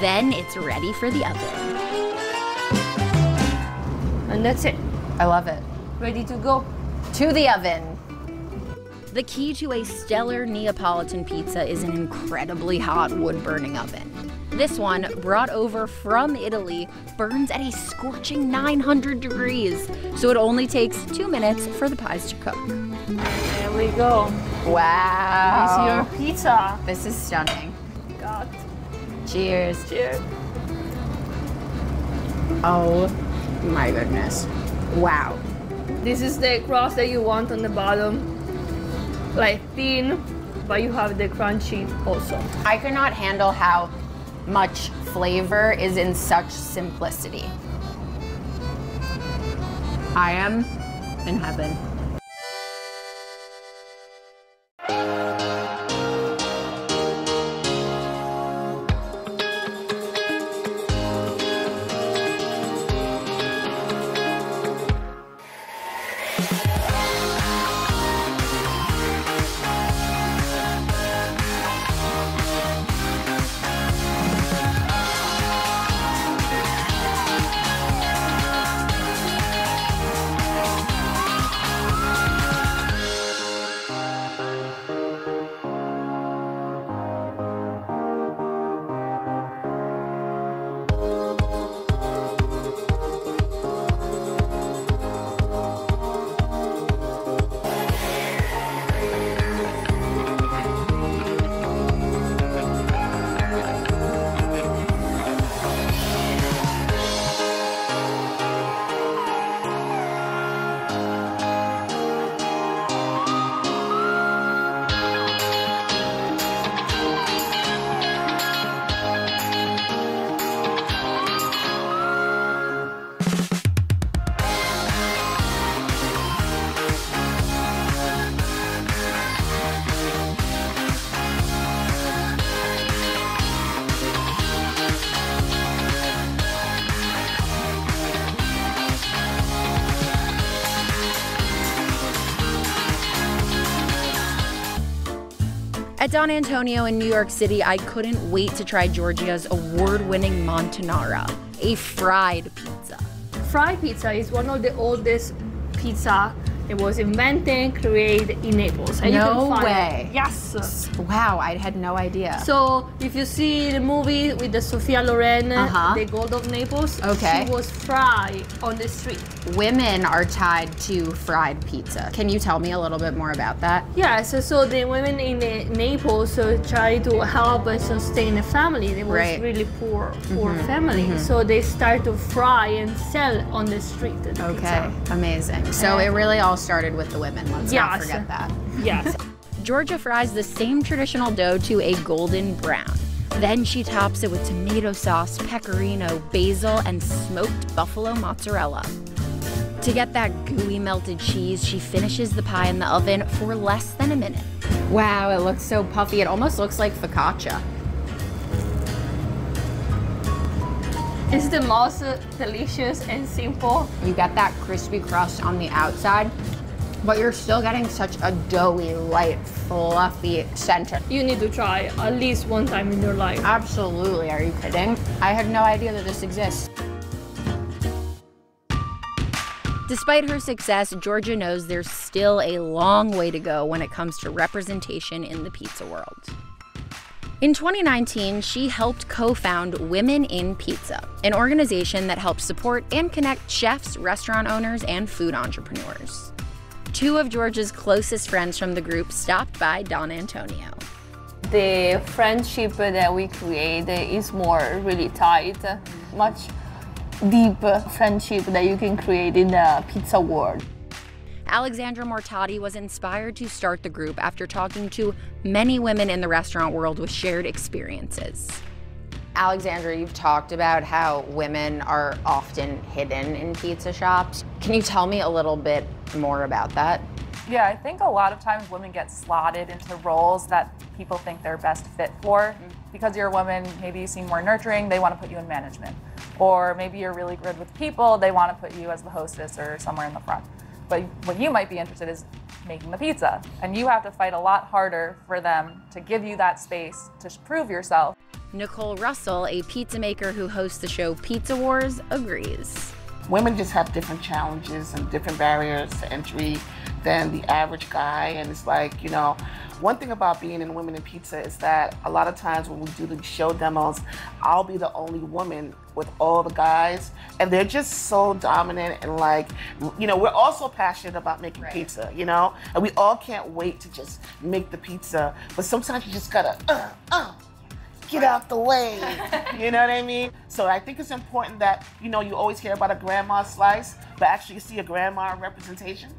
Then it's ready for the oven. And that's it. I love it. ready to go to the oven. The key to a stellar Neapolitan pizza is an incredibly hot wood-burning oven. This one, brought over from Italy, burns at a scorching 900 degrees, so it only takes 2 minutes for the pies to cook. There we go. Wow. Here's your pizza. This is stunning. God. Cheers. Cheers. Oh my goodness. Wow. This is the crust that you want on the bottom, like thin, but you have the crunchy also. I cannot handle how much flavor is in such simplicity. I am in heaven. At Don Antonio in New York City, I couldn't wait to try Georgia's award-winning Montanara, a fried pizza. Fried pizza is one of the oldest pizza that was invented and created in Naples. And no way. It. Yes. Wow, I had no idea. So if you see the movie with the Sophia Loren, the Gold of Naples, she was fried on the street. Women are tied to fried pizza. Can you tell me a little bit more about that? Yeah, so the women in Naples try to help and sustain a family. They were really poor family. So they start to fry and sell on the street. The pizza. Amazing. So it really all started with the women. Let's not forget that. Yes. Georgia fries the same traditional dough to a golden brown. Then she tops it with tomato sauce, pecorino, basil, and smoked buffalo mozzarella. To get that gooey melted cheese, she finishes the pie in the oven for less than a minute. Wow, it looks so puffy. It almost looks like focaccia. It's the most delicious and simple. You get that crispy crust on the outside, but you're still getting such a doughy, light, fluffy center. You need to try at least one time in your life. Absolutely, are you kidding? I had no idea that this exists. Despite her success, Georgia knows there's still a long way to go when it comes to representation in the pizza world. In 2019, she helped co-found Women in Pizza, an organization that helps support and connect chefs, restaurant owners, and food entrepreneurs. Two of Georgia's closest friends from the group stopped by Don Antonio. The friendship that we create is more really tight, much deep friendship that you can create in the pizza world. Alexandra Mortati was inspired to start the group after talking to many women in the restaurant world with shared experiences. Alexandra, you've talked about how women are often hidden in pizza shops. Can you tell me a little bit more about that? Yeah, I think a lot of times women get slotted into roles that people think they're best fit for. Because you're a woman, maybe you seem more nurturing, they want to put you in management. Or maybe you're really good with people, they want to put you as the hostess or somewhere in the front. But what you might be interested in is making the pizza. And you have to fight a lot harder for them to give you that space to prove yourself. Nicole Russell, a pizza maker who hosts the show Pizza Wars, agrees. women just have different challenges and different barriers to entry than the average guy. And it's like, you know, one thing about being in Women in Pizza is that a lot of times when we do the show demos, I'll be the only woman with all the guys, and they're just so dominant, and like, you know, we're also passionate about making pizza, you know, and we all can't wait to just make the pizza, but sometimes you just gotta get out the way, you know what I mean? So I think it's important that, you know, you always hear about a grandma slice, but actually you see a grandma representation.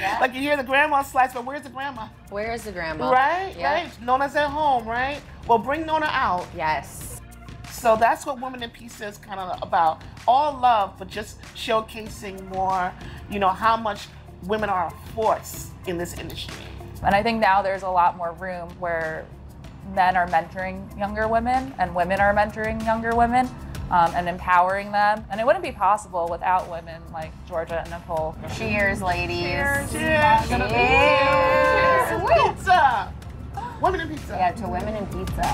Yeah. Like, you hear the grandma slice, but where's the grandma? Where is the grandma? Right, yeah. Right? Nona's at home, right? Well, bring Nona out. Yes. So that's what Women in Pizza is kind of about. All love, but just showcasing more, you know, how much women are a force in this industry. And I think now there's a lot more room where men are mentoring younger women and women are mentoring younger women and empowering them. And it wouldn't be possible without women like Georgia and Nicole. Cheers, ladies. Cheers. Cheers. Cheers. Cheers. Cheers. Pizza. Women in Pizza. Yeah, to Women in Pizza.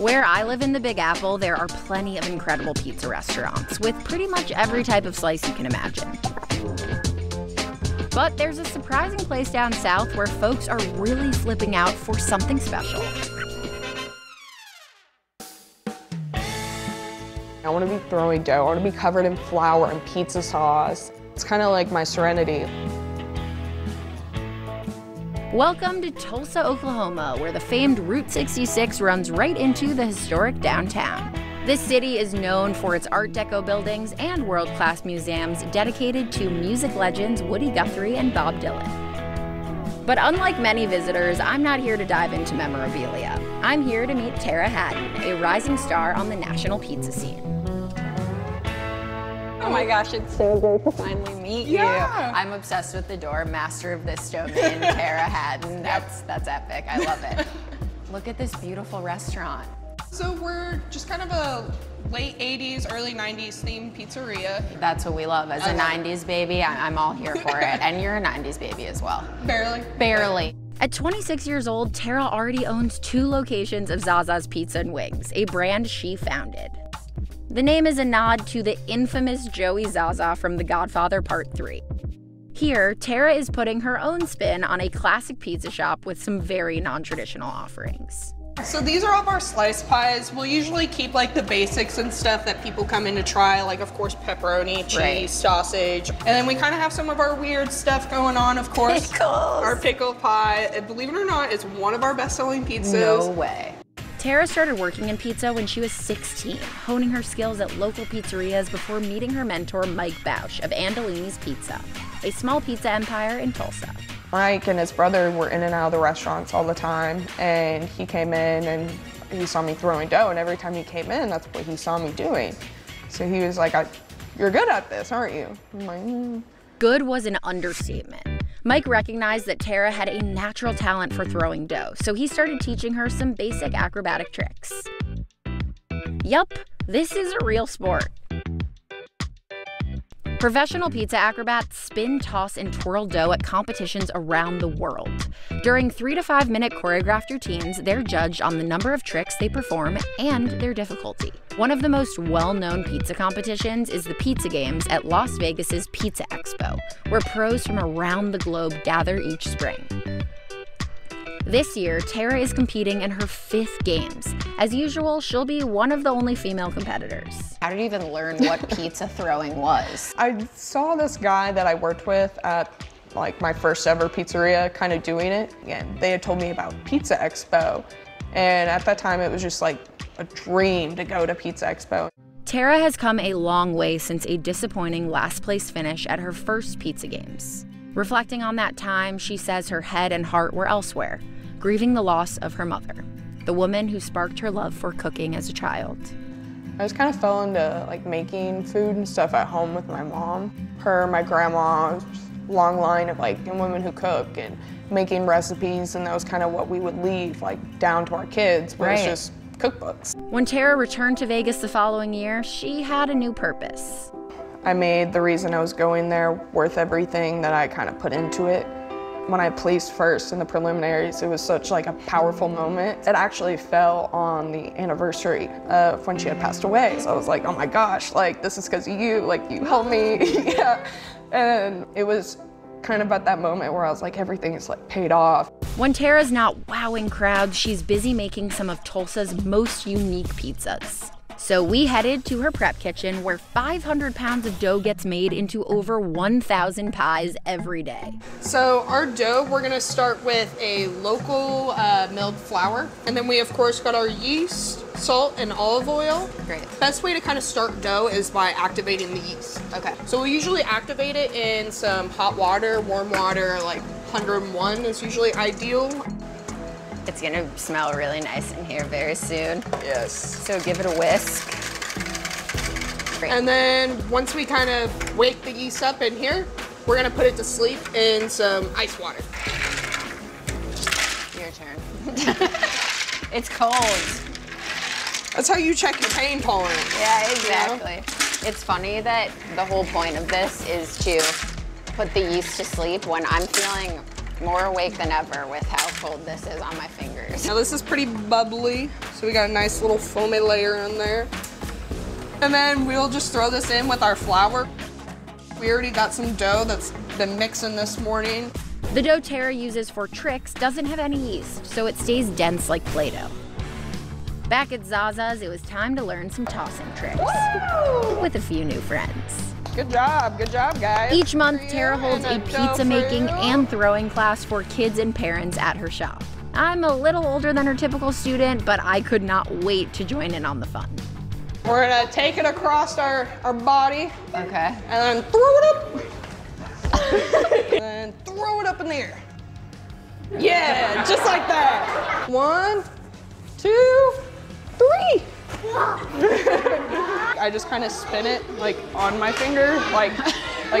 Where I live in the Big Apple, there are plenty of incredible pizza restaurants with pretty much every type of slice you can imagine. But there's a surprising place down south where folks are really flipping out for something special. I want to be throwing dough. I want to be covered in flour and pizza sauce. It's kind of like my serenity. Welcome to Tulsa, Oklahoma, where the famed Route 66 runs right into the historic downtown. This city is known for its Art Deco buildings and world-class museums dedicated to music legends Woody Guthrie and Bob Dylan. But unlike many visitors, I'm not here to dive into memorabilia. I'm here to meet Tara Hatton, a rising star on the national pizza scene. Oh my gosh, it's so good to finally meet you. Yeah. I'm obsessed with the door, master of this domain, Tara Hatton. That's epic, I love it. Look at this beautiful restaurant. So we're just kind of a late 80s, early 90s themed pizzeria. That's what we love. As a 90s baby, I'm all here for it. And you're a 90s baby as well. Barely. Barely. At 26 years old, Tara already owns 2 locations of Zaza's Pizza and Wings, a brand she founded. The name is a nod to the infamous Joey Zaza from The Godfather Part 3. Here, Tara is putting her own spin on a classic pizza shop with some very non-traditional offerings. So these are all of our slice pies. We'll usually keep like the basics and stuff that people come in to try, like of course pepperoni, cheese, sausage. And then we kind of have some of our weird stuff going on, of course. Pickles. Our pickle pie. And believe it or not, it's one of our best-selling pizzas. No way. Tara started working in pizza when she was 16, honing her skills at local pizzerias before meeting her mentor, Mike Bausch of Andolini's Pizza, a small pizza empire in Tulsa. Mike and his brother were in and out of the restaurants all the time, and he came in and he saw me throwing dough, and every time he came in, that's what he saw me doing. So he was like, you're good at this, aren't you? I'm like, Good was an understatement. Mike recognized that Tara had a natural talent for throwing dough, so he started teaching her some basic acrobatic tricks. Yup, this is a real sport. Professional pizza acrobats spin, toss, and twirl dough at competitions around the world. During 3 to 5 minute choreographed routines, they're judged on the number of tricks they perform and their difficulty. One of the most well-known pizza competitions is the Pizza Games at Las Vegas's Pizza Expo, where pros from around the globe gather each spring. This year, Tara is competing in her 5th games. As usual, she'll be one of the only female competitors. How did you even learn what pizza throwing was? I saw this guy that I worked with at like my first ever pizzeria kind of doing it. And they had told me about Pizza Expo. And at that time, it was just like a dream to go to Pizza Expo. Tara has come a long way since a disappointing last place finish at her first Pizza Games. Reflecting on that time, she says her head and heart were elsewhere, grieving the loss of her mother, the woman who sparked her love for cooking as a child. I just kind of fell into like making food and stuff at home with my mom. Her, my grandma, long line of like women who cook and making recipes, and that was kind of what we would leave like down to our kids, where it's just cookbooks. When Tara returned to Vegas the following year, she had a new purpose. I made the reason I was going there worth everything that I kind of put into it. When I placed first in the preliminaries, it was such like a powerful moment. It actually fell on the anniversary of when she had passed away. So I was like, oh my gosh, like this is because of you, like you helped me. And it was kind of at that moment where I was like, everything is like paid off. When Tara's not wowing crowds, she's busy making some of Tulsa's most unique pizzas. So we headed to her prep kitchen where 500 pounds of dough gets made into over 1,000 pies every day. So our dough, we're gonna start with a local milled flour. And then we of course got our yeast, salt, and olive oil. Great. Best way to kind of start dough is by activating the yeast. Okay. So we usually activate it in some hot water, warm water, like 101 is usually ideal. It's gonna smell really nice in here very soon. Yes. So give it a whisk. Great. And then once we kind of wake the yeast up in here, we're gonna put it to sleep in some ice water. Your turn. It's cold. That's how you check your pain tolerance. Yeah, exactly. You know? It's funny that the whole point of this is to put the yeast to sleep when I'm feeling more awake than ever with how cold this is on my fingers. Now this is pretty bubbly, so we got a nice little foamy layer in there. And then we'll just throw this in with our flour. We already got some dough that's been mixing this morning. The dough Tara uses for tricks doesn't have any yeast, so it stays dense like Play-Doh. Back at Zaza's, it was time to learn some tossing tricks. Woo! With a few new friends. Good job, guys. Each month, Tara holds a pizza making and throwing class for kids and parents at her shop. I'm a little older than her typical student, but I could not wait to join in on the fun. We're gonna take it across our body. Okay. And then throw it up. And then throw it up in the air. Yeah, just like that. 1, 2, 3. I just kind of spin it like on my finger, like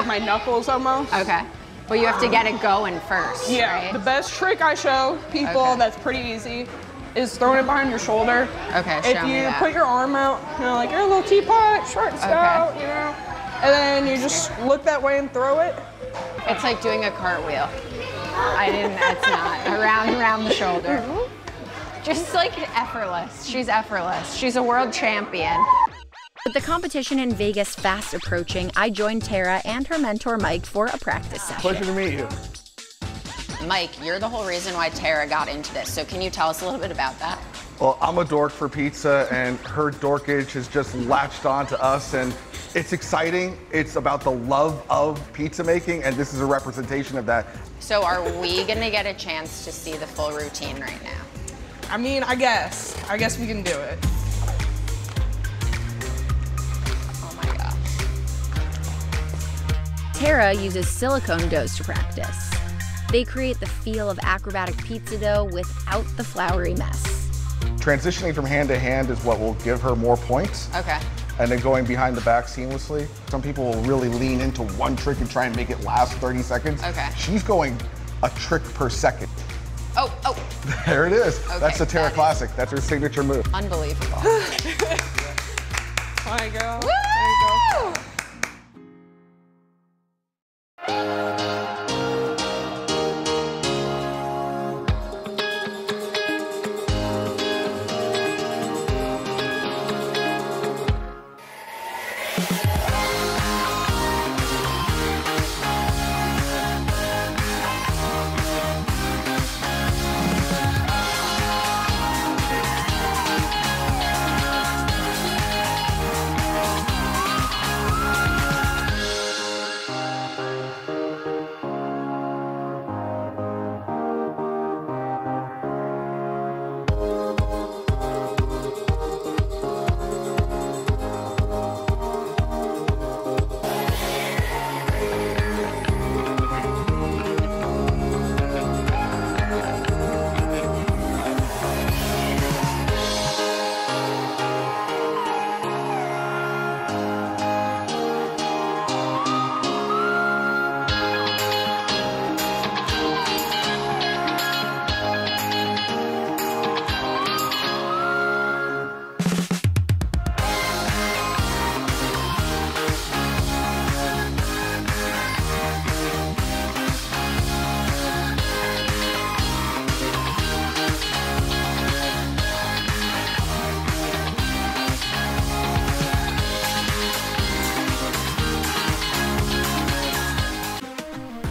my knuckles almost. Okay. Well, you have to get it going first. Yeah. Right? The best trick I show people that's pretty easy is throwing it behind your shoulder. Okay. If you put your arm out, you know, like you're a little teapot, short and stout, you know, and then you just look that way and throw it. It's like doing a cartwheel. It's not around the shoulder. Mm-hmm. Just like effortless. She's effortless. She's a world champion. With the competition in Vegas fast approaching, I joined Tara and her mentor Mike for a practice session. Pleasure to meet you. Mike, you're the whole reason why Tara got into this, so can you tell us a little bit about that? Well, I'm a dork for pizza, and her dorkage has just latched on to us, and it's exciting. It's about the love of pizza making, and this is a representation of that. So are we going to get a chance to see the full routine right now? I mean, I guess we can do it. Oh, my gosh. Tara uses silicone doughs to practice. They create the feel of acrobatic pizza dough without the floury mess. Transitioning from hand to hand is what will give her more points. Okay. And then going behind the back seamlessly. Some people will really lean into one trick and try and make it last 30 seconds. Okay. She's going a trick per second. Oh. There it is. Okay, that's the Tara Classic. That's her signature move. Unbelievable. Hi, girl. Woo! There you go.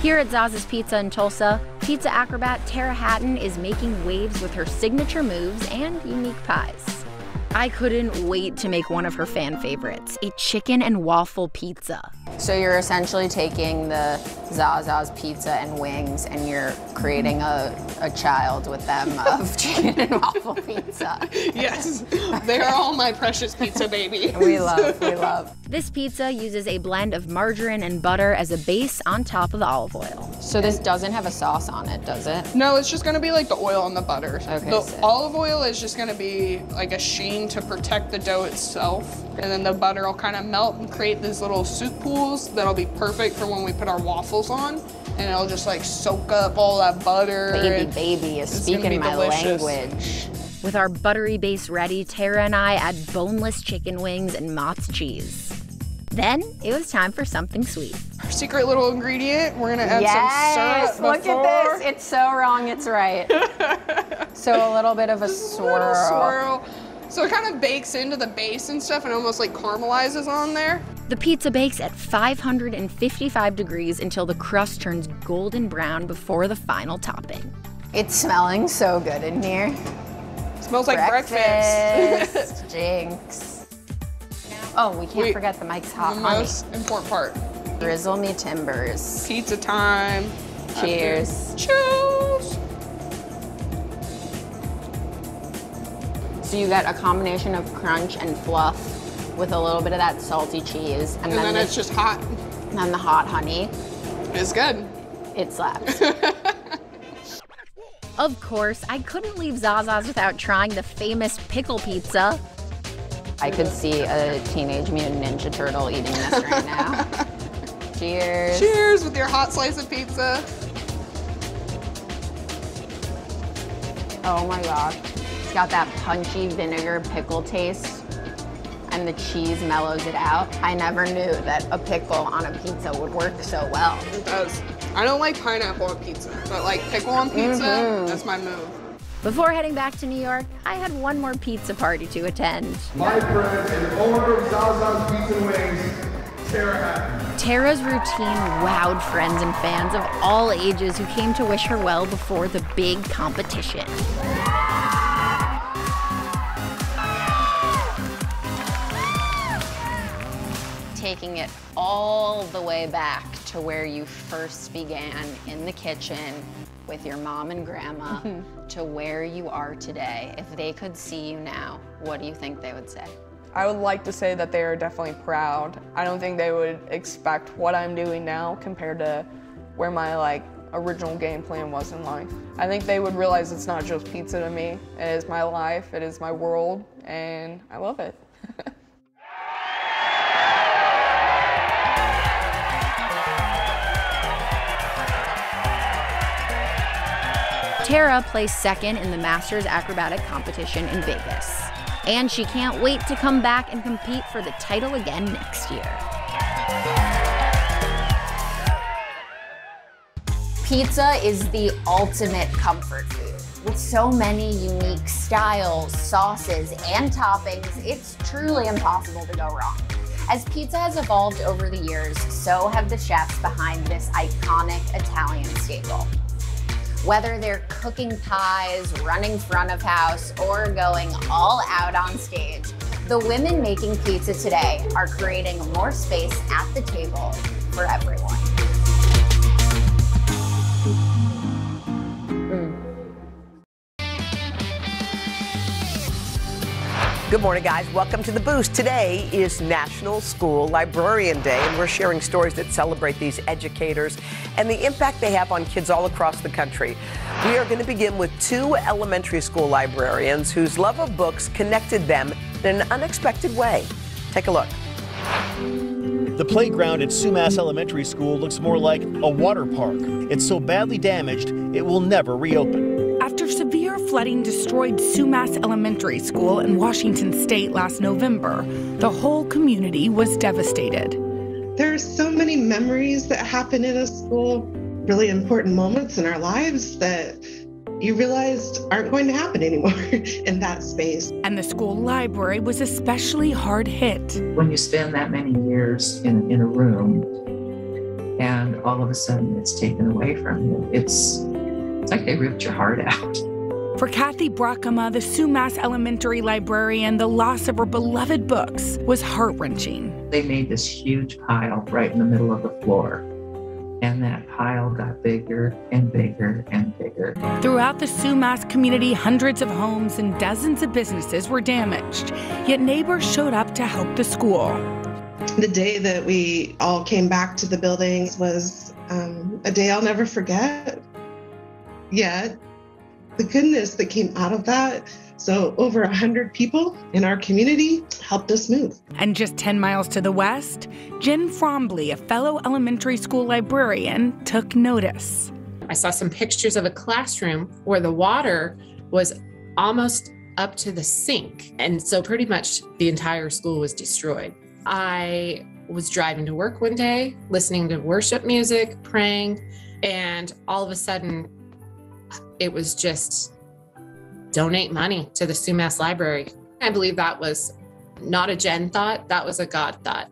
Here at Zaza's Pizza in Tulsa, pizza acrobat Tara Hatton is making waves with her signature moves and unique pies. I couldn't wait to make one of her fan favorites, a chicken and waffle pizza. So you're essentially taking the Zaza's pizza and wings and you're creating a child with them of chicken and waffle pizza. Yes, they are all my precious pizza baby. We love. This pizza uses a blend of margarine and butter as a base on top of the olive oil. So this doesn't have a sauce on it, does it? No, it's just gonna be like the oil and the butter. Okay, the olive oil is just gonna be like a sheen to protect the dough itself. And then the butter will kind of melt and create these little soup pools that'll be perfect for when we put our waffles on. And it'll just like soak up all that butter. Baby is speaking my language. With our buttery base ready, Tara and I add boneless chicken wings and mozzarella cheese. Then it was time for something sweet. Our secret little ingredient, we're gonna add some syrup. Look at this, it's so wrong, it's right. So a little bit of a swirl. So it kind of bakes into the base and stuff and almost like caramelizes on there. The pizza bakes at 555 degrees until the crust turns golden brown before the final topping. It's smelling so good in here. It smells like breakfast. Jinx. Oh, we can't forget the Mike's Hot Honey. The most important part. Drizzle me timbers. Pizza time. Cheers. Cheers. So you get a combination of crunch and fluff with a little bit of that salty cheese. And then it's just hot. And then the hot honey. It's good. It slaps. Of course, I couldn't leave Zaza's without trying the famous pickle pizza. I could see a Teenage Mutant Ninja Turtle eating this right now. Cheers. Cheers with your hot slice of pizza. Oh my gosh. It's got that punchy vinegar pickle taste. And the cheese mellows it out. I never knew that a pickle on a pizza would work so well. It does. I don't like pineapple on pizza, but like pickle on pizza, that's my move. Before heading back to New York, I had one more pizza party to attend. My friend and owner of Zaza's Pizza Wings, Tara Hatton. Tara's routine wowed friends and fans of all ages who came to wish her well before the big competition. taking it all the way back to where you first began in the kitchen with your mom and grandma to where you are today. If they could see you now, what do you think they would say? I would like to say that they are definitely proud. I don't think they would expect what I'm doing now compared to where my original game plan was in life. I think they would realize it's not just pizza to me. It is my life, it is my world, and I love it. Tara placed second in the Masters Acrobatic competition in Vegas. And she can't wait to come back and compete for the title again next year. Pizza is the ultimate comfort food. With so many unique styles, sauces, and toppings, it's truly impossible to go wrong. As pizza has evolved over the years, so have the chefs behind this iconic Italian staple. Whether they're cooking pies, running front of house, or going all out on stage, the women making pizza today are creating more space at the table for everyone. Good morning, guys. Welcome to The Boost. Today is National School Librarian Day, and we're sharing stories that celebrate these educators and the impact they have on kids all across the country. We are going to begin with two elementary school librarians whose love of books connected them in an unexpected way. Take a look. The playground at Sumas Elementary School looks more like a water park. It's so badly damaged, it will never reopen. After severe flooding destroyed Sumas Elementary School in Washington State last November, the whole community was devastated. There are so many memories that happen in a school, really important moments in our lives that you realized aren't going to happen anymore in that space. And the school library was especially hard hit. When you spend that many years in a room and all of a sudden it's taken away from you, It's like they ripped your heart out. For Kathy Brockema, the Sumas Elementary librarian, the loss of her beloved books was heart-wrenching. They made this huge pile right in the middle of the floor, and that pile got bigger and bigger and bigger. Throughout the Sumas community, hundreds of homes and dozens of businesses were damaged, yet neighbors showed up to help the school. The day that we all came back to the buildings was a day I'll never forget. Yeah, the goodness that came out of that. So over 100 people in our community helped us move. And just 10 miles to the west, Jen Frombly, a fellow elementary school librarian, took notice. I saw some pictures of a classroom where the water was almost up to the sink. And so pretty much the entire school was destroyed. I was driving to work one day, listening to worship music, praying, and all of a sudden, it was just donate money to the Sumas Library. I believe that was not a Jen thought, that was a God thought.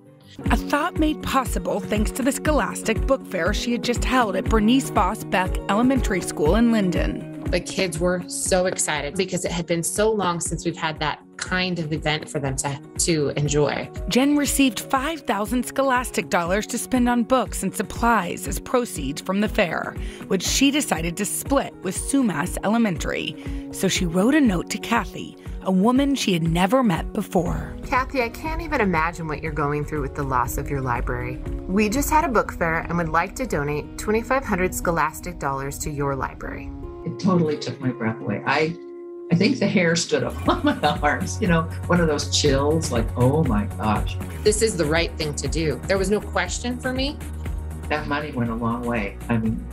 A thought made possible thanks to the Scholastic Book Fair she had just held at Bernice Voss Beck Elementary School in Linden. The kids were so excited because it had been so long since we've had that kind of event for them to enjoy. Jen received $5,000 Scholastic dollars to spend on books and supplies as proceeds from the fair, which she decided to split with Sumas Elementary. So she wrote a note to Kathy, a woman she had never met before. Kathy, I can't even imagine what you're going through with the loss of your library. We just had a book fair and would like to donate $2,500 Scholastic dollars to your library. It totally took my breath away. I think the hair stood up on my arms, one of those chills, like, oh my gosh. This is the right thing to do. There was no question for me. That money went a long way. I mean,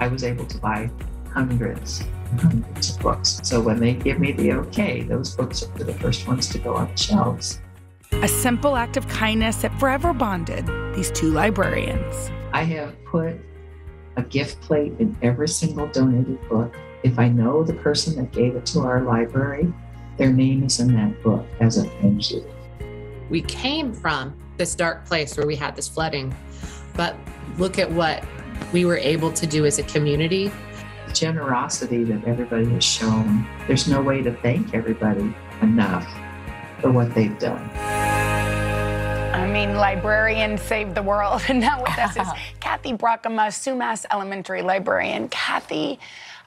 I was able to buy hundreds and hundreds of books. So when they give me the okay, those books are the first ones to go on the shelves. A simple act of kindness that forever bonded these two librarians. I have put a gift plate in every single donated book. If I know the person that gave it to our library, their name is in that book as a thank you. We came from this dark place where we had this flooding, but look at what we were able to do as a community. The generosity that everybody has shown, there's no way to thank everybody enough for what they've done. I mean, librarian saved the world. And now with us is Kathy Brockema, Sumas Elementary librarian. Kathy,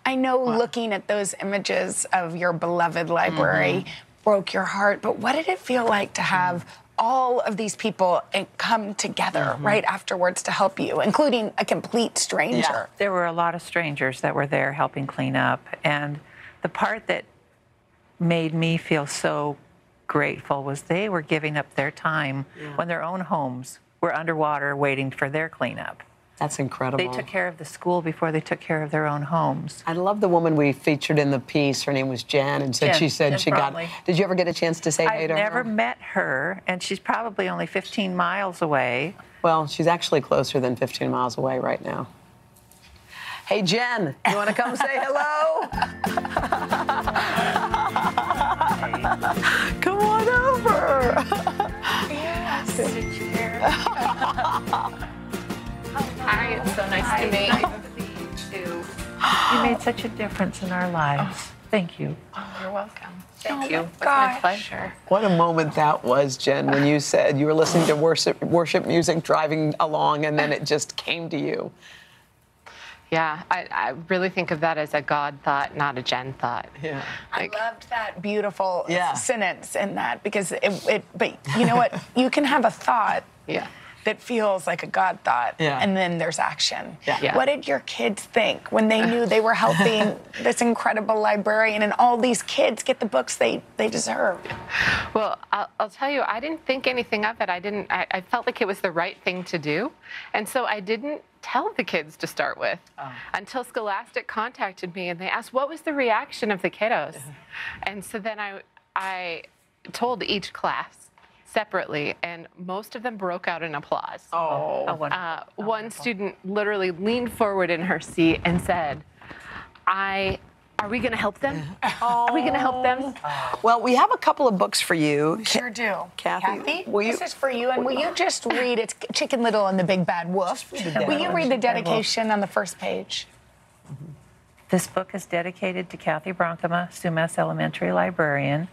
I know looking at those images of your beloved library broke your heart, but what did it feel like to have all of these people come together right afterwards to help you, including a complete stranger? Yeah. There were a lot of strangers that were there helping clean up. And the part that made me feel so grateful was they were giving up their time when their own homes were underwater waiting for their cleanup. That's incredible. They took care of the school before they took care of their own homes. I love the woman we featured in the piece. Her name was Jan, and she said she got... Did you ever get a chance to say hi to her? I've never met her, and she's probably only 15 miles away. Well, she's actually closer than 15 miles away right now. Hey, Jen, you want to come say hello? Come on over. Yes. Hi, it's so nice to meet you. You made such a difference in our lives. Oh. Thank you. You're welcome. Thank you. It's my pleasure. What a moment that was, Jen, when you said you were listening to worship music, driving along, and then it just came to you. Yeah, I really think of that as a God thought, not a Jen thought. Yeah, like, I loved that beautiful sentence in that, because it but you know what? You can have a thought that feels like a God thought, and then there's action. Yeah. Yeah. What did your kids think when they knew they were helping this incredible librarian and all these kids get the books they deserve? Well, I'll tell you, I didn't think anything of it. I felt like it was the right thing to do, and so I didn't tell the kids to start with until Scholastic contacted me and they asked, what was the reaction of the kiddos? And so then I told each class separately, and most of them broke out in applause. One student literally leaned forward in her seat and said, are we gonna help them? Are we gonna help them? Well, we have a couple of books for you. We sure do. Kathy, will you? This is for you, and will you just read, it's Chicken Little and the Big Bad Wolf. Will you read the dedication on the first page? This book is dedicated to Kathy Brockema, Sumas Elementary librarian.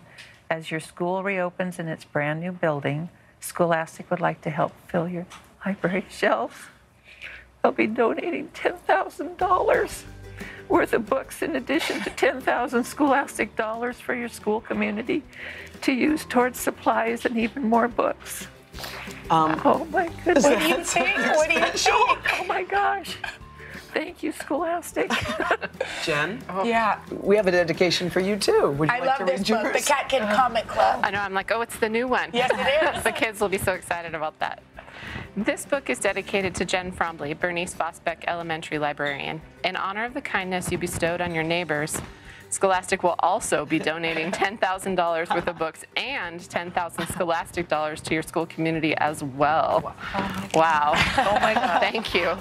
As your school reopens in its brand new building, Scholastic would like to help fill your library shelves. They'll be donating $10,000. Worth of books, in addition to 10,000 Scholastic dollars for your school community to use towards supplies and even more books. Oh my goodness. What do you think? What do you think? Oh my gosh. Thank you, Scholastic. Jen? Yeah. We have a dedication for you, too. Would you like to read this book, The Cat Kid Comic Club. I know, I'm like, oh, it's the new one. Yes, it is. The kids will be so excited about that. This book is dedicated to Jen Frombly, Bernice Vosbeck Elementary librarian. In honor of the kindness you bestowed on your neighbors, Scholastic will also be donating $10,000 worth of books and 10,000 Scholastic dollars to your school community as well. Wow. Oh my God. Thank you.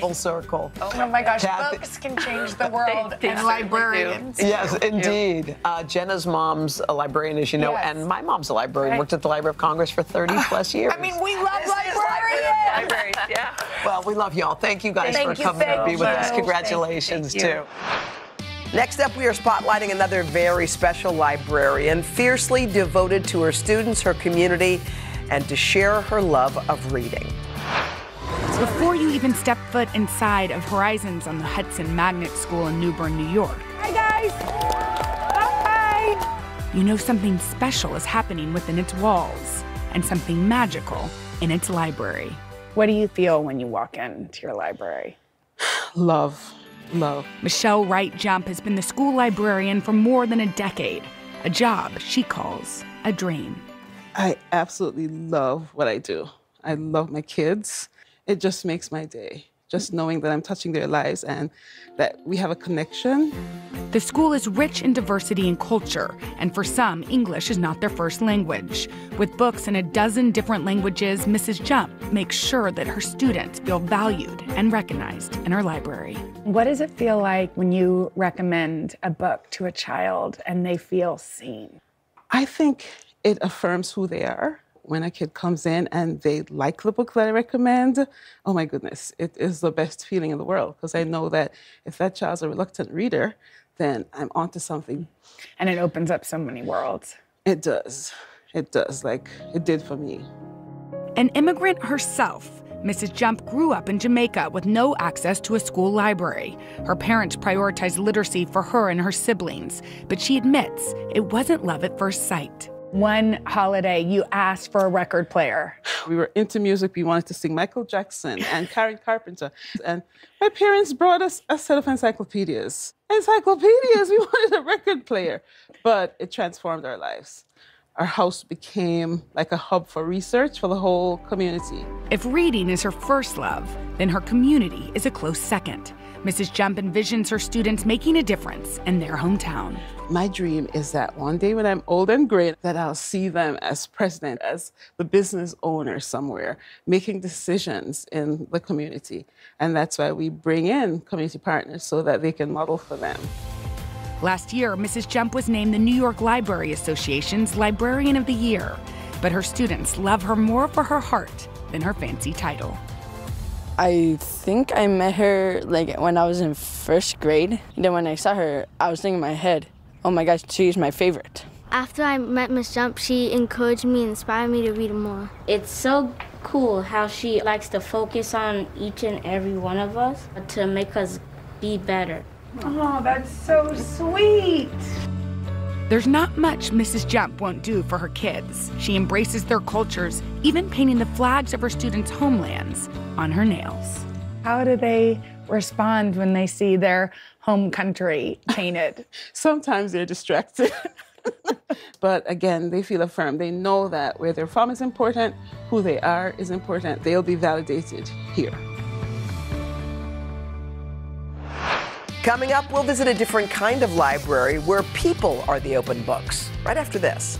Full circle. Oh my gosh, books can change the world, and librarians. Yes, indeed. Jenna's mom's a librarian, as you know, and my mom's a librarian. Worked at the Library of Congress for 30-plus years. I mean, we love librarians. Libraries, yeah. Well, we love y'all. Thank you guys for coming to be with us. Congratulations, too. Next up, we are spotlighting another very special librarian, fiercely devoted to her students, her community, and to share her love of reading. Before you even step foot inside of Horizons on the Hudson Magnet School in New Bern, New York. Hi, guys. Bye. You know something special is happening within its walls and something magical in its library. What do you feel when you walk into your library? Love. Love. Michelle Wright Jump has been the school librarian for more than a decade, a job she calls a dream. I absolutely love what I do. I love my kids. It just makes my day, just knowing that I'm touching their lives and that we have a connection. The school is rich in diversity and culture, and for some, English is not their first language. With books in a dozen different languages, Mrs. Jump makes sure that her students feel valued and recognized in her library. What does it feel like when you recommend a book to a child and they feel seen? I think it affirms who they are. When a kid comes in and they like the book that I recommend, oh my goodness, it is the best feeling in the world, because I know that if that child's a reluctant reader, then I'm onto something. And it opens up so many worlds. It does. It does, like it did for me. An immigrant herself, Mrs. Jump grew up in Jamaica with no access to a school library. Her parents prioritized literacy for her and her siblings, but she admits it wasn't love at first sight. One holiday, you asked for a record player. We were into music. We wanted to sing Michael Jackson and Karen Carpenter. And my parents brought us a set of encyclopedias. We wanted a record player. But it transformed our lives. Our house became like a hub for research for the whole community. If reading is her first love, then her community is a close second. Mrs. Jump envisions her students making a difference in their hometown. My dream is that one day when I'm old and great, that I'll see them as president, as the business owner somewhere, making decisions in the community. And that's why we bring in community partners so that they can model for them. Last year, Mrs. Jump was named the New York Library Association's Librarian of the Year. But her students love her more for her heart than her fancy title. I think I met her like when I was in first grade. And then when I saw her, I was thinking in my head, oh my gosh, she's my favorite. After I met Miss Jump, she encouraged me, inspired me to read more. It's so cool how she likes to focus on each and every one of us to make us be better. Oh, that's so sweet. There's not much Mrs. Jump won't do for her kids. She embraces their cultures, even painting the flags of her students' homelands on her nails. How do they respond when they see their home country painted? Sometimes they're distracted. But again, they feel affirmed. They know that where they're from is important, who they are is important. They'll be validated here. Coming up, we'll visit a different kind of library where people are the open books, right after this.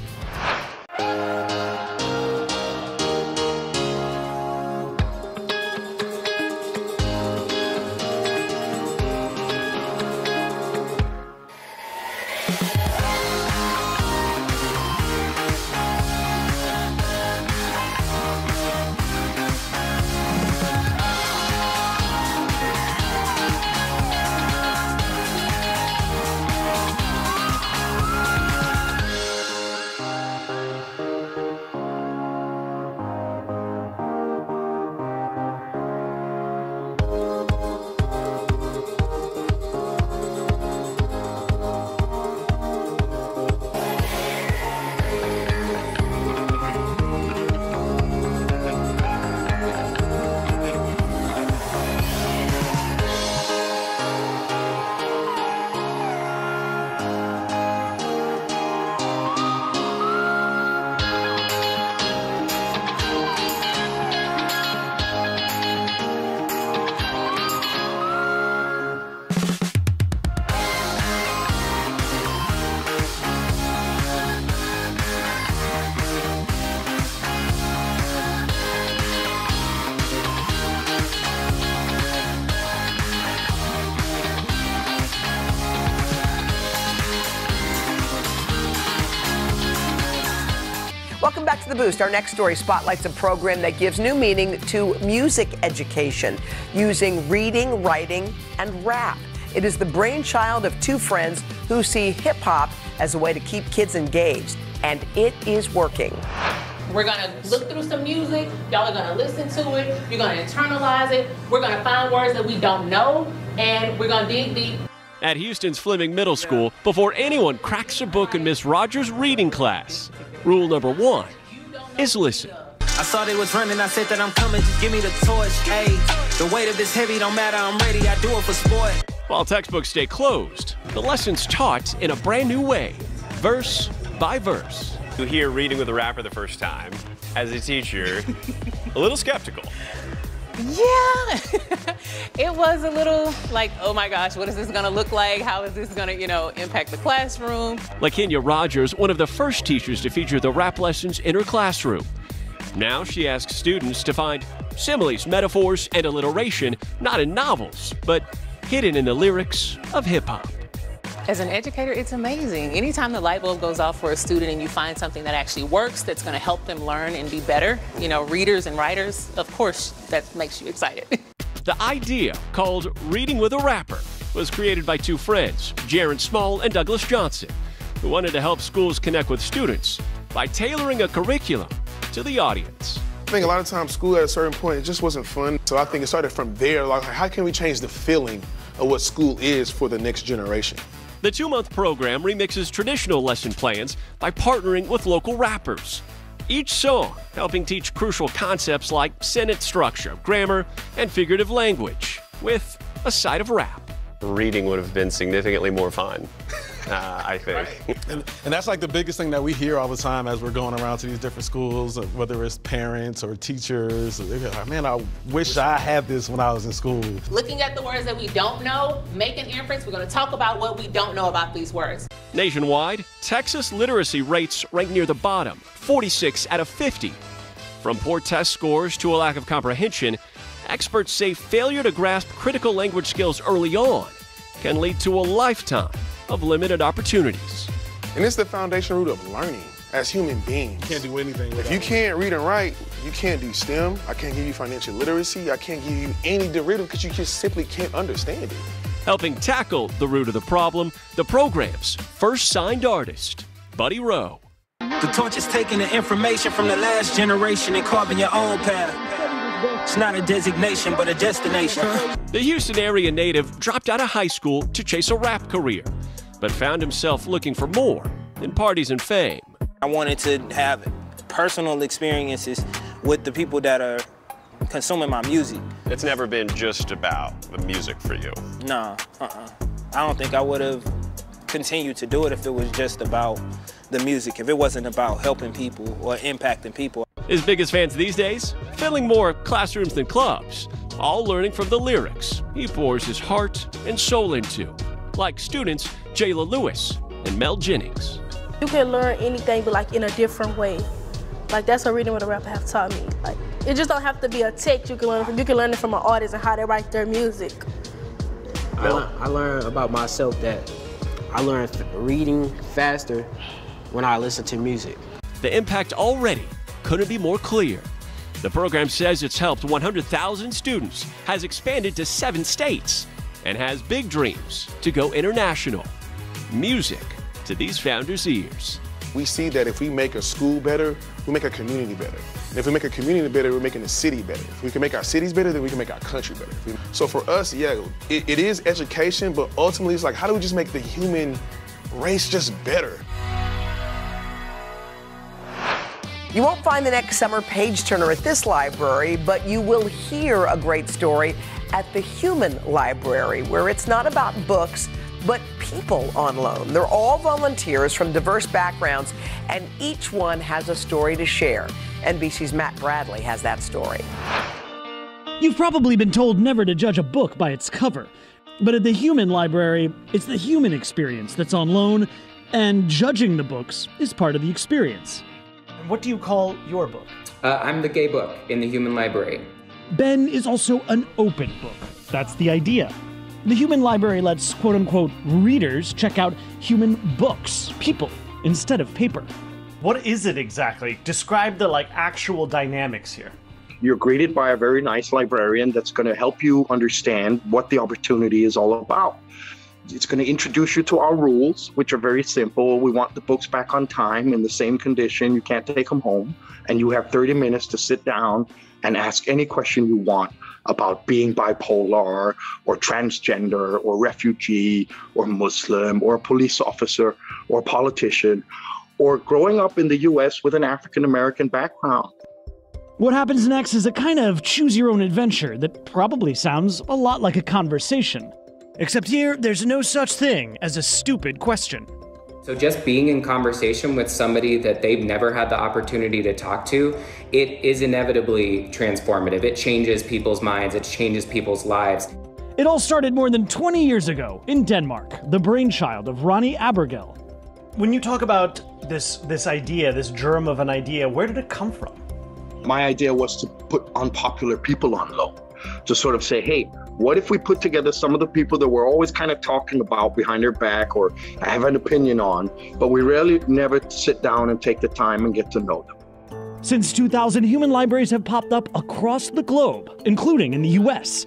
Boost. Our next story spotlights a program that gives new meaning to music education using reading, writing, and rap. It is the brainchild of two friends who see hip-hop as a way to keep kids engaged, and it is working. We're going to look through some music. Y'all are going to listen to it. You're going to internalize it. We're going to find words that we don't know, and we're going to dig deep. At Houston's Fleming Middle School, before anyone cracks a book in Miss Rogers' reading class, rule number one is listen. I saw they was running, I said that I'm coming, just give me the torch. Hey, the weight of this heavy don't matter, I'm ready, I do it for sport. While textbooks stay closed, the lesson's taught in a brand new way, verse by verse. You hear reading with a rapper the first time, as a teacher, a little skeptical. Yeah, it was a little like, oh my gosh, what is this gonna look like? How is this gonna, impact the classroom? LaKenya Rogers, one of the first teachers to feature the rap lessons in her classroom. Now she asks students to find similes, metaphors, and alliteration, not in novels, but hidden in the lyrics of hip hop. As an educator, it's amazing. Anytime the light bulb goes off for a student and you find something that actually works, that's going to help them learn and be better, readers and writers, of course, that makes you excited. The idea, called Reading with a Rapper, was created by two friends, Jaron Small and Douglas Johnson, who wanted to help schools connect with students by tailoring a curriculum to the audience. thing, a lot of times school at a certain point, it just wasn't fun. So I think it started from there, like how can we change the feeling of what school is for the next generation? The two-month program remixes traditional lesson plans by partnering with local rappers. Each song helping teach crucial concepts like sentence structure, grammar, and figurative language with a side of rap. Reading would have been significantly more fun, I think. Right. And that's like the biggest thing that we hear all the time as we're going around to these different schools, whether it's parents or teachers. Or they're like, man, I wish I had this when I was in school. Looking at the words that we don't know, make an inference. We're going to talk about what we don't know about these words. Nationwide, Texas literacy rates rank near the bottom, 46 out of 50. From poor test scores to a lack of comprehension, experts say failure to grasp critical language skills early on can lead to a lifetime of limited opportunities. And it's the foundation root of learning as human beings. You can't do anything. If you can't read and write, you can't do STEM. I can't give you financial literacy. I can't give you any derivative because you just simply can't understand it. Helping tackle the root of the problem, the program's first signed artist, Buddy Rowe. The torch is taking the information from the last generation and carving your own path. It's not a designation, but a destination. The Houston area native dropped out of high school to chase a rap career, but found himself looking for more than parties and fame. I wanted to have personal experiences with the people that are consuming my music. It's never been just about the music for you. No, I don't think I would have continued to do it if it was just about the music, if it wasn't about helping people or impacting people. His biggest fans these days, filling more classrooms than clubs, all learning from the lyrics he pours his heart and soul into, like students Jayla Lewis and Mel Jennings. You can learn anything, but like in a different way. Like that's what reading with a rapper have taught me. Like it just don't have to be a text. You can learn from. You can learn it from an artist and how they write their music. I learned about myself that I learned reading faster when I listen to music. The impact already couldn't be more clear. The program says it's helped 100,000 students, has expanded to 7 states, and has big dreams to go international. Music to these founders' ears. We see that if we make a school better, we make a community better. And if we make a community better, we're making the city better. If we can make our cities better, then we can make our country better. So for us, yeah, it is education, but ultimately it's like, how do we just make the human race just better? You won't find the next summer page turner at this library, but you will hear a great story at the Human Library, where it's not about books, but people on loan. They're all volunteers from diverse backgrounds, and each one has a story to share. NBC's Matt Bradley has that story. You've probably been told never to judge a book by its cover, but at the Human Library, it's the human experience that's on loan, and judging the books is part of the experience. What do you call your book? I'm the gay book in the Human Library. Ben is also an open book. That's the idea. The Human Library lets quote-unquote readers check out human books, people, instead of paper. What is it exactly? Describe the actual dynamics here. You're greeted by a very nice librarian that's going to help you understand what the opportunity is all about. It's going to introduce you to our rules, which are very simple. We want the books back on time in the same condition. You can't take them home. And you have 30 minutes to sit down and ask any question you want about being bipolar or transgender or refugee or Muslim or a police officer or a politician or growing up in the U.S. with an African-American background. What happens next is a kind of choose-your-own-adventure that probably sounds a lot like a conversation. Except here, there's no such thing as a stupid question. So just being in conversation with somebody that they've never had the opportunity to talk to, it is inevitably transformative. It changes people's minds. It changes people's lives. It all started more than 20 years ago in Denmark, the brainchild of Ronnie Abergel. When you talk about this idea, this germ of an idea, where did it come from? My idea was to put unpopular people on loan, to sort of say, hey, what if we put together some of the people that we're always kind of talking about behind their back or have an opinion on, but we rarely never sit down and take the time and get to know them. Since 2000, human libraries have popped up across the globe, including in the U.S.,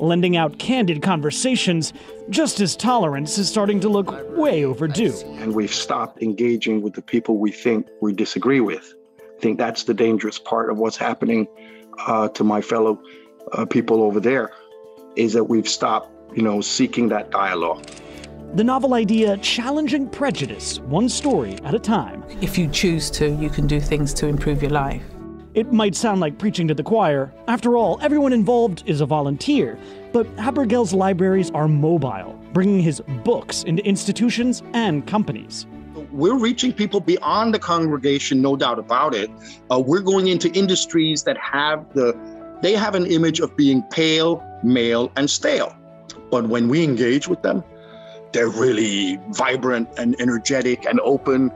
lending out candid conversations just as tolerance is starting to look way overdue. And we've stopped engaging with the people we think we disagree with. I think that's the dangerous part of what's happening to my fellow people over there, is that we've stopped, seeking that dialogue. The novel idea, challenging prejudice, one story at a time. If you choose to, you can do things to improve your life. It might sound like preaching to the choir. After all, everyone involved is a volunteer. But Habergel's libraries are mobile, bringing his books into institutions and companies. We're reaching people beyond the congregation, no doubt about it. We're going into industries that have an image of being pale, male, and stale. But when we engage with them, they're really vibrant and energetic and open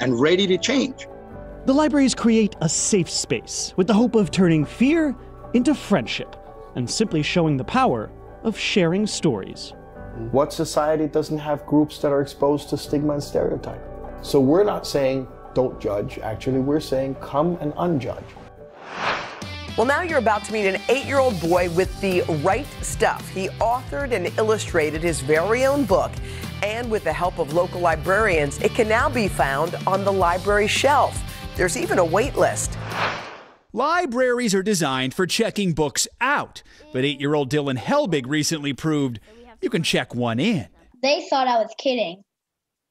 and ready to change. The libraries create a safe space with the hope of turning fear into friendship and simply showing the power of sharing stories. What society doesn't have groups that are exposed to stigma and stereotype? So we're not saying don't judge. Actually, we're saying come and unjudge. Well, now you're about to meet an 8-year-old boy with the right stuff. He authored and illustrated his very own book, and with the help of local librarians, it can now be found on the library shelf. There's even a wait list. Libraries are designed for checking books out, but 8-year-old Dylan Helbig recently proved you can check one in. They thought I was kidding,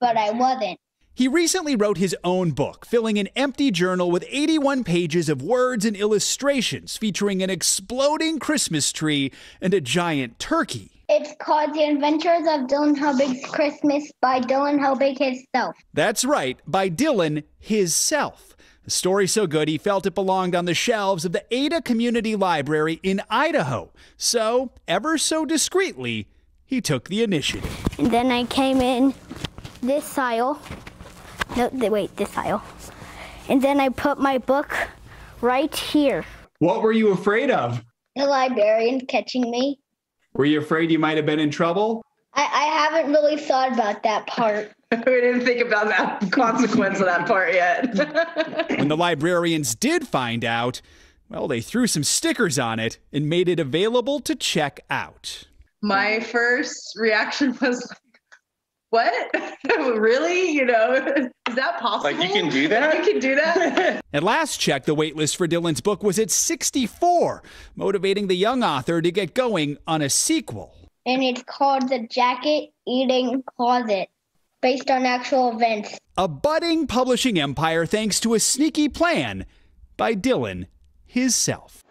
but I wasn't. He recently wrote his own book, filling an empty journal with 81 pages of words and illustrations featuring an exploding Christmas tree and a giant turkey. It's called The Adventures of Dylan Helbig's Christmas by Dylan Helbig himself. That's right, by Dylan himself. The story so good he felt it belonged on the shelves of the Ada Community Library in Idaho. So, ever so discreetly, he took the initiative. And then I came in this aisle. No, wait, this aisle. And then I put my book right here. What were you afraid of? The librarian catching me. Were you afraid you might have been in trouble? I haven't really thought about that part. We didn't think about that consequence of that part yet. When the librarians did find out, well, they threw some stickers on it and made it available to check out. My first reaction was, what? Really? Is that possible? Like, you can do that? You can do that? At last check, the waitlist for Dylan's book was at 64, motivating the young author to get going on a sequel. And it's called The Jacket Eating Closet, based on actual events. A budding publishing empire thanks to a sneaky plan by Dylan himself.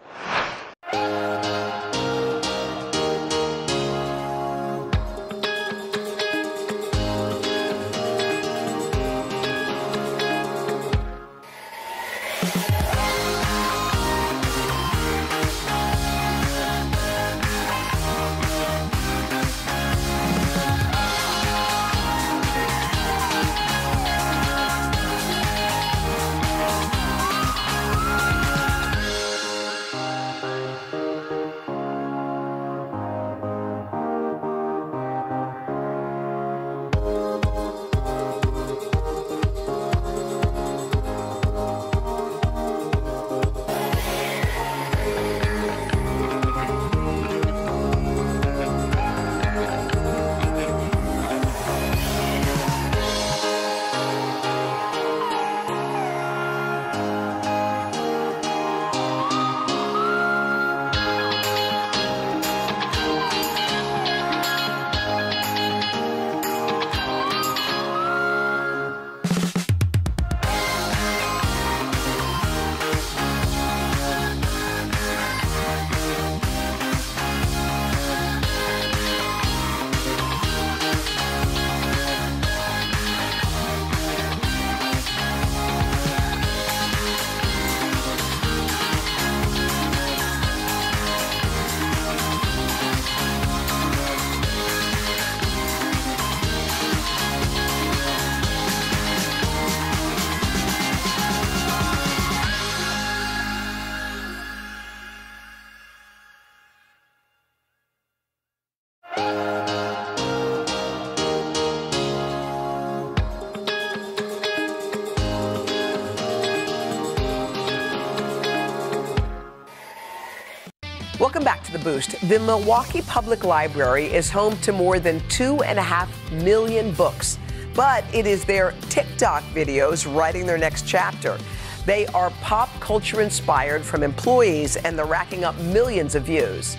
Welcome back to The Boost. The Milwaukee Public Library is home to more than 2.5 million books, but it is their TikTok videos writing their next chapter. They are pop culture inspired from employees, and they're racking up millions of views.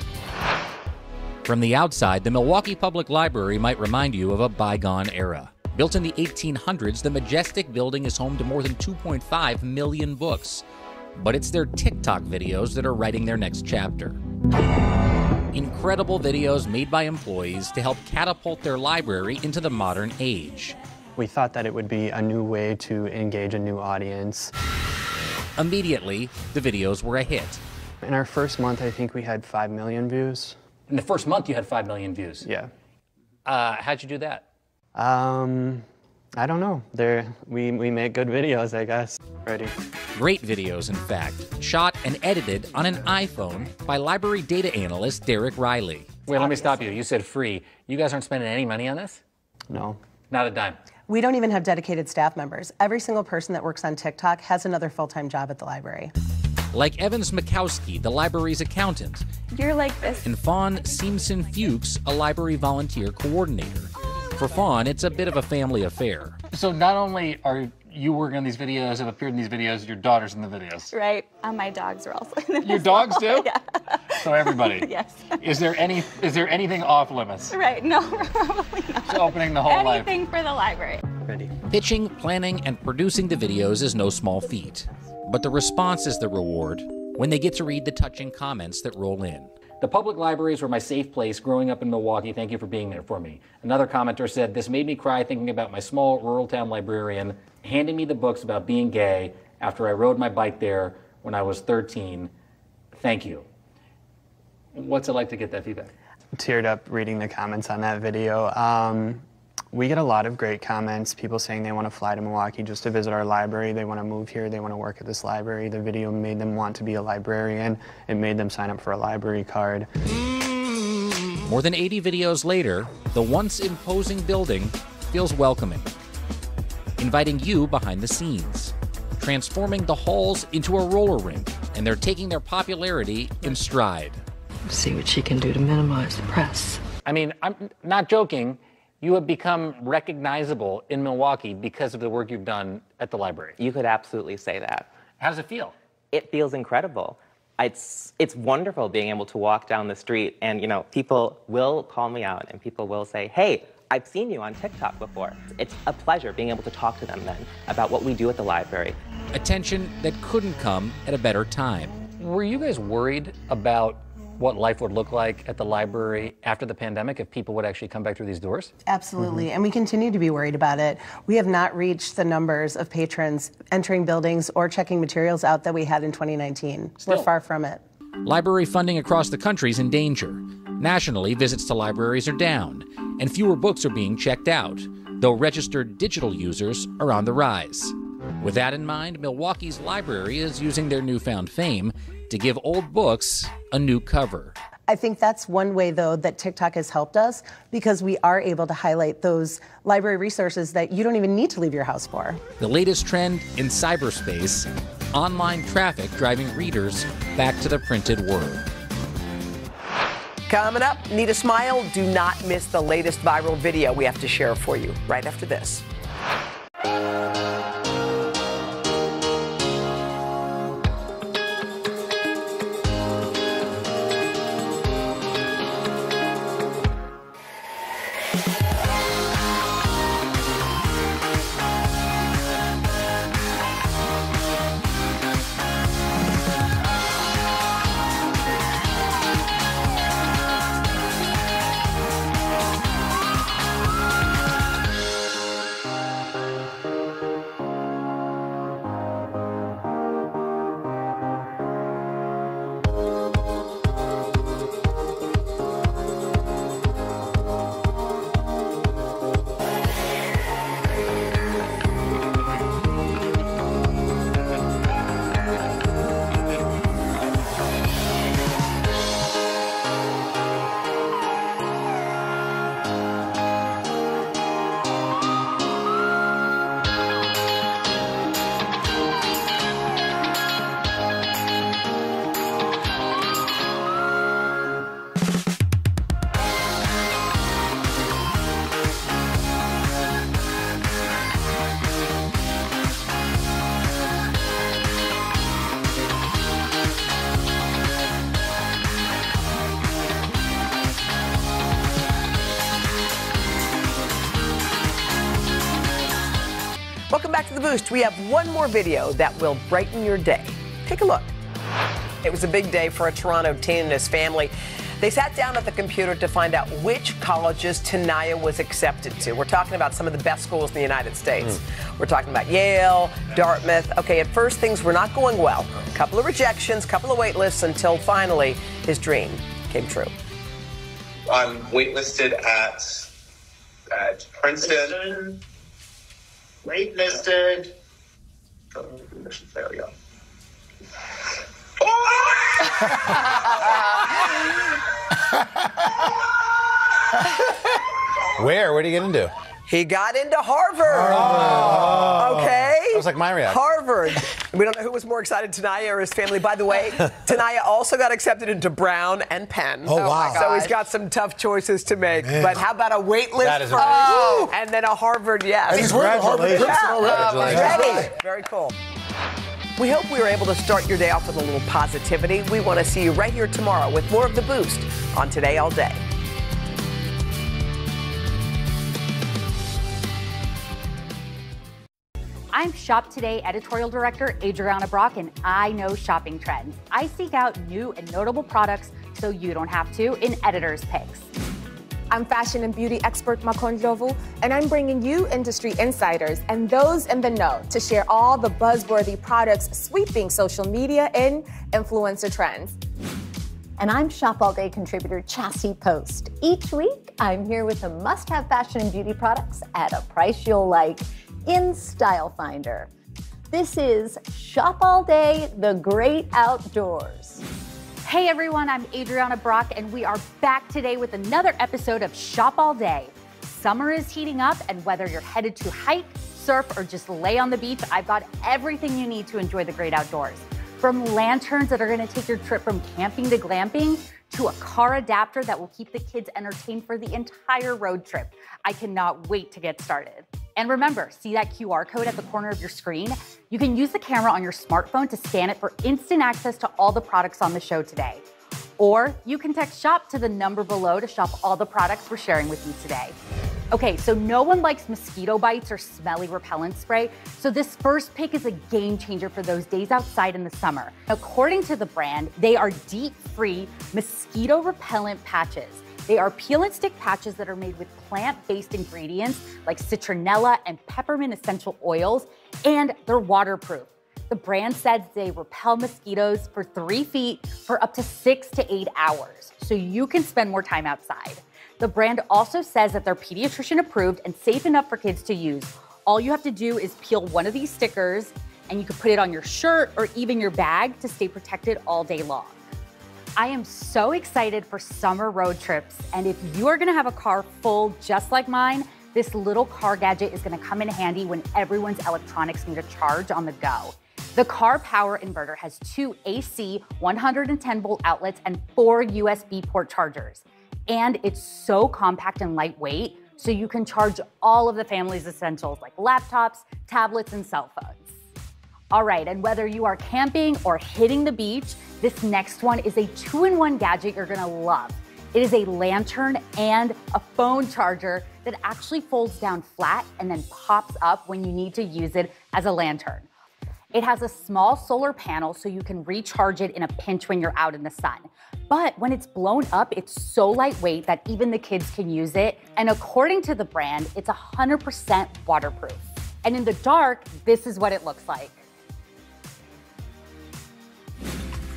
From the outside, the Milwaukee Public Library might remind you of a bygone era. Built in the 1800s, the majestic building is home to more than 2.5 million books. But it's their TikTok videos that are writing their next chapter. Incredible videos made by employees to help catapult their library into the modern age. We thought that it would be a new way to engage a new audience. Immediately, the videos were a hit. In our first month, I think we had 5 million views. In the first month, you had 5 million views? Yeah. How'd you do that? I don't know. We make good videos, I guess. Ready. Great videos, in fact, shot and edited on an iPhone by library data analyst Derek Riley. Wait, let me stop you. You said free. You guys aren't spending any money on this? No. Not a dime. We don't even have dedicated staff members. Every single person that works on TikTok has another full-time job at the library. Like Evans Mikowski, the library's accountant. You're like this. And Fawn Simpson-Fuchs, a library volunteer coordinator. For Fawn, it's a bit of a family affair. So not only are you working on these videos, have appeared in these videos, your daughter's in the videos. Right. My dogs are also in the videos. Your dogs do? Yeah. So everybody. Yes. Is there anything off limits? Right. No, probably not. So opening the whole library. Anything for the library. Ready. Pitching, planning, and producing the videos is no small feat. But the response is the reward when they get to read the touching comments that roll in. The public libraries were my safe place growing up in Milwaukee. Thank you for being there for me. Another commenter said, this made me cry thinking about my small rural town librarian handing me the books about being gay after I rode my bike there when I was 13. Thank you. What's it like to get that feedback? Teared up reading the comments on that video. We get a lot of great comments, people saying they want to fly to Milwaukee just to visit our library, they want to move here, they want to work at this library. The video made them want to be a librarian. It made them sign up for a library card. More than 80 videos later, the once imposing building feels welcoming, inviting you behind the scenes, transforming the halls into a roller rink, and they're taking their popularity in stride. See what she can do to minimize the press. I mean, I'm not joking. You have become recognizable in Milwaukee because of the work you've done at the library. You could absolutely say that. How does it feel? It feels incredible. It's wonderful being able to walk down the street and, you know, people will call me out and people will say, hey, I've seen you on TikTok before. It's a pleasure being able to talk to them then about what we do at the library. Attention that couldn't come at a better time. Were you guys worried about what life would look like at the library after the pandemic if people would actually come back through these doors? Absolutely, and we continue to be worried about it. We have not reached the numbers of patrons entering buildings or checking materials out that we had in 2019. Still. We're far from it. Library funding across the country is in danger. Nationally, visits to libraries are down, and fewer books are being checked out, though registered digital users are on the rise. With that in mind, Milwaukee's library is using their newfound fame to give old books a new cover. I think that's one way, though, that TikTok has helped us, because we are able to highlight those library resources that you don't even need to leave your house for. The latest trend in cyberspace, online traffic driving readers back to the printed word. Coming up, need a smile? Do not miss the latest viral video we have to share for you right after this. After the boost, we have one more video that will brighten your day. Take a look. It was a big day for a Toronto teen and his family. They sat down at the computer to find out which colleges Tenaya was accepted to. We're talking about some of the best schools in the United States. We're talking about Yale, Dartmouth. Okay, at first things were not going well. A couple of rejections, a couple of wait lists, until finally his dream came true. I'm waitlisted at Princeton. Waitlisted. There we go. Where? What did he get into? He got into Harvard. Oh. Okay. That was like my reaction. Harvard. We don't know who was more excited, Tenaya or his family. By the way, Tenaya also got accepted into Brown and Penn. Oh, wow. So he's got some tough choices to make. Man. But how about a wait list first? Oh. And then a Harvard, yes. And he's wearing Harvard. Yeah. Ready. Very cool. We hope we were able to start your day off with a little positivity. We want to see you right here tomorrow with more of The Boost on Today All Day. I'm Shop Today editorial director Adriana Brock, and I know shopping trends. I seek out new and notable products so you don't have to in Editor's Picks. I'm fashion and beauty expert Makon Jovu, and I'm bringing you industry insiders and those in the know to share all the buzzworthy products sweeping social media and influencer trends. And I'm Shop All Day contributor Chassie Post. Each week, I'm here with the must-have fashion and beauty products at a price you'll like in Style Finder. This is Shop All Day, the great outdoors. Hey everyone, I'm Adriana Brock, and we are back today with another episode of Shop All Day. Summer is heating up, and whether you're headed to hike, surf, or just lay on the beach, I've got everything you need to enjoy the great outdoors. From lanterns that are gonna take your trip from camping to glamping, to a car adapter that will keep the kids entertained for the entire road trip. I cannot wait to get started. And remember, see that QR code at the corner of your screen? You can use the camera on your smartphone to scan it for instant access to all the products on the show today. Or you can text shop to the number below to shop all the products we're sharing with you today. Okay, so no one likes mosquito bites or smelly repellent spray, so this first pick is a game changer for those days outside in the summer. According to the brand, they are DEET-free mosquito repellent patches. They are peel and stick patches that are made with plant-based ingredients like citronella and peppermint essential oils, and they're waterproof. The brand said they repel mosquitoes for 3 feet for up to 6 to 8 hours, so you can spend more time outside. The brand also says that they're pediatrician approved and safe enough for kids to use. All you have to do is peel one of these stickers, and you can put it on your shirt or even your bag to stay protected all day long. I am so excited for summer road trips, and if you are gonna have a car full just like mine, this little car gadget is gonna come in handy when everyone's electronics need a charge on the go. The car power inverter has 2 AC 110 volt outlets and 4 USB port chargers. And it's so compact and lightweight, so you can charge all of the family's essentials like laptops, tablets, and cell phones. All right, and whether you are camping or hitting the beach, this next one is a 2-in-1 gadget you're gonna love. It is a lantern and a phone charger that actually folds down flat and then pops up when you need to use it as a lantern. It has a small solar panel so you can recharge it in a pinch when you're out in the sun. But when it's blown up, it's so lightweight that even the kids can use it. And according to the brand, it's 100% waterproof. And in the dark, this is what it looks like.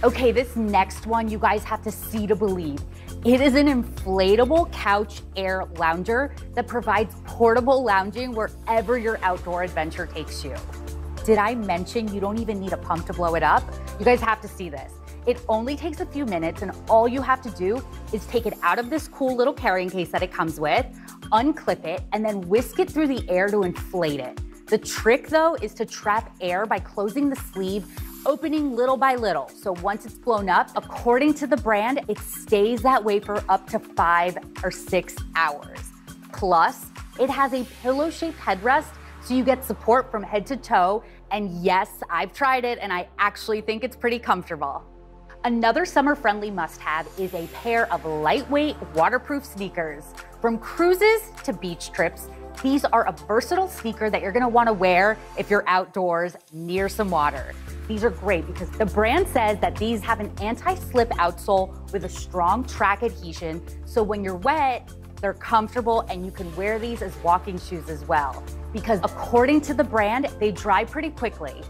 Okay, this next one you guys have to see to believe. It is an inflatable couch air lounger that provides portable lounging wherever your outdoor adventure takes you. Did I mention you don't even need a pump to blow it up? You guys have to see this. It only takes a few minutes, and all you have to do is take it out of this cool little carrying case that it comes with, unclip it, and then whisk it through the air to inflate it. The trick, though, is to trap air by closing the sleeve, opening little by little. So once it's blown up, according to the brand, it stays that way for up to 5 or 6 hours. Plus, it has a pillow-shaped headrest, so you get support from head to toe. And yes, I've tried it, and I actually think it's pretty comfortable. Another summer-friendly must-have is a pair of lightweight, waterproof sneakers. From cruises to beach trips, These are a versatile sneaker that you're gonna wanna wear if you're outdoors near some water. These are great because the brand says that these have an anti-slip outsole with a strong track adhesion, so when you're wet, they're comfortable and you can wear these as walking shoes as well. Because according to the brand, they dry pretty quickly.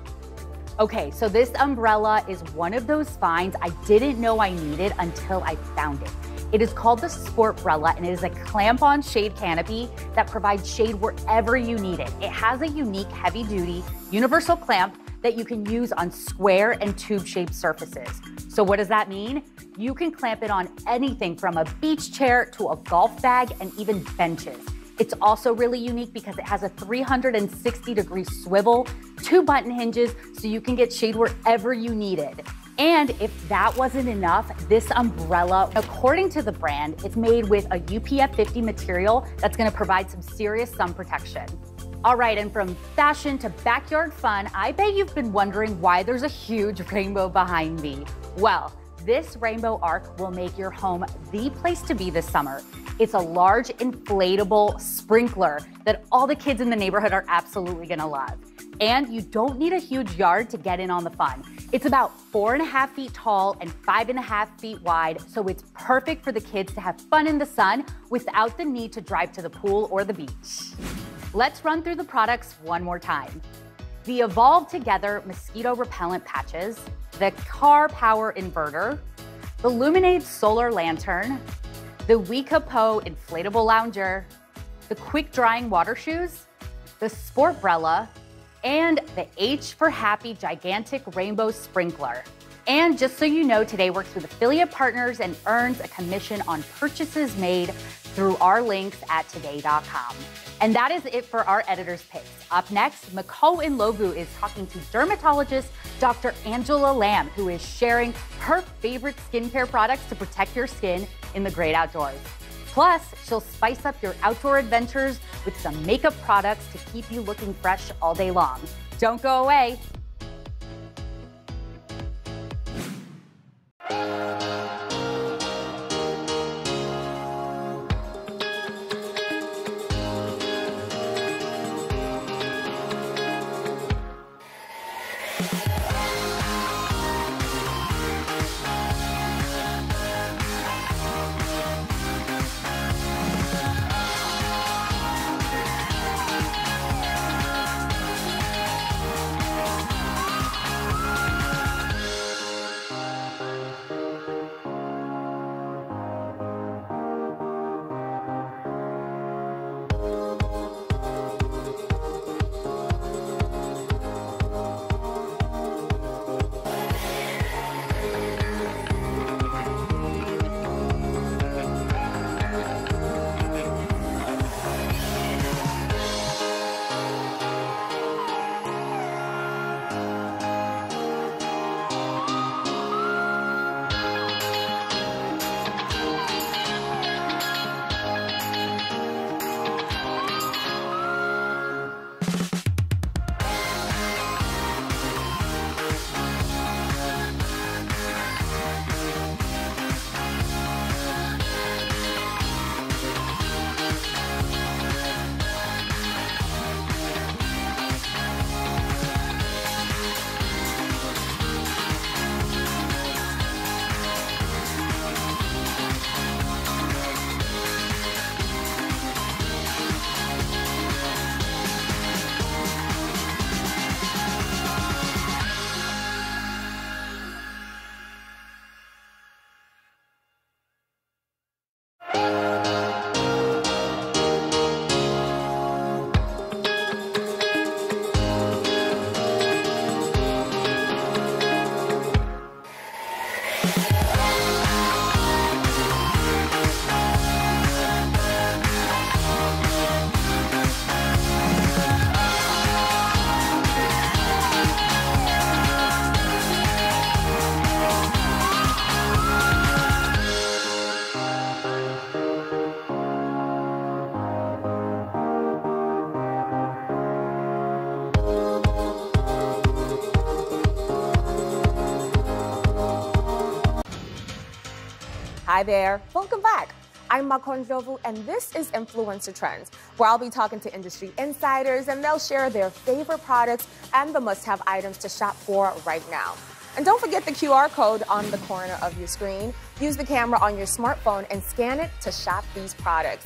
Okay, so this umbrella is one of those finds I didn't know I needed until I found it. It is called the Sportbrella, and it is a clamp-on shade canopy that provides shade wherever you need it. It has a unique heavy-duty universal clamp that you can use on square and tube-shaped surfaces. So what does that mean? You can clamp it on anything from a beach chair to a golf bag and even benches. It's also really unique because it has a 360-degree swivel, 2 button hinges, so you can get shade wherever you need it. And if that wasn't enough, this umbrella, according to the brand, it's made with a UPF 50 material that's gonna provide some serious sun protection. All right, and from fashion to backyard fun, I bet you've been wondering why there's a huge rainbow behind me. Well, this rainbow arc will make your home the place to be this summer. It's a large inflatable sprinkler that all the kids in the neighborhood are absolutely gonna love. And you don't need a huge yard to get in on the fun. It's about 4.5 feet tall and 5.5 feet wide, so it's perfect for the kids to have fun in the sun without the need to drive to the pool or the beach. Let's run through the products one more time. The Evolve Together mosquito repellent patches, the car power inverter, the Luminade solar lantern, the Wecapo inflatable lounger, the quick drying water shoes, the Sportbrella, and the H for Happy Gigantic Rainbow Sprinkler. And just so you know, today works with affiliate partners and earns a commission on purchases made through our links at today.com. And that is it for our editor's picks. Up next, McCall Nlogu is talking to dermatologist Dr. Angela Lamb, who is sharing her favorite skincare products to protect your skin in the great outdoors. Plus, she'll spice up your outdoor adventures with some makeup products to keep you looking fresh all day long. Don't go away. Hi there, welcome back. I I'm Makon Jovu, and this is Influencer Trends, where I'll be talking to industry insiders, and they'll share their favorite products and the must-have items to shop for right now. And don't forget the QR code on the corner of your screen. Use the camera on your smartphone and scan it to shop these products.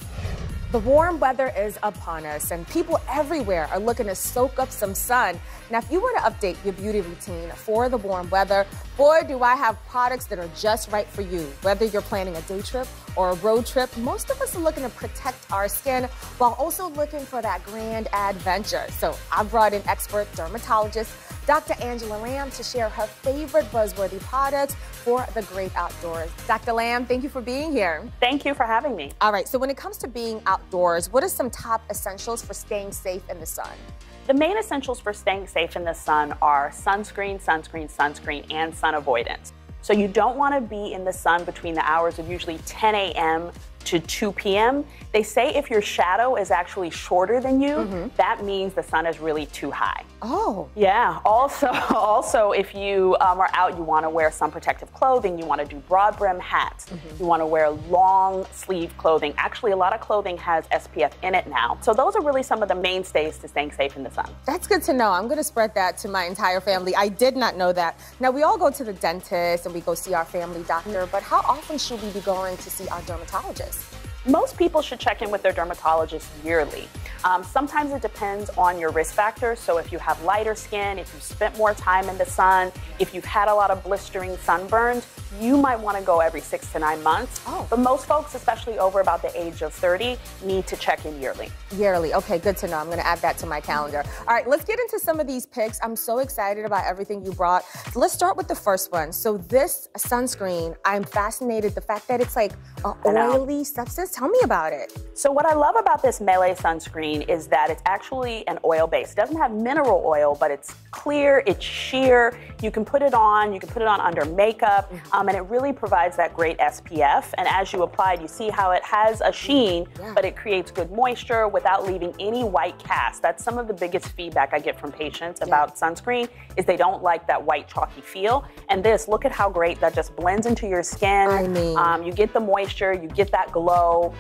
The warm weather is upon us, and people everywhere are looking to soak up some sun. Now, if you were to update your beauty routine for the warm weather, boy, do I have products that are just right for you. Whether you're planning a day trip or a road trip, most of us are looking to protect our skin while also looking for that grand adventure. So I brought in expert dermatologist Dr. Angela Lamb to share her favorite buzzworthy products for the great outdoors. Dr. Lamb, thank you for being here. Thank you for having me. All right, so when it comes to being outdoors, what are some top essentials for staying safe in the sun? The main essentials for staying safe in the sun are sunscreen, sunscreen, sunscreen, and sun avoidance. So you don't want to be in the sun between the hours of usually 10 a.m. to 2 p.m. They say if your shadow is actually shorter than you, that means the sun is really too high. Oh. Yeah. Also, if you are out, you want to wear sun protective clothing. You want to do broad brim hats. You want to wear long sleeve clothing. Actually, a lot of clothing has SPF in it now. So those are really some of the mainstays to staying safe in the sun. That's good to know. I'm going to spread that to my entire family. I did not know that. Now, we all go to the dentist and we go see our family doctor, but how often should we be going to see our dermatologist? Most people should check in with their dermatologist yearly. Sometimes it depends on your risk factors. So if you have lighter skin, if you've spent more time in the sun, if you've had a lot of blistering sunburns, you might want to go every 6 to 9 months. Oh. But most folks, especially over about the age of 30, need to check in yearly. Yearly. Okay, good to know. I'm going to add that to my calendar. All right, let's get into some of these picks. I'm so excited about everything you brought. Let's start with the first one. So this sunscreen, I'm fascinated. The fact that it's like an oily substance. Tell me about it. So what I love about this Melee sunscreen is that it's actually an oil-based. It doesn't have mineral oil, but it's clear, it's sheer. You can put it on. You can put it on under makeup. And it really provides that great SPF. And as you apply it, you see how it has a sheen, but it creates good moisture without leaving any white cast. That's some of the biggest feedback I get from patients about sunscreen is they don't like that white chalky feel. And this, look at how great that just blends into your skin. I mean, you get the moisture, you get that glow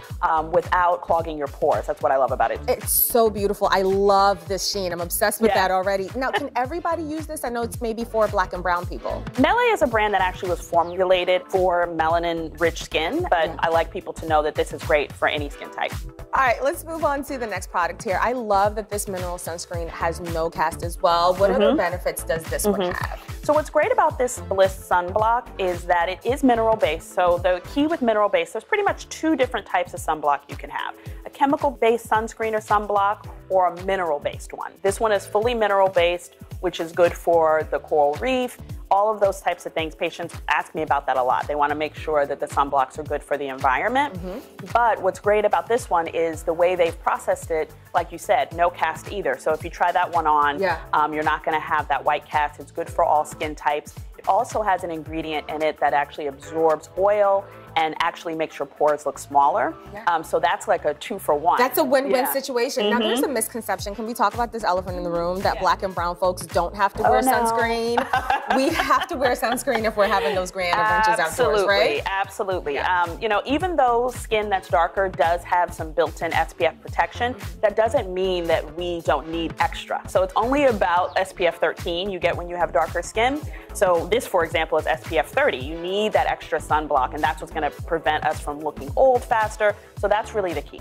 without clogging your pores. That's what I love about it. It's so beautiful. I love this sheen. I'm obsessed with that already. Now, can everybody use this? I know it's maybe for black and brown people. Melee is a brand that actually was formed related for melanin-rich skin, but I like people to know that this is great for any skin type. All right, let's move on to the next product here. I love that this mineral sunscreen has no cast as well. What other benefits does this one have? So what's great about this Bliss sunblock is that it is mineral-based. So the key with mineral-based, there's pretty much two different types of sunblock you can have. A chemical-based sunscreen or sunblock or a mineral-based one. This one is fully mineral-based, which is good for the coral reef, all of those types of things. Patients ask me about that a lot. They want to make sure that the sunblocks are good for the environment. But what's great about this one is the way they've processed it, like you said, no cast either. So if you try that one on, you're not going to have that white cast. It's good for all skin types. It also has an ingredient in it that actually absorbs oil and actually makes your pores look smaller. So that's like a 2-for-1. That's a win-win situation. Now, there's a misconception. Can we talk about this elephant in the room that black and brown folks don't have to wear sunscreen? We have to wear sunscreen if we're having those grand adventures outdoors, right? Absolutely. You know, even though skin that's darker does have some built-in SPF protection, that doesn't mean that we don't need extra. So it's only about SPF 13 you get when you have darker skin. So this, for example, is SPF 30. You need that extra sunblock, and that's what's going to prevent us from looking old faster. So that's really the key.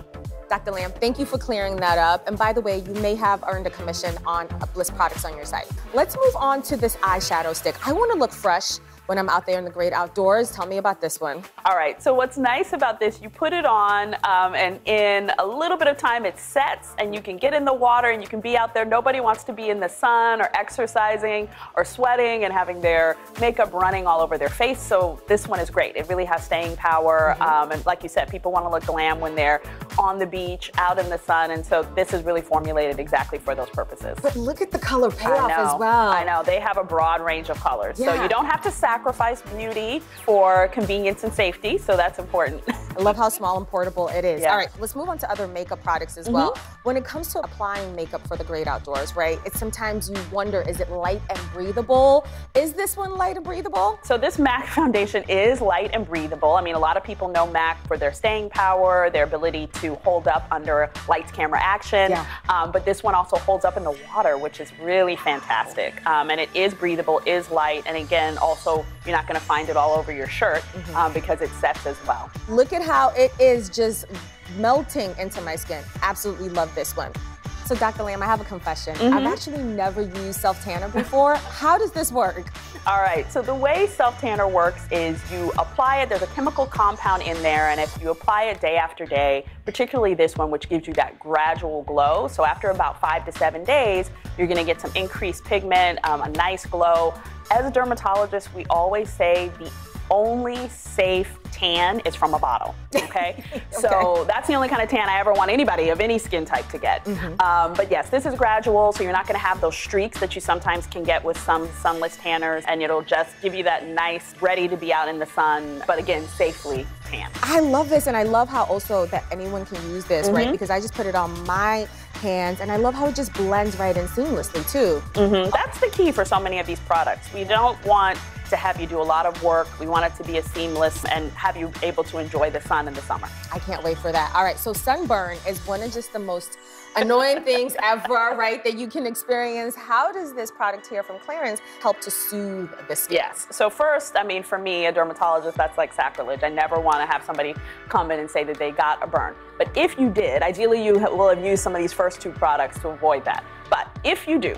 Dr. Lamb, thank you for clearing that up. And by the way, you may have earned a commission on Bliss products on your site. Let's move on to this eyeshadow stick. I want to look fresh when I'm out there in the great outdoors. Tell me about this one. All right, so what's nice about this, you put it on and in a little bit of time it sets and you can get in the water and you can be out there. Nobody wants to be in the sun or exercising or sweating and having their makeup running all over their face. So this one is great. It really has staying power. And like you said, people want to look glam when they're on the beach, out in the sun. And so this is really formulated exactly for those purposes. But look at the color payoff as well. I know, they have a broad range of colors. So you don't have to sacrifice sacrifice beauty for convenience and safety, so that's important. I love how small and portable it is. Yeah. All right, let's move on to other makeup products as well. When it comes to applying makeup for the great outdoors, right, it's sometimes you wonder, is it light and breathable? Is this one light and breathable? So this MAC foundation is light and breathable. I mean, a lot of people know MAC for their staying power, their ability to hold up under lights, camera, action. Yeah. But this one also holds up in the water, which is really fantastic. And it is breathable, is light, and again, also, you're not gonna find it all over your shirt because it sets as well. Look at how it is just melting into my skin. Absolutely love this one. So Dr. Lamb, I have a confession. I've actually never used self-tanner before. How does this work? All right, so the way self-tanner works is you apply it, there's a chemical compound in there, and if you apply it day after day, particularly this one, which gives you that gradual glow, so after about 5 to 7 days, you're gonna get some increased pigment, a nice glow. As a dermatologist, we always say the only safe tan is from a bottle, okay? So that's the only kind of tan I ever want anybody of any skin type to get. But yes, this is gradual, so you're not gonna have those streaks that you sometimes can get with some sunless tanners, and it'll just give you that nice, ready to be out in the sun, but again, safely tan. I love this, and I love how also that anyone can use this, right? Because I just put it on my hands, and I love how it just blends right in seamlessly, too. That's the key for so many of these products. We don't want to have you do a lot of work. We want it to be as seamless and have you able to enjoy the sun in the summer. I can't wait for that. All right, so sunburn is one of just the most annoying things ever, right, that you can experience. How does this product here from Clarins help to soothe the skin? Yes, so first, I mean, for me, a dermatologist, that's like sacrilege. I never want to have somebody come in and say that they got a burn. But if you did, ideally you will have used some of these first two products to avoid that. But if you do,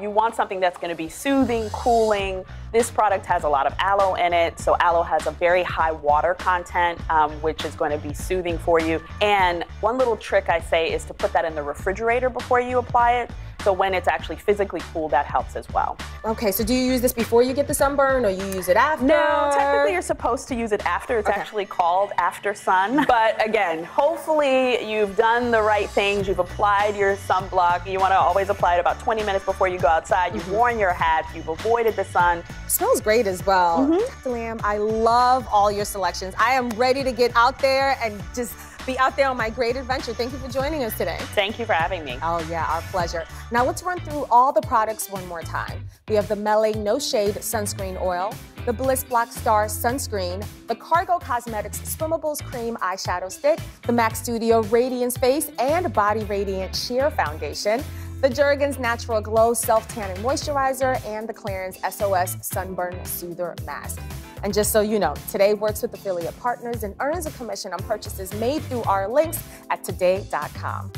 you want something that's going to be soothing, cooling. This product has a lot of aloe in it, so aloe has a very high water content, which is going to be soothing for you. And one little trick I say is to put that in the refrigerator before you apply it. So when it's actually physically cool, that helps as well. Okay, so do you use this before you get the sunburn, or you use it after? No, technically you're supposed to use it after. It's actually called after sun. But again, hopefully you've done the right things. You've applied your sunblock. You want to always apply it about 20 minutes before you go outside. You've worn your hat. You've avoided the sun. Smells great as well. Dr. Lamb, I love all your selections. I am ready to get out there and just be out there on my great adventure. Thank you for joining us today. Thank you for having me. Oh yeah, our pleasure. Now let's run through all the products one more time. We have the Melee No Shade Sunscreen Oil, the Bliss Black Star Sunscreen, the Cargo Cosmetics Swimmables Cream Eyeshadow Stick, the MAC Studio Radiance Face and Body Radiant Sheer Foundation, the Jergens Natural Glow Self-Tanning Moisturizer, and the Clarins SOS Sunburn Soother Mask. And just so you know, Today works with affiliate partners and earns a commission on purchases made through our links at today.com.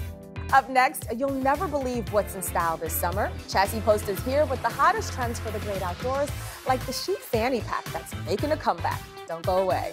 Up next, you'll never believe what's in style this summer. Chassie Post is here with the hottest trends for the great outdoors, like the chic fanny pack that's making a comeback. Don't go away.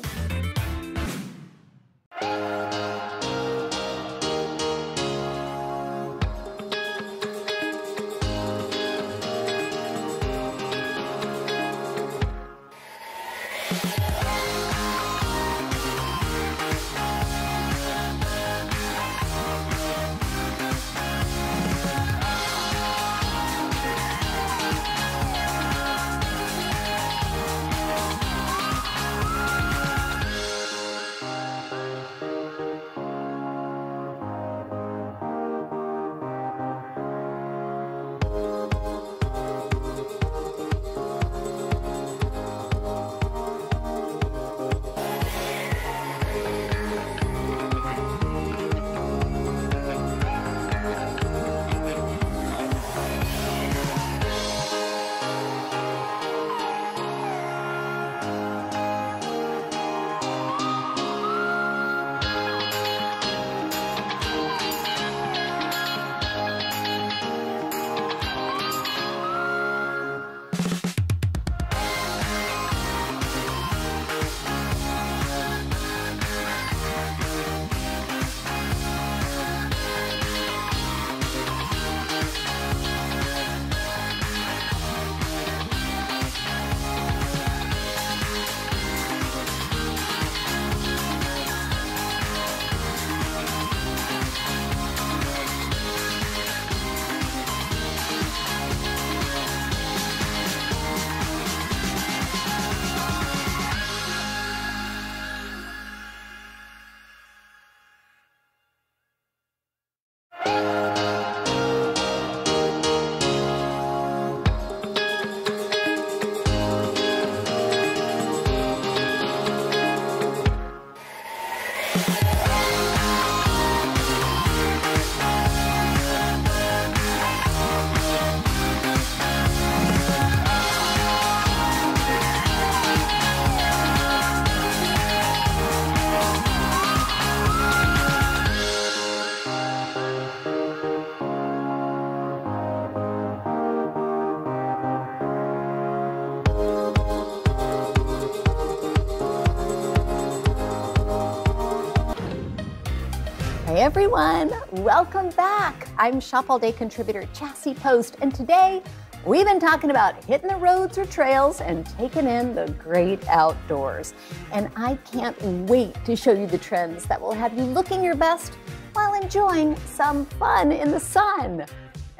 everyone. Welcome back. I'm Shop All Day contributor Chassie Post, and today we've been talking about hitting the roads or trails and taking in the great outdoors. And I can't wait to show you the trends that will have you looking your best while enjoying some fun in the sun.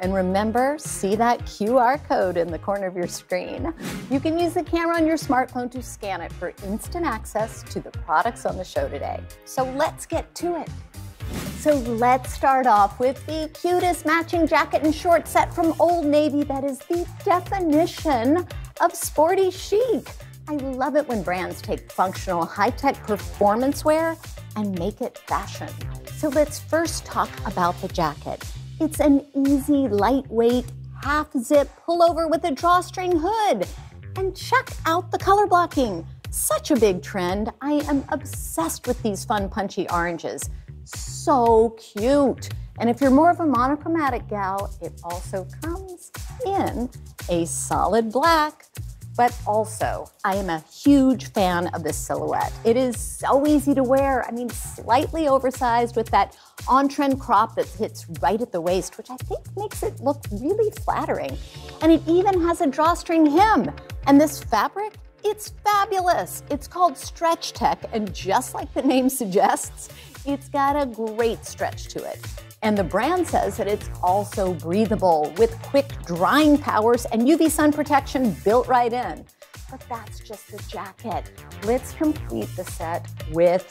And remember, see that QR code in the corner of your screen. You can use the camera on your smartphone to scan it for instant access to the products on the show today. So let's get to it. So let's start off with the cutest matching jacket and short set from Old Navy that is the definition of sporty chic. I love it when brands take functional, high-tech performance wear and make it fashion. So let's first talk about the jacket. It's an easy, lightweight, half-zip pullover with a drawstring hood. And check out the color blocking. Such a big trend. I am obsessed with these fun, punchy oranges. So cute. And if you're more of a monochromatic gal, it also comes in a solid black. But also, I am a huge fan of this silhouette. It is so easy to wear. I mean, slightly oversized with that on-trend crop that hits right at the waist, which I think makes it look really flattering. And it even has a drawstring hem. And this fabric, it's fabulous. It's called Stretch Tech, and just like the name suggests, it's got a great stretch to it. And the brand says that it's also breathable with quick drying powers and UV sun protection built right in. But that's just the jacket. Let's complete the set with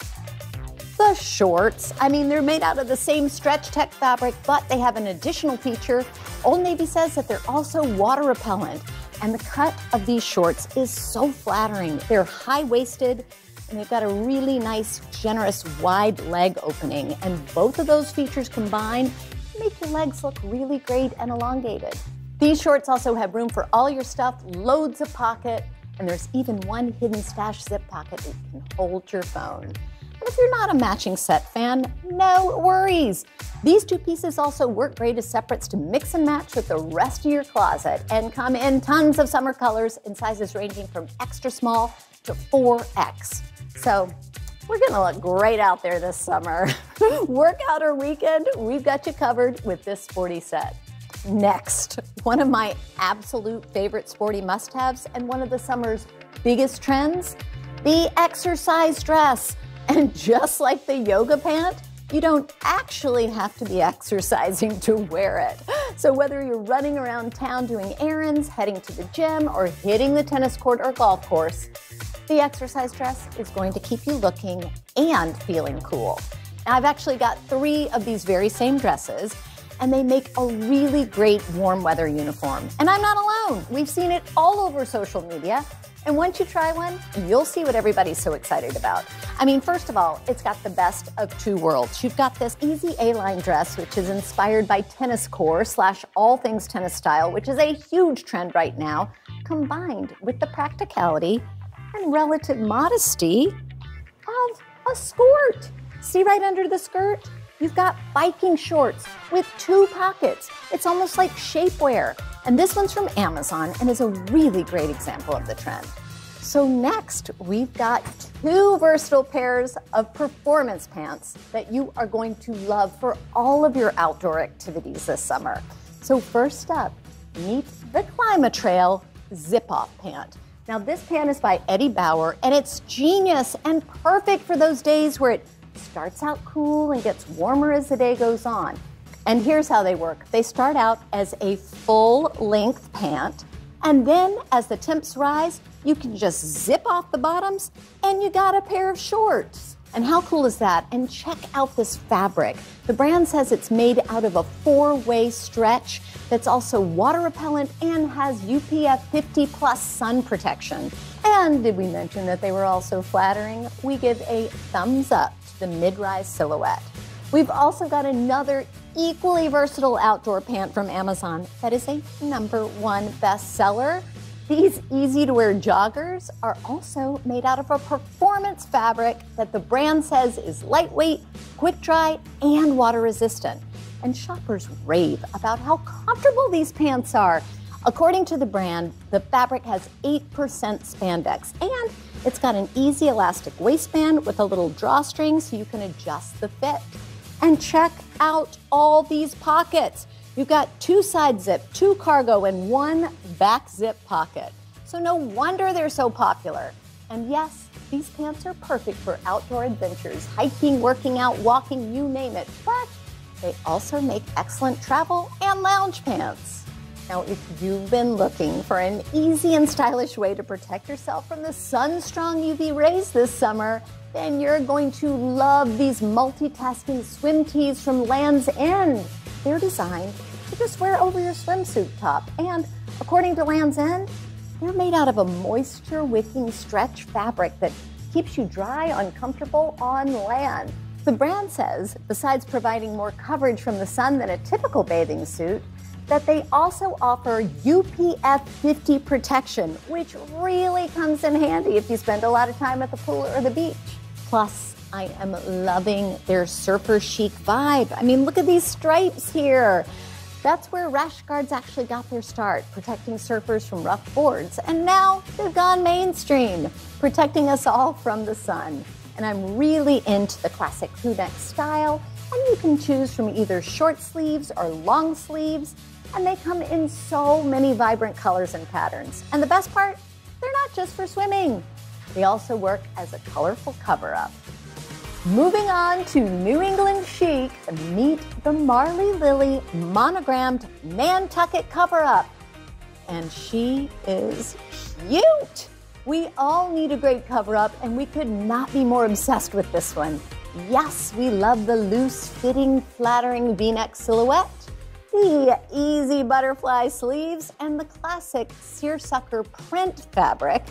the shorts. I mean, they're made out of the same Stretch Tech fabric, but they have an additional feature. Old Navy says that they're also water repellent. And the cut of these shorts is so flattering. They're high-waisted, and they've got a really nice, generous, wide leg opening. And both of those features combined make your legs look really great and elongated. These shorts also have room for all your stuff, loads of pocket, and there's even one hidden stash zip pocket that can hold your phone. And if you're not a matching set fan, no worries. These two pieces also work great as separates to mix and match with the rest of your closet and come in tons of summer colors in sizes ranging from extra small to 4X. So we're gonna look great out there this summer. Workout or weekend, we've got you covered with this sporty set. Next, one of my absolute favorite sporty must-haves and one of the summer's biggest trends, the exercise dress. And just like the yoga pant, you don't actually have to be exercising to wear it. So whether you're running around town doing errands, heading to the gym, or hitting the tennis court or golf course, the exercise dress is going to keep you looking and feeling cool. Now, I've actually got three of these very same dresses, and they make a really great warm weather uniform. And I'm not alone. We've seen it all over social media. And once you try one, you'll see what everybody's so excited about. I mean, first of all, it's got the best of two worlds. You've got this easy A-line dress, which is inspired by tennis core / all things tennis style, which is a huge trend right now, combined with the practicality and relative modesty of a skirt. See right under the skirt? You've got biking shorts with two pockets. It's almost like shapewear. And this one's from Amazon and is a really great example of the trend. So next, we've got two versatile pairs of performance pants that you are going to love for all of your outdoor activities this summer. So first up, meet the Climatrail zip-off pant. Now this pant is by Eddie Bauer, and it's genius and perfect for those days where it starts out cool and gets warmer as the day goes on. And here's how they work. They start out as a full-length pant, and then as the temps rise, you can just zip off the bottoms, and you got a pair of shorts. And how cool is that? And check out this fabric. The brand says it's made out of a four-way stretch that's also water repellent and has UPF 50+ sun protection. And did we mention that they were also flattering? We give a thumbs up to the mid-rise silhouette. We've also got another equally versatile outdoor pant from Amazon that is a #1 bestseller. These easy-to-wear joggers are also made out of a performance fabric that the brand says is lightweight, quick-dry, and water-resistant. And shoppers rave about how comfortable these pants are. According to the brand, the fabric has 8% spandex, and it's got an easy elastic waistband with a little drawstring so you can adjust the fit. and check out all these pockets. You've got 2 side zip, 2 cargo, and 1 back zip pocket. So no wonder they're so popular. And yes, these pants are perfect for outdoor adventures, hiking, working out, walking, you name it. But they also make excellent travel and lounge pants. Now, if you've been looking for an easy and stylish way to protect yourself from the sun-strong UV rays this summer, then you're going to love these multitasking swim tees from Land's End. They're designed to just wear over your swimsuit top. And according to Land's End, they're made out of a moisture-wicking stretch fabric that keeps you dry, uncomfortable on land. The brand says, besides providing more coverage from the sun than a typical bathing suit, that they also offer UPF 50 protection, which really comes in handy if you spend a lot of time at the pool or the beach. Plus, I am loving their surfer chic vibe. I mean, look at these stripes here. That's where rash guards actually got their start, protecting surfers from rough boards. And now they've gone mainstream, protecting us all from the sun. And I'm really into the classic crew neck style. And you can choose from either short sleeves or long sleeves. And they come in so many vibrant colors and patterns. And the best part, they're not just for swimming. They also work as a colorful cover-up. Moving on to New England chic, meet the Marley Lily monogrammed Nantucket cover-up. And she is cute. We all need a great cover-up, and we could not be more obsessed with this one. Yes, we love the loose-fitting, flattering V-neck silhouette, the easy butterfly sleeves, and the classic seersucker print fabric.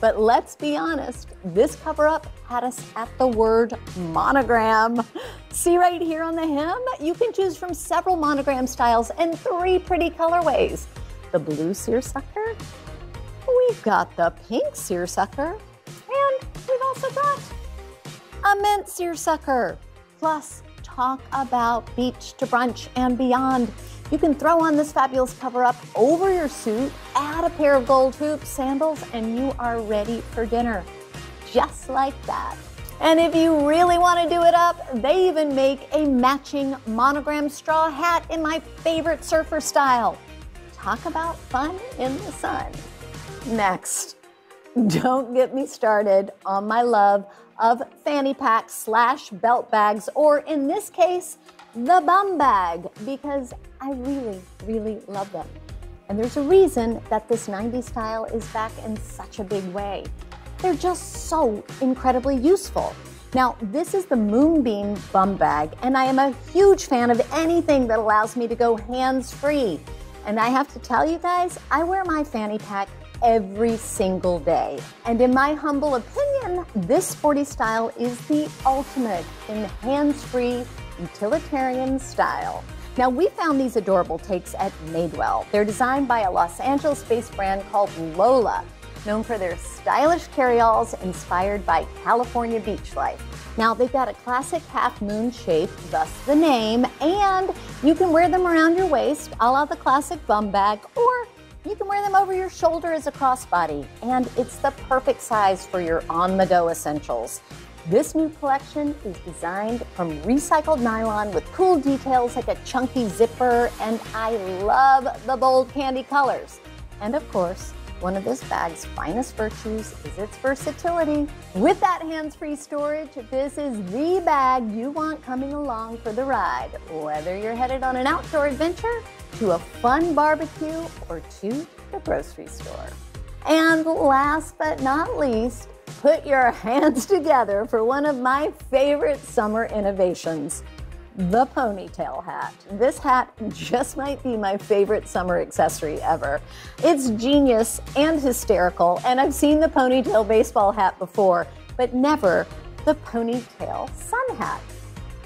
But let's be honest, this cover-up had us at the word monogram. See right here on the hem? You can choose from several monogram styles and 3 pretty colorways. The blue seersucker, we've got the pink seersucker, and we've also got a mint seersucker. Plus, talk about beach to brunch and beyond. You can throw on this fabulous cover-up over your suit, add a pair of gold hoops, sandals, and you are ready for dinner. Just like that. And if you really want to do it up, they even make a matching monogram straw hat in my favorite surfer style. Talk about fun in the sun. Next, don't get me started on my love of fanny packs / belt bags, or in this case, the bum bag, because I really, really love them. And there's a reason that this 90s style is back in such a big way. They're just so incredibly useful. Now, this is the Moonbeam bum bag, and I am a huge fan of anything that allows me to go hands-free. And I have to tell you guys, I wear my fanny pack every single day. And in my humble opinion, this sporty style is the ultimate in hands-free utilitarian style. Now, we found these adorable takes at Madewell. They're designed by a Los Angeles-based brand called Lola, known for their stylish carryalls inspired by California beach life. Now, they've got a classic half-moon shape, thus the name, and you can wear them around your waist, a la the classic bum bag, or you can wear them over your shoulder as a crossbody, and it's the perfect size for your on-the-go essentials. This new collection is designed from recycled nylon with cool details like a chunky zipper, and I love the bold candy colors. And of course, one of this bag's finest virtues is its versatility. With that hands-free storage, this is the bag you want coming along for the ride, whether you're headed on an outdoor adventure, to a fun barbecue, or to the grocery store. And last but not least, put your hands together for one of my favorite summer innovations, the ponytail hat. This hat just might be my favorite summer accessory ever. It's genius and hysterical, and I've seen the ponytail baseball hat before, but never the ponytail sun hat.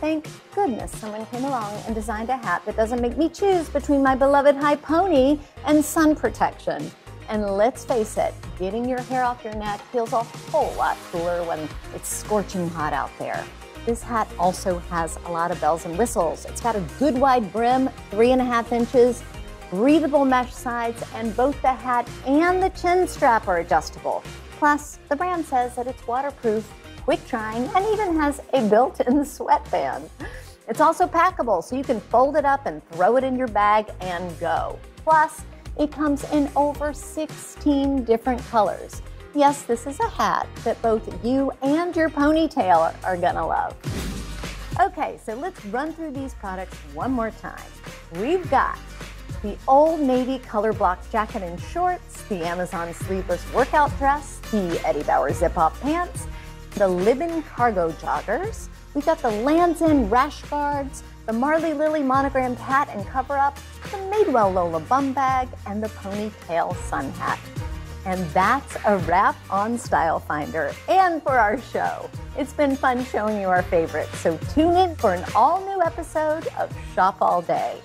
Thank goodness someone came along and designed a hat that doesn't make me choose between my beloved high pony and sun protection. And let's face it, getting your hair off your neck feels a whole lot cooler when it's scorching hot out there. This hat also has a lot of bells and whistles. It's got a good wide brim, 3.5 inches, breathable mesh sides, and both the hat and the chin strap are adjustable. Plus, the brand says that it's waterproof, quick drying, and even has a built-in sweatband. It's also packable, so you can fold it up and throw it in your bag and go. Plus, it comes in over 16 different colors. Yes, this is a hat that both you and your ponytail are gonna love. Okay, so let's run through these products one more time. We've got the Old Navy color block jacket and shorts, the Amazon sleeveless workout dress, the Eddie Bauer zip-off pants, the Libin cargo joggers, we've got the Land's End rash guards, the Marley Lily monogrammed hat and cover-up, the Madewell Lola bum bag, and the ponytail sun hat. And that's a wrap on Style Finder and for our show. It's been fun showing you our favorites, so tune in for an all-new episode of Shop All Day.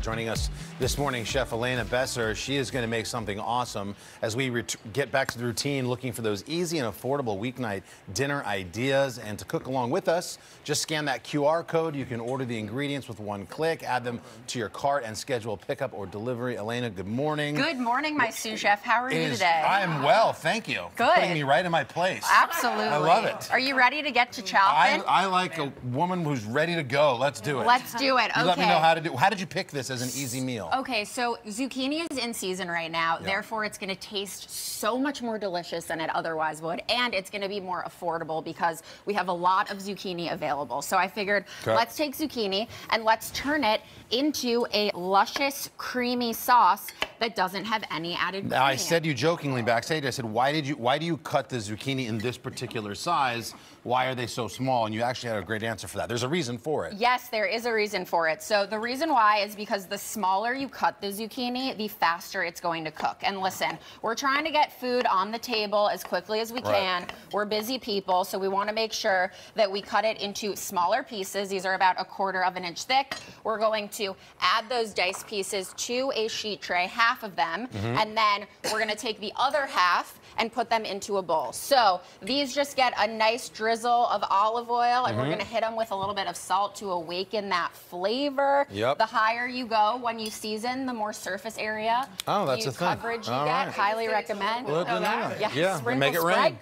Joining us this morning, Chef Elena Besser. She is going to make something awesome as we get back to the routine, looking for those easy and affordable weeknight dinner ideas. And to cook along with us, just scan that QR code. You can order the ingredients with one click, add them to your cart, and schedule pickup or delivery. Elena, good morning. Good morning, my sous chef. How are you today? I am well, thank you. Good. Putting me right in my place. Absolutely. I love it. Are you ready to get to chopping? I like a woman who's ready to go. Let's do it. Let's do it. Okay. You let me know how to do. How did you pick this as an easy meal? Okay, so zucchini is in season right now, therefore it's gonna taste so much more delicious than it otherwise would, and it's gonna be more affordable because we have a lot of zucchini available. So I figured, let's take zucchini and let's turn it into a luscious, creamy sauce that doesn't have any added cream. Now, I said to you jokingly backstage, I said, why do you cut the zucchini in this particular size? Why are they so small? And you actually had a great answer for that. There's a reason for it. Yes, there is a reason for it. So the reason why is because the smaller you cut the zucchini, the faster it's going to cook. And listen, we're trying to get food on the table as quickly as we can. We're busy people, so we want to make sure that we cut it into smaller pieces. These are about 1/4 inch thick. We're going to add those diced pieces to a sheet tray, half of them, and then we're going to take the other half and put them into a bowl. So these just get a nice drizzle of olive oil, and we're gonna hit them with a little bit of salt to awaken that flavor. The higher you go when you season, the more surface area coverage you get. Highly recommend. Make it rain.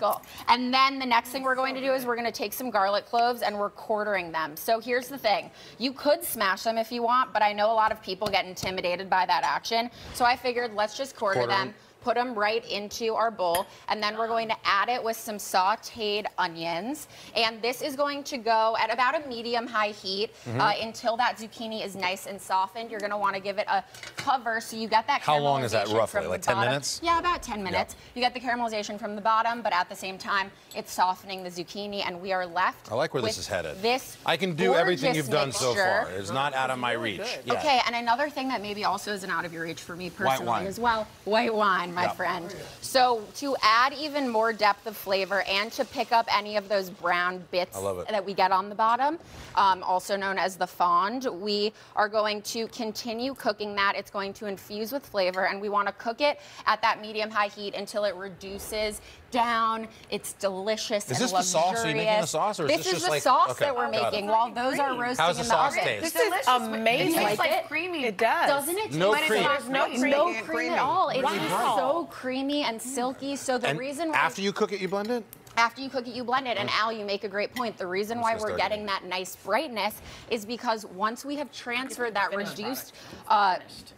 And then the next thing we're going to do is we're gonna take some garlic cloves and we're quartering them. So here's the thing, you could smash them if you want, but I know a lot of people get intimidated by that action. So I figured let's just quarter them. Put them right into our bowl, and then we're going to add it with some sauteed onions. And this is going to go at about a medium-high heat until that zucchini is nice and softened. You're gonna wanna give it a cover so you get that caramelization. How long is that roughly, like 10 minutes? Yeah, about 10 minutes. Yep. You get the caramelization from the bottom, but at the same time, it's softening the zucchini, and we are left with this. I can do everything you've done so far. It's not out of my reach. Yeah. Okay, and another thing that maybe also isn't out of your reach for me personally as well, white wine. My friend. So to add even more depth of flavor and to pick up any of those brown bits that we get on the bottom, also known as the fond, we are going to continue cooking that. It's going to infuse with flavor, and we want to cook it at that medium-high heat until it reduces down. It's delicious and luxurious. Is this the sauce? Are you making the sauce? Or this is just the sauce that we're making while those are roasting in the oven. How's the sauce taste? This is amazing. It tastes like creamy. It does. Doesn't it? No cream. No cream at all. It's so creamy and silky. So the reason why... After you cook it, you blend it? After you cook it, you blend it. And Al, you make a great point. The reason why we're getting that nice brightness is because once we have transferred that reduced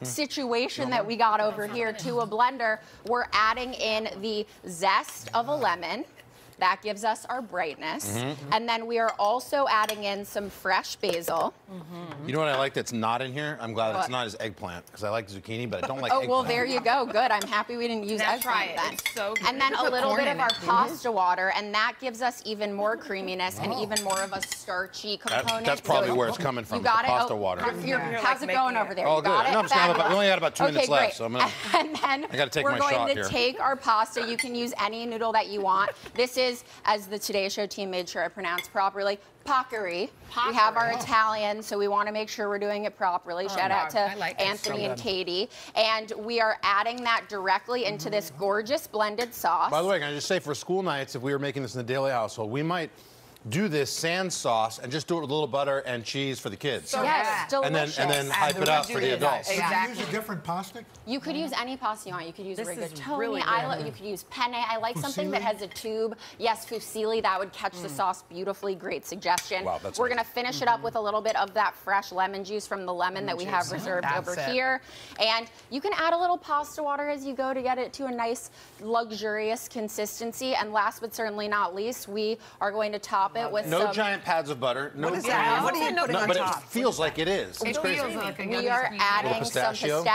situation that we got over here to a blender, we're adding in the zest of a lemon. That gives us our brightness. And then we are also adding in some fresh basil. You know what I like that's not in here? I'm glad it's not is eggplant, because I like zucchini, but I don't like eggplant. Oh, well, there you go. Good. I'm happy we didn't use eggplant then. It's so good. And then a little bit of our pasta water, and that gives us even more creaminess and even more of a starchy component. That's probably where it's coming from, pasta water. How's it going over there? Oh, good. We only had about 2 minutes left, so I'm going to take my shot here. We're going to take our pasta. You can use any noodle that you want. This is, as the Today Show team made sure I pronounced properly, Pockery. We have our Italian, so we want to make sure we're doing it properly. Shout out to Anthony and Katie. And we are adding that directly into this gorgeous blended sauce. By the way, can I just say, for school nights, if we were making this in the daily household, we might do this sand sauce and just do it with a little butter and cheese for the kids. So yes, delicious. And then hype it up for the adults. Exactly. Can you use a different pasta? You could use any pasta you want. You could use rigatoni. Really you could use penne. I like something that has a tube. Yes, fusilli. That would catch the sauce beautifully. Great suggestion. Wow, that's We're going to finish it up with a little bit of that fresh lemon juice from the lemon that we have reserved over here. And you can add a little pasta water as you go to get it to a nice, luxurious consistency. And last but certainly not least, we are going to top it with some... giant pads of butter. No what is that? What are you noting on top? But it feels like it is. It's crazy. We are adding some pistachios.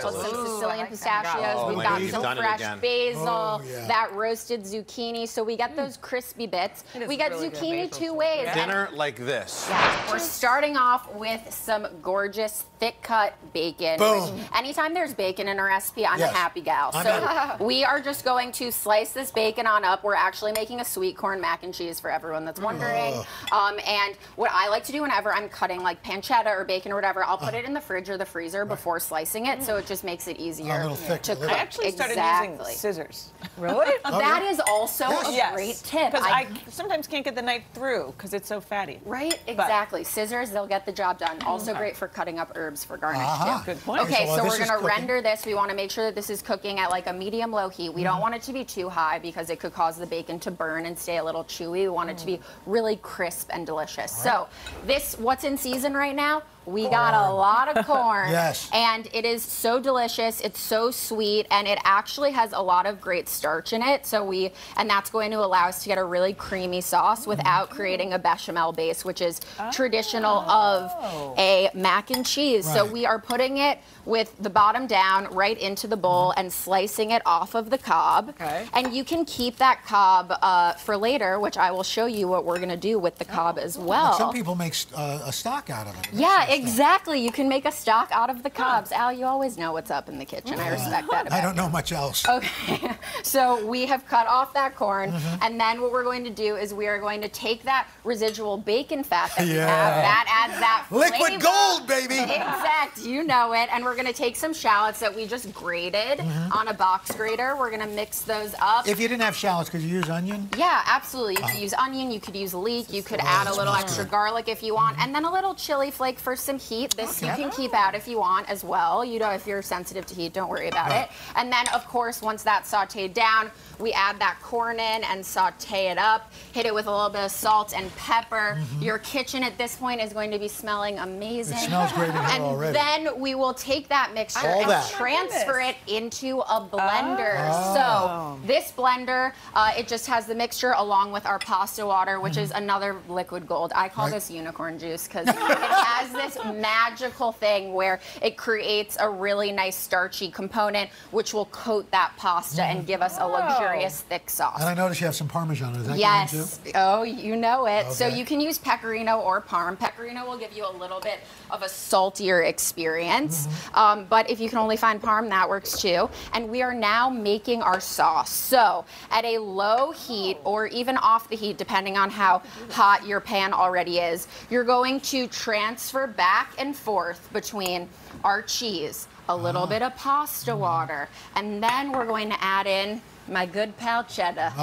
Some Sicilian pistachios. Oh, we've got some fresh basil, that roasted zucchini. So we get those crispy bits. We get really zucchini two ways. Dinner like this. Yeah. We're starting off with some gorgeous thick-cut bacon. Boom. Anytime there's bacon in a recipe, I'm a happy gal. So we are just going to slice this bacon on up. We're actually making a sweet corn mac and cheese for everyone that's wondering. And what I like to do whenever I'm cutting like pancetta or bacon or whatever, I'll put it in the fridge or the freezer before slicing it, so it just makes it easier to cook. I actually started using scissors. Really? That is also a great tip. Because I sometimes can't get the knife through because it's so fatty. Right? Exactly. But scissors, they'll get the job done. Also great for cutting up herbs for garnish. Too. Good point. Okay, so we're going to render this. We want to make sure that this is cooking at like a medium-low heat. We don't want it to be too high because it could cause the bacon to burn and stay a little chewy. We want it to be really crisp and delicious. So this, what's in season right now? We got a lot of corn. And it is so delicious. It's so sweet, and it actually has a lot of great starch in it. So we, and that's going to allow us to get a really creamy sauce without creating a bechamel base, which is traditional of a mac and cheese. So we are putting it with the bottom down right into the bowl and slicing it off of the cob. And you can keep that cob for later, which I will show you what we're going to do with the cob as well. Some people make a stock out of it. Yeah. Exactly. You can make a stock out of the cobs. Al, you always know what's up in the kitchen. I respect that about you. I don't know much else. Okay. So we have cut off that corn, and then what we're going to do is we are going to take that residual bacon fat that we have. That adds that flavor. Liquid gold, baby! Exact. You know it. And we're going to take some shallots that we just grated on a box grater. We're going to mix those up. If you didn't have shallots, could you use onion? Yeah, absolutely. You could use onion. You could use leek. You could add a little extra garlic if you want. And then a little chili flake for some heat. This you can keep out if you want as well. You know, if you're sensitive to heat, don't worry about it. And then, of course, once that's sauteed down, we add that corn in and saute it up. Hit it with a little bit of salt and pepper. Your kitchen at this point is going to be smelling amazing. It smells great in here already. And then we will take that mixture and transfer it into a blender. So this blender, it just has the mixture along with our pasta water, which is another liquid gold. I call this unicorn juice because it has this magical thing where it creates a really nice starchy component, which will coat that pasta and give us a luxurious thick sauce. And I notice you have some Parmesan. Is that good too? Oh, you know it. Okay. So you can use pecorino or Parm. Pecorino will give you a little bit of a saltier experience, but if you can only find Parm, that works too. And we are now making our sauce. So at a low heat or even off the heat, depending on how hot your pan already is, you're going to transfer back and forth between our cheese, a little bit of pasta water, and then we're going to add in my good pal cheddar. It's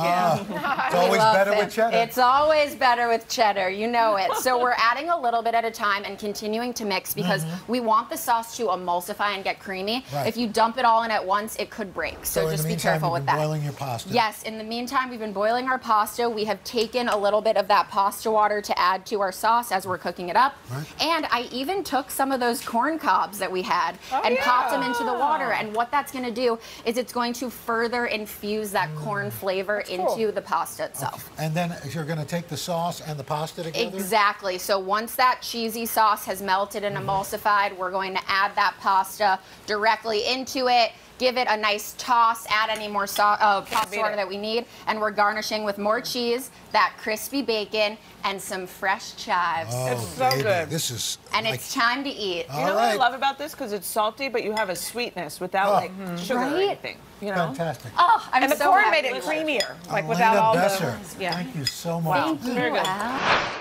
always better with cheddar. It's always better with cheddar. You know it. So we're adding a little bit at a time and continuing to mix because we want the sauce to emulsify and get creamy. If you dump it all in at once, it could break. So just be careful with that. In the meantime, you've been boiling your pasta. Yes. In the meantime, we've been boiling our pasta. We have taken a little bit of that pasta water to add to our sauce as we're cooking it up. And I even took some of those corn cobs that we had and popped them into the water. And what that's going to do is it's going to further infuse that corn flavor into the pasta itself. And then you're going to take the sauce and the pasta together? Exactly. So once that cheesy sauce has melted and emulsified, we're going to add that pasta directly into it. Give it a nice toss, add any more pasta water that we need, and we're garnishing with more cheese, that crispy bacon, and some fresh chives. Oh, it's so good. This is like... it's time to eat. You know what I love about this? Because it's salty, but you have a sweetness without like sugar or anything. You know? Fantastic. Oh, I'm so happy. And the corn made it creamier, like without all the... Yeah. Thank you so much. Thank you. Very good. Wow.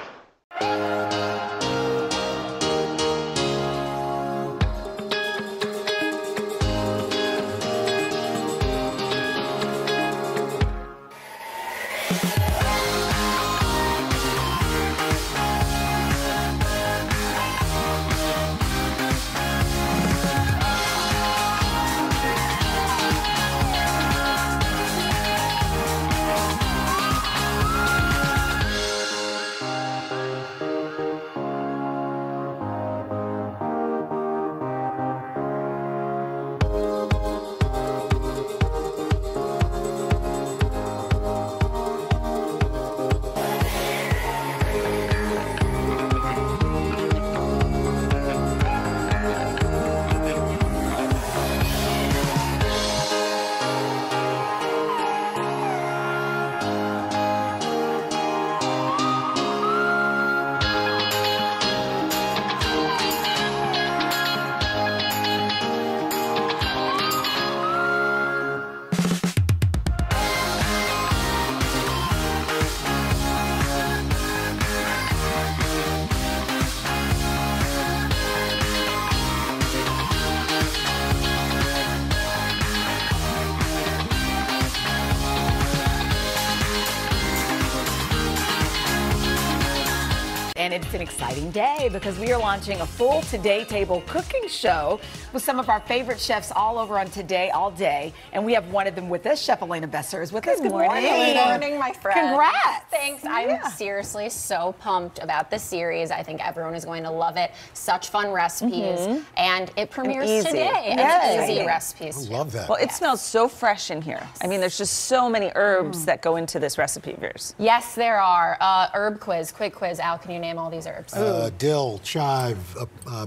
It's an exciting day because we are launching a full Today Table cooking show with some of our favorite chefs all over on Today All Day. And we have one of them with us. Chef Elena Besser is with us. Good morning. Good morning, my friend. Congrats. Thanks. Yeah. I'm seriously so pumped about this series. I think everyone is going to love it. Such fun recipes. Mm-hmm. And it premieres today. Yes. And easy recipes. I love that. Well, it smells so fresh in here. I mean, there's just so many herbs that go into this recipe of yours. Yes, there are. Herb quiz, quick quiz. Al, can you name all these herbs? Dill, chive,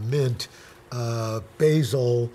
mint, basil,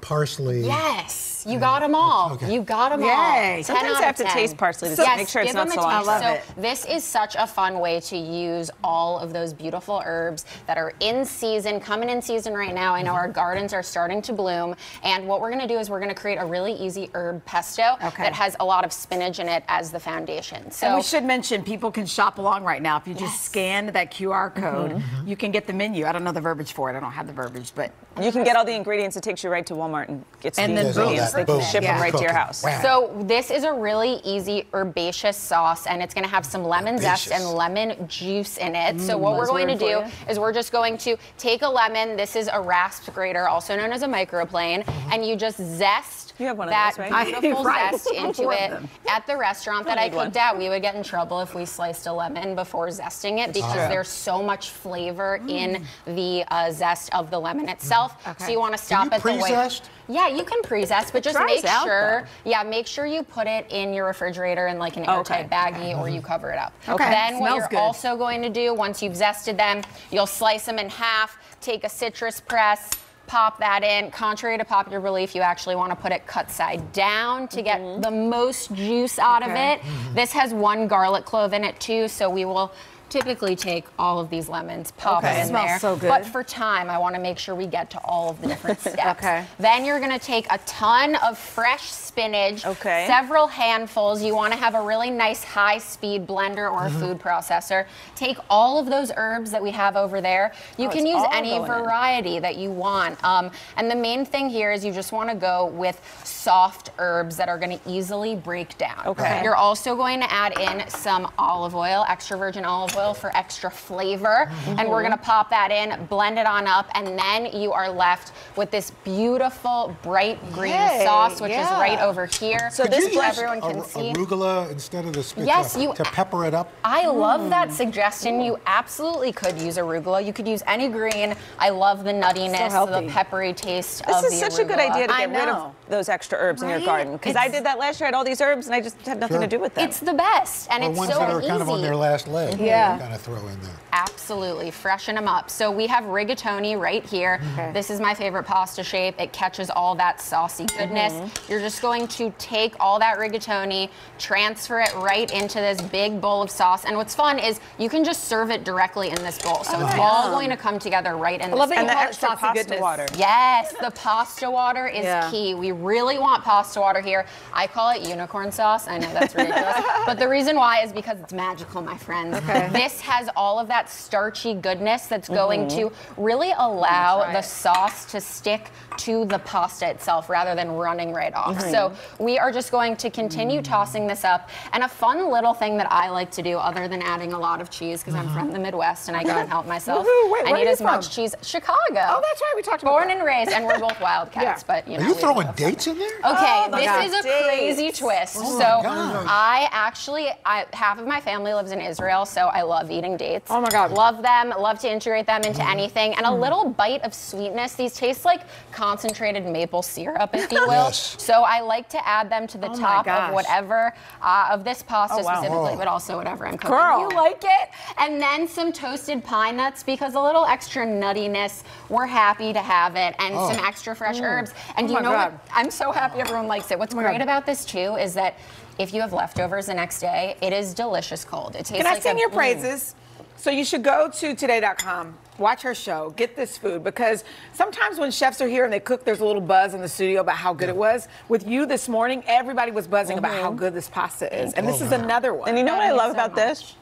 parsley. Yes, you got them all. Okay. You got them all. Sometimes I have to taste parsley to make sure it's not so long. This is such a fun way to use all of those beautiful herbs that are in season, coming in season right now. I know our gardens are starting to bloom. And what we're going to do is we're going to create a really easy herb pesto that has a lot of spinach in it as the foundation. So, and we should mention people can shop along right now. If you just scan that QR code, you can get the menu. I don't know the verbiage for it. I don't have the verbiage, but you can get all the ingredients. It takes you right to Walmart and get some ingredients. They can ship them right to your house. Wow. So this is a really easy herbaceous sauce, and it's going to have some lemon zest and lemon juice in it. So what we're going to do is we're just going to take a lemon. This is a rasp grater, also known as a microplane, and you just zest that beautiful zest into it. At the restaurant that I cooked at, we would get in trouble if we sliced a lemon before zesting it because there's so much flavor in the zest of the lemon itself. So you want to stop at the way. Yeah, you can pre-zest, but just make sure, make sure you put it in your refrigerator in like an airtight baggie or you cover it up. Then what you're also going to do, once you've zested them, you'll slice them in half, take a citrus press, pop that in. Contrary to popular belief, you actually want to put it cut side down to get the most juice out of it. This has one garlic clove in it too, so we will typically take all of these lemons, pop it in there, but for time, I want to make sure we get to all of the different steps. Then you're going to take a ton of fresh spinach, several handfuls. You want to have a really nice high-speed blender or a food processor. Take all of those herbs that we have over there. You can use any variety that you want. And the main thing here is you just want to go with soft herbs that are going to easily break down. You're also going to add in some olive oil, extra virgin olive oil, for extra flavor, and we're gonna pop that in, blend it on up, and then you are left with this beautiful bright green sauce, which is right over here. So could this, everyone can see. Arugula instead of the spinach. Yes, to pepper it up. I love that suggestion. You absolutely could use arugula. You could use any green. I love the nuttiness, the peppery taste of the arugula. This is such a good idea to get rid of those extra herbs in your garden, because I did that last year. I had all these herbs, and I just had nothing to do with them. It's the best, and it's so easy. The ones that are kind of on their last leg. Yeah. Gotta throw in there. Absolutely, freshen them up. So we have rigatoni right here. This is my favorite pasta shape. It catches all that saucy goodness. You're just going to take all that rigatoni, transfer it right into this big bowl of sauce. And what's fun is you can just serve it directly in this bowl. So it's all going to come together right in this bowl. I love that you call it saucy goodness. Water. Yes, the pasta water is key. We really want pasta water here. I call it unicorn sauce. I know that's ridiculous. But the reason why is because it's magical, my friends. This has all of that starchy goodness that's going to really allow the sauce to stick to the pasta itself rather than running right off. So we are just going to continue tossing this up. And a fun little thing that I like to do, other than adding a lot of cheese, because I'm from the Midwest and I can't help myself. I need as much cheese. Chicago. Oh, that's right. We talked about born and raised, and we're both Wildcats. But you know, are you throwing dates in there? Okay, this is a crazy twist. So I actually, half of my family lives in Israel, so I love eating dates. Oh my God. Love them, love to integrate them into anything. And a little bite of sweetness. These taste like concentrated maple syrup, if you will. So I like to add them to the top of whatever, of this pasta specifically, but also whatever I'm cooking. You like it? And then some toasted pine nuts, because a little extra nuttiness, we're happy to have it, and some extra fresh herbs. And you know what? I'm so happy everyone likes it. What's great about this too is that if you have leftovers the next day, it is delicious cold. It tastes like I sing your praises? So you should go to today.com, watch her show, get this food, because sometimes when chefs are here and they cook, there's a little buzz in the studio about how good it was. With you this morning, everybody was buzzing about how good this pasta is. And this is another one. And you know what I love about this?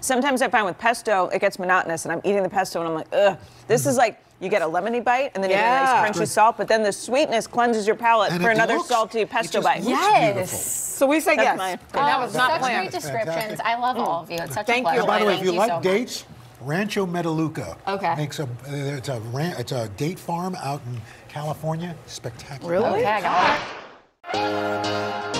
Sometimes I find with pesto, it gets monotonous, and I'm eating the pesto and I'm like, ugh. This is like, you get a lemony bite, and then you get a nice crunchy salt, but then the sweetness cleanses your palate for another salty pesto bite. Yes. So we say yes. That was not planned. Such great descriptions. I love all of you. It's such a pleasure. By the way, if you like dates, Rancho Melaleuca. Okay. It's a date farm out in California. Spectacular. Really? Okay, I got it.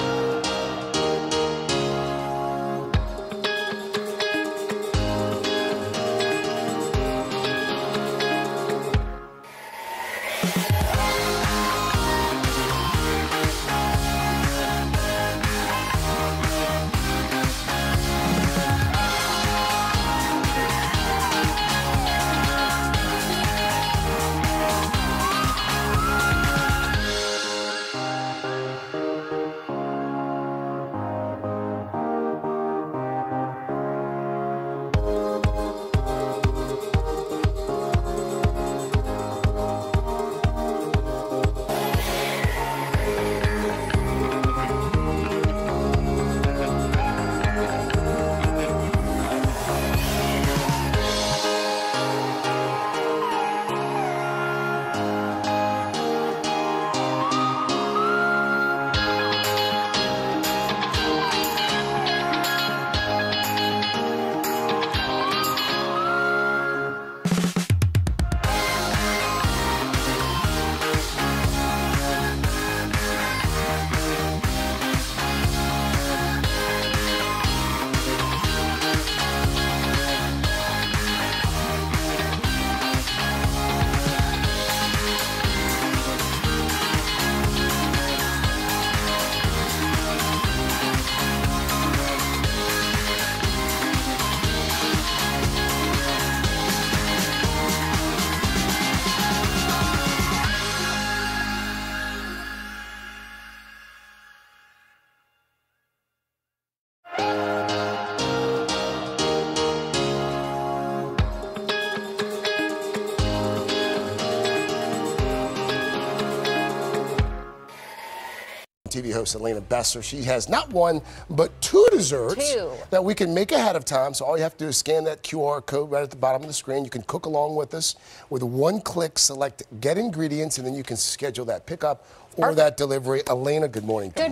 TV host Elena Besser. She has not one, but two desserts that we can make ahead of time. So all you have to do is scan that QR code right at the bottom of the screen. You can cook along with us with one click. Select Get Ingredients, and then you can schedule that pickup or that delivery. Elena, good morning to you.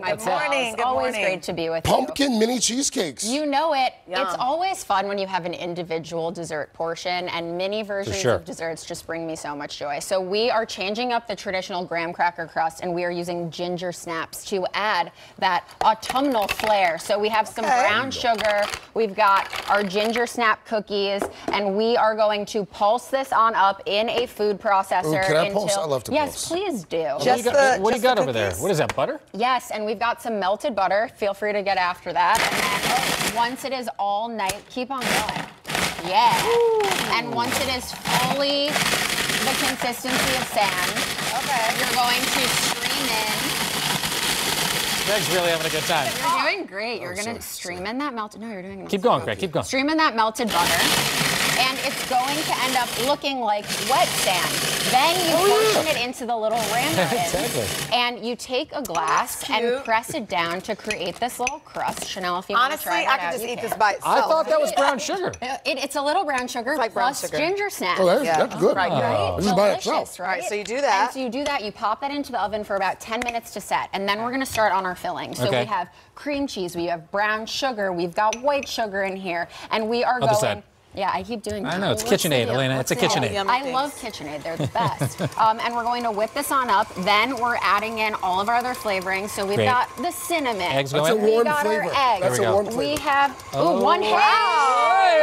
Good morning. Always great to be with you. Pumpkin mini cheesecakes. You know it. Yum. It's always fun when you have an individual dessert portion, and mini versions of desserts just bring me so much joy. So we are changing up the traditional graham cracker crust, and we are using ginger snaps to add that autumnal flair. So we have some brown sugar, we've got our ginger snap cookies, and we are going to pulse this on up in a food processor. Ooh, can I pulse? I love to pulse. Yes, please do. What do you got over there? What is that, butter? Yes, and we've got some melted butter. Feel free to get after that. And then once it is all night, keep on going. Yeah. Ooh. And once it is fully the consistency of sand, you're going to stream in. Greg's really having a good time. You're doing great. You're going to stream in that melted. No, you're doing. Keep going, Greg. Keep going. Stream in that melted butter. And it's going to end up looking like wet sand. Then you portion it into the little ramekins. Exactly. And you take a glass and press it down to create this little crust. Chanel, if you want to try that out, I could just eat this by itself. I thought that was brown sugar. It's a little brown sugar plus ginger snaps. Oh, that's good. Right. This is by itself. Right? So you do that. And so you do that. You pop that into the oven for about 10 minutes to set. And then we're going to start on our filling. So we have cream cheese. We have brown sugar. We've got white sugar in here. And we are going... Yeah, I keep doing that. I know, it's KitchenAid, Elena. It's a KitchenAid. I love KitchenAid. They're the best. And we're going to whip this on up. Then we're adding in all of our other flavorings. So we've got the cinnamon. Eggs going in. We got our eggs. That's a warm flavor. We have one hand.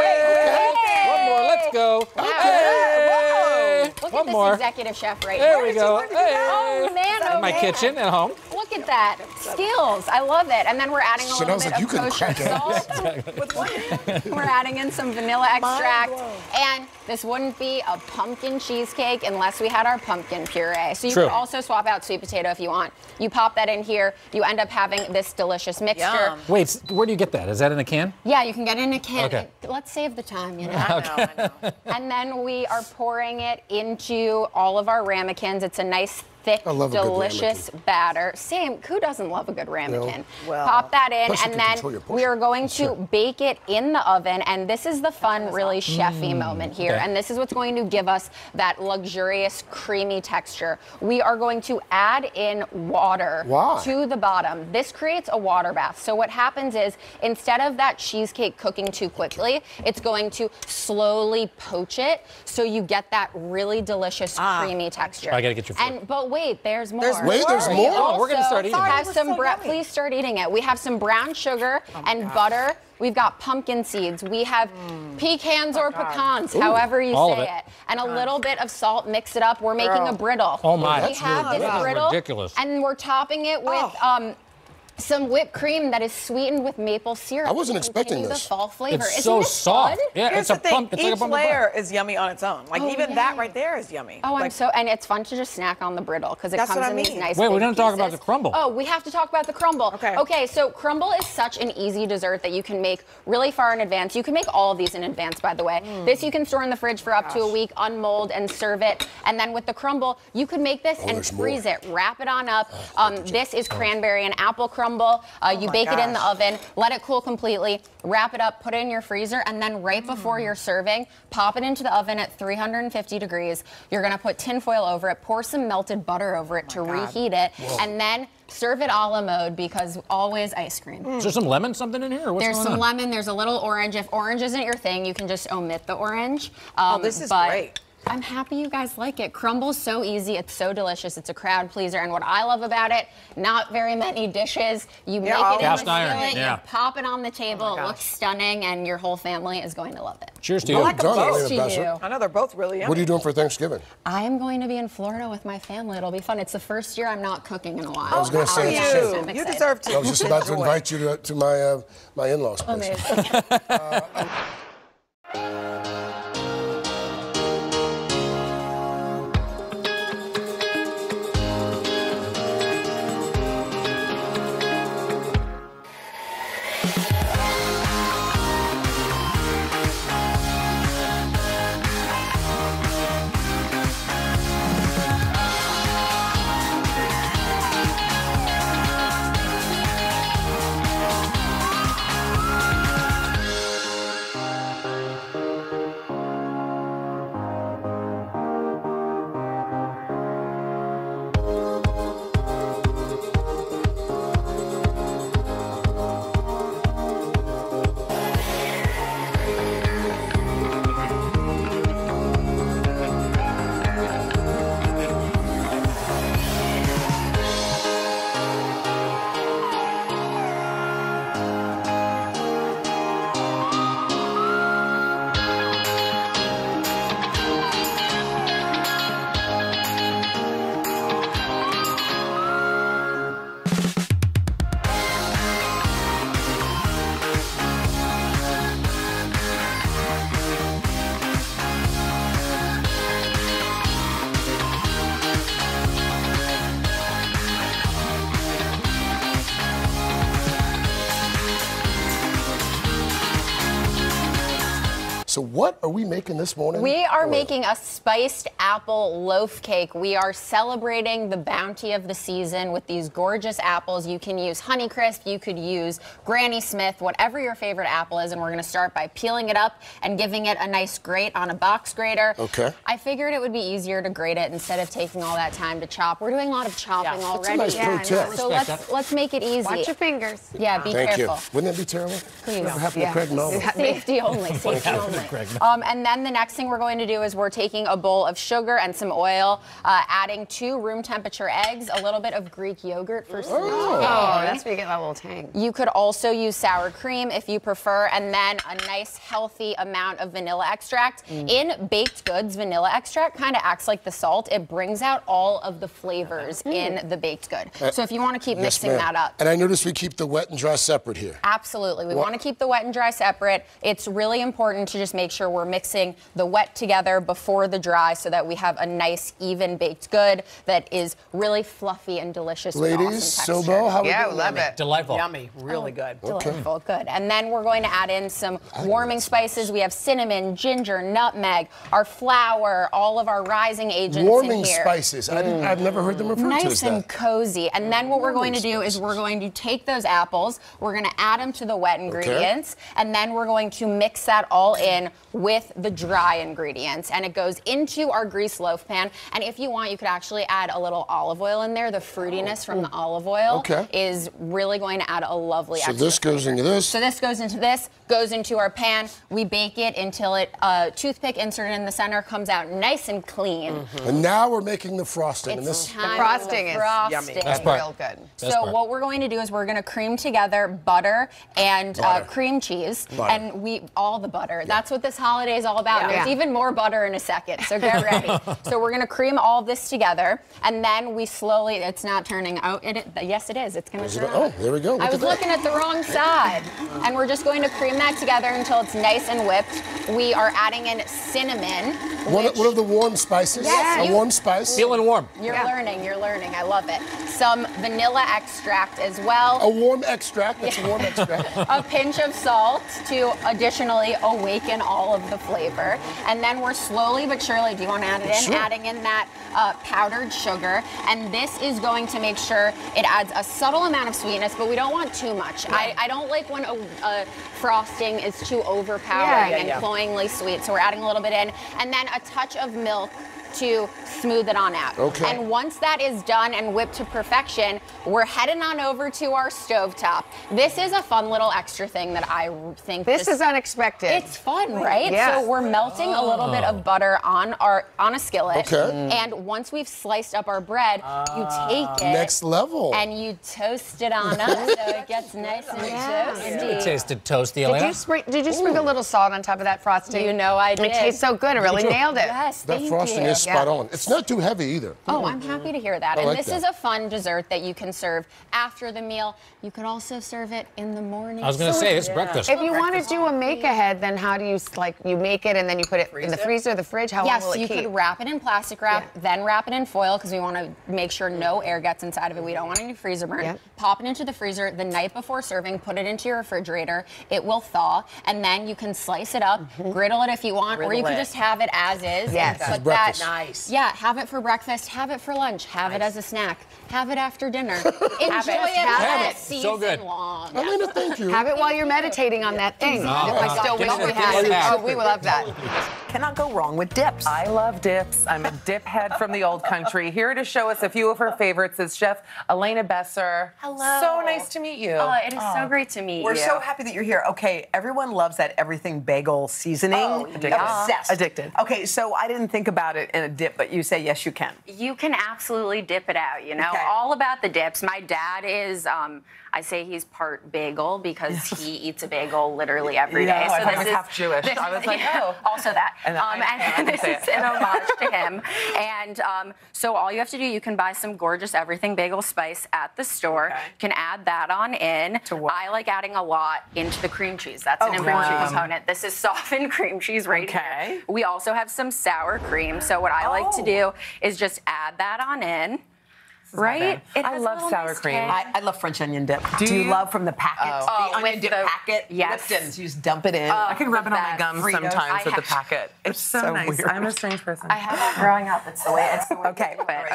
Hey. One more. Let's go. Hey. Look at this executive chef right here. There we go. Oh, man. In my kitchen at home. Look at that. Skills. I love it. And then we're adding a little bit of kosher salt. We're adding in some vanilla extract. And this wouldn't be a pumpkin cheesecake unless we had our pumpkin puree. So you could also swap out sweet potato if you want. You pop that in here. You end up having this delicious mixture. Yum. Wait, where do you get that? Is that in a can? Yeah, you can get it in a can. Okay. Let's save the time, you know. I know. And then we are pouring it into all of our ramekins. It's a nice thick, delicious batter. Same. Who doesn't love a good ramekin? No. Well, pop that in, and then we are going to bake it in the oven. And this is the fun, really chefy moment here. Okay. And this is what's going to give us that luxurious, creamy texture. We are going to add in water to the bottom. This creates a water bath. So what happens is, instead of that cheesecake cooking too quickly, it's going to slowly poach it, so you get that really delicious, creamy texture. I gotta get your food. And but wait, there's more. There's more. Oh, we're gonna start eating. Please start eating it. We have some brown sugar and butter. We've got pumpkin seeds. We have pecans or pecans, however you say it. And a little bit of salt. Mix it up. We're making a brittle. Oh my! We have this brittle, ridiculous. And we're topping it with some whipped cream that is sweetened with maple syrup. I wasn't expecting this. The fall flavor. It's so soft. Yeah, it's a pump. It's like a bump. Each layer is yummy on its own. Like even that right there is yummy. Oh, I'm so, and it's fun to just snack on the brittle because it comes in these nice. Wait, we didn't talk about the crumble. Oh, we have to talk about the crumble. Okay. Okay, so crumble is such an easy dessert that you can make really far in advance. You can make all of these in advance, by the way. This you can store in the fridge for up to a week, unmold and serve it. And then with the crumble, you could make this and freeze it, wrap it on up. This is cranberry and apple crumble. You bake it in the oven, let it cool completely, wrap it up, put it in your freezer, and then right before you're serving, pop it into the oven at 350 degrees. You're gonna put tin foil over it, pour some melted butter over it to reheat it, and then serve it a la mode because always ice cream. Is there some lemon something in here? Or what's there's some lemon, there's a little orange. If orange isn't your thing, you can just omit the orange. This is great. I'm happy you guys like it. Crumble's so easy, it's so delicious, it's a crowd pleaser, and what I love about it, not very many dishes. You make it in the skillet, you pop it on the table, it looks stunning, and your whole family is going to love it. Cheers to you. I know they're both really yummy. What are you doing for Thanksgiving? I am going to be in Florida with my family. It'll be fun. It's the first year I'm not cooking in a while. I was going to say you deserve to. I was just about to invite you to my my in-laws. So what are we making this morning? We are making a spiced apple loaf cake. We are celebrating the bounty of the season with these gorgeous apples. You can use Honeycrisp, you could use Granny Smith, whatever your favorite apple is, and we're gonna start by peeling it up and giving it a nice grate on a box grater. Okay. I figured it would be easier to grate it instead of taking all that time to chop. We're doing a lot of chopping already. That's a nice pro tip. So let's make it easy. Watch your fingers. Yeah, be careful. Thank you. Wouldn't that be terrible? Please. What happened to Craig Noble? Safety only, safety only. And then the next thing we're going to do is we're taking a bowl of sugar and some oil, adding 2 room temperature eggs, a little bit of Greek yogurt for some. Oh, that's where you get that little tang. You could also use sour cream if you prefer, and then a nice healthy amount of vanilla extract. In baked goods, vanilla extract kind of acts like the salt. It brings out all of the flavors in the baked good. So if you want to keep mixing that up. And I noticed we keep the wet and dry separate here. Absolutely. We want to keep the wet and dry separate. It's really important to just just make sure we're mixing the wet together before the dry so that we have a nice, even baked good that is really fluffy and delicious. Ladies, awesome Sobo, how are you? Yeah, I love it. Delightful. Yummy, really good. Okay. Delightful, good. And then we're going to add in some warming spices. We have cinnamon, ginger, nutmeg, our flour, all of our rising agents in here. Spices. I've never heard them referred to as that. Nice and cozy. And then what we're going to do is we're going to take those apples, we're going to add them to the wet ingredients, and then we're going to mix that all in with the dry ingredients. And it goes into our greased loaf pan. And if you want, you could actually add a little olive oil in there. The fruitiness from the olive oil is really going to add a lovely extra flavor. Goes into this. So this goes into this, goes into our pan. We bake it until it, toothpick inserted in the center comes out nice and clean. And now we're making the frosting. The frosting is yummy. That's real good. So what we're going to do is we're going to cream together butter and cream cheese, and all the butter. That's what this holiday is all about. And there's even more butter in a second, so get ready. So we're going to cream all this together, and then we slowly. It's not turning. Oh, yes, it is. It's going to turn. Oh, there we go. I was looking at the wrong side, and we're just going to cream that together until it's nice and whipped. We are adding in cinnamon. One of the warm spices. Yes, a warm spice. Feeling warm. You're learning. You're learning. I love it. Some vanilla extract as well. A warm extract. That's a warm extract. A pinch of salt to additionally awaken all of the flavor. And then we're slowly but surely, do you want to add it in? Sure. Adding in that powdered sugar. And this is going to make sure it adds a subtle amount of sweetness, but we don't want too much. Yeah. I don't like when a frosting is too overpowering and cloyingly sweet. So we're adding a little bit in. And then a touch of milk to smooth it on out. Okay. And once that is done and whipped to perfection, we're heading on over to our stovetop. This is a fun little extra thing that I think is unexpected. It's fun, right? Yeah. So we're melting a little bit of butter on a skillet. Okay. And once we've sliced up our bread, you take it next level and you toast it on up so it gets nice and toasty. It tasted toasty, Elena. Did you sprinkle a little salt on top of that frosting? You know I did. It tastes so good. It really nailed it. Yes, that frosting is spot on. It's not too heavy either. Oh, I'm happy to hear that. And this is a fun dessert that you can serve after the meal. You can also serve it in the morning. I was going to say, it's breakfast. If you want to do a make-ahead, then how do you, you make it and then you put it in the freezer, the fridge? How long will it keep? Yes, you could wrap it in plastic wrap, then wrap it in foil, because we want to make sure no air gets inside of it. We don't want any freezer burn. Yep. Pop it into the freezer the night before serving, put it into your refrigerator. It will thaw, and then you can slice it up, griddle it if you want, or you can just have it as is. Yes. But that nice. Yeah, have it for breakfast, have it for lunch, have it as a snack, have it after dinner. Enjoy it season long. Elena, thank you. Have it while you're meditating on that thing. We love that. Cannot go wrong with dips. I love dips. I'm a dip head from the old country. Here to show us a few of her favorites is Chef Elena Besser. Hello. So nice to meet you. Oh, it is so great to meet you. We're so happy that you're here. Okay, everyone loves that everything bagel seasoning. Oh, obsessed. Addicted. Okay, so I didn't think about it in a dip, but you say yes, you can. You can absolutely dip it out, you know. Okay. All about the dips. My dad is, I say he's part bagel because he eats a bagel literally every day. So I'm half Jewish. I was like, also that. And this is an homage to him. And so all you have to do, you can buy some gorgeous everything bagel spice at the store. Okay. You can add that on in. To what? I like adding a lot into the cream cheese. That's an important component. This is softened cream cheese right here. We also have some sour cream. So what I like to do is just add that on in. Right? I love sour cream. I love French onion dip. Do you love from the packet? The onion dip packet? Yes. Lipton's. You just dump it in. I can rub it on my gums sometimes with the packet. It's so nice. Weird. I'm a strange person. I have it growing up. It's the way it's the way.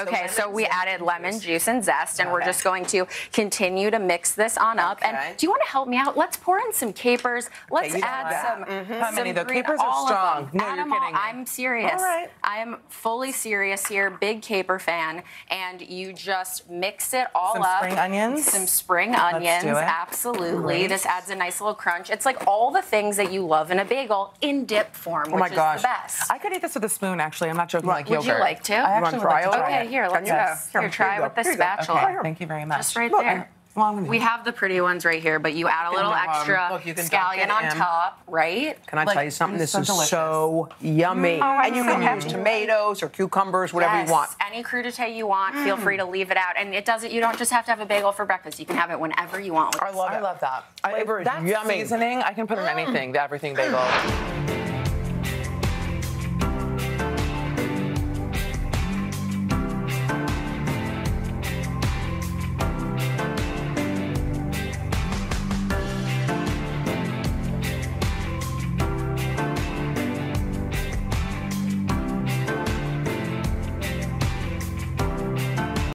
Okay, so we added lemon juice and zest, and we're just going to continue to mix this on up. And do you want to help me out? Let's pour in some capers. Let's add some. How many? The capers are strong. No, you're kidding. I'm serious. All right. I am fully serious here. Big caper fan, and you just mix it all up. Some spring onions? Some spring onions, absolutely. Great. This adds a nice little crunch. It's like all the things that you love in a bagel in dip form, which is the best. I could eat this with a spoon, actually. I'm not joking. Like yogurt. Would you like to? I actually would like to try it. Here, let's go. Here, try it with the spatula. Okay, thank you very much. Just right there. We have the pretty ones right here, but you add a little extra scallion on top, right? Can I tell you something? This is so yummy. And you can have tomatoes or cucumbers, whatever you want. Any crudité you want, feel free to leave it out. And it doesn't. You don't just have to have a bagel for breakfast. You can have it whenever you want. I love that. Flavor is yummy. Seasoning, I can put in anything, the everything bagel.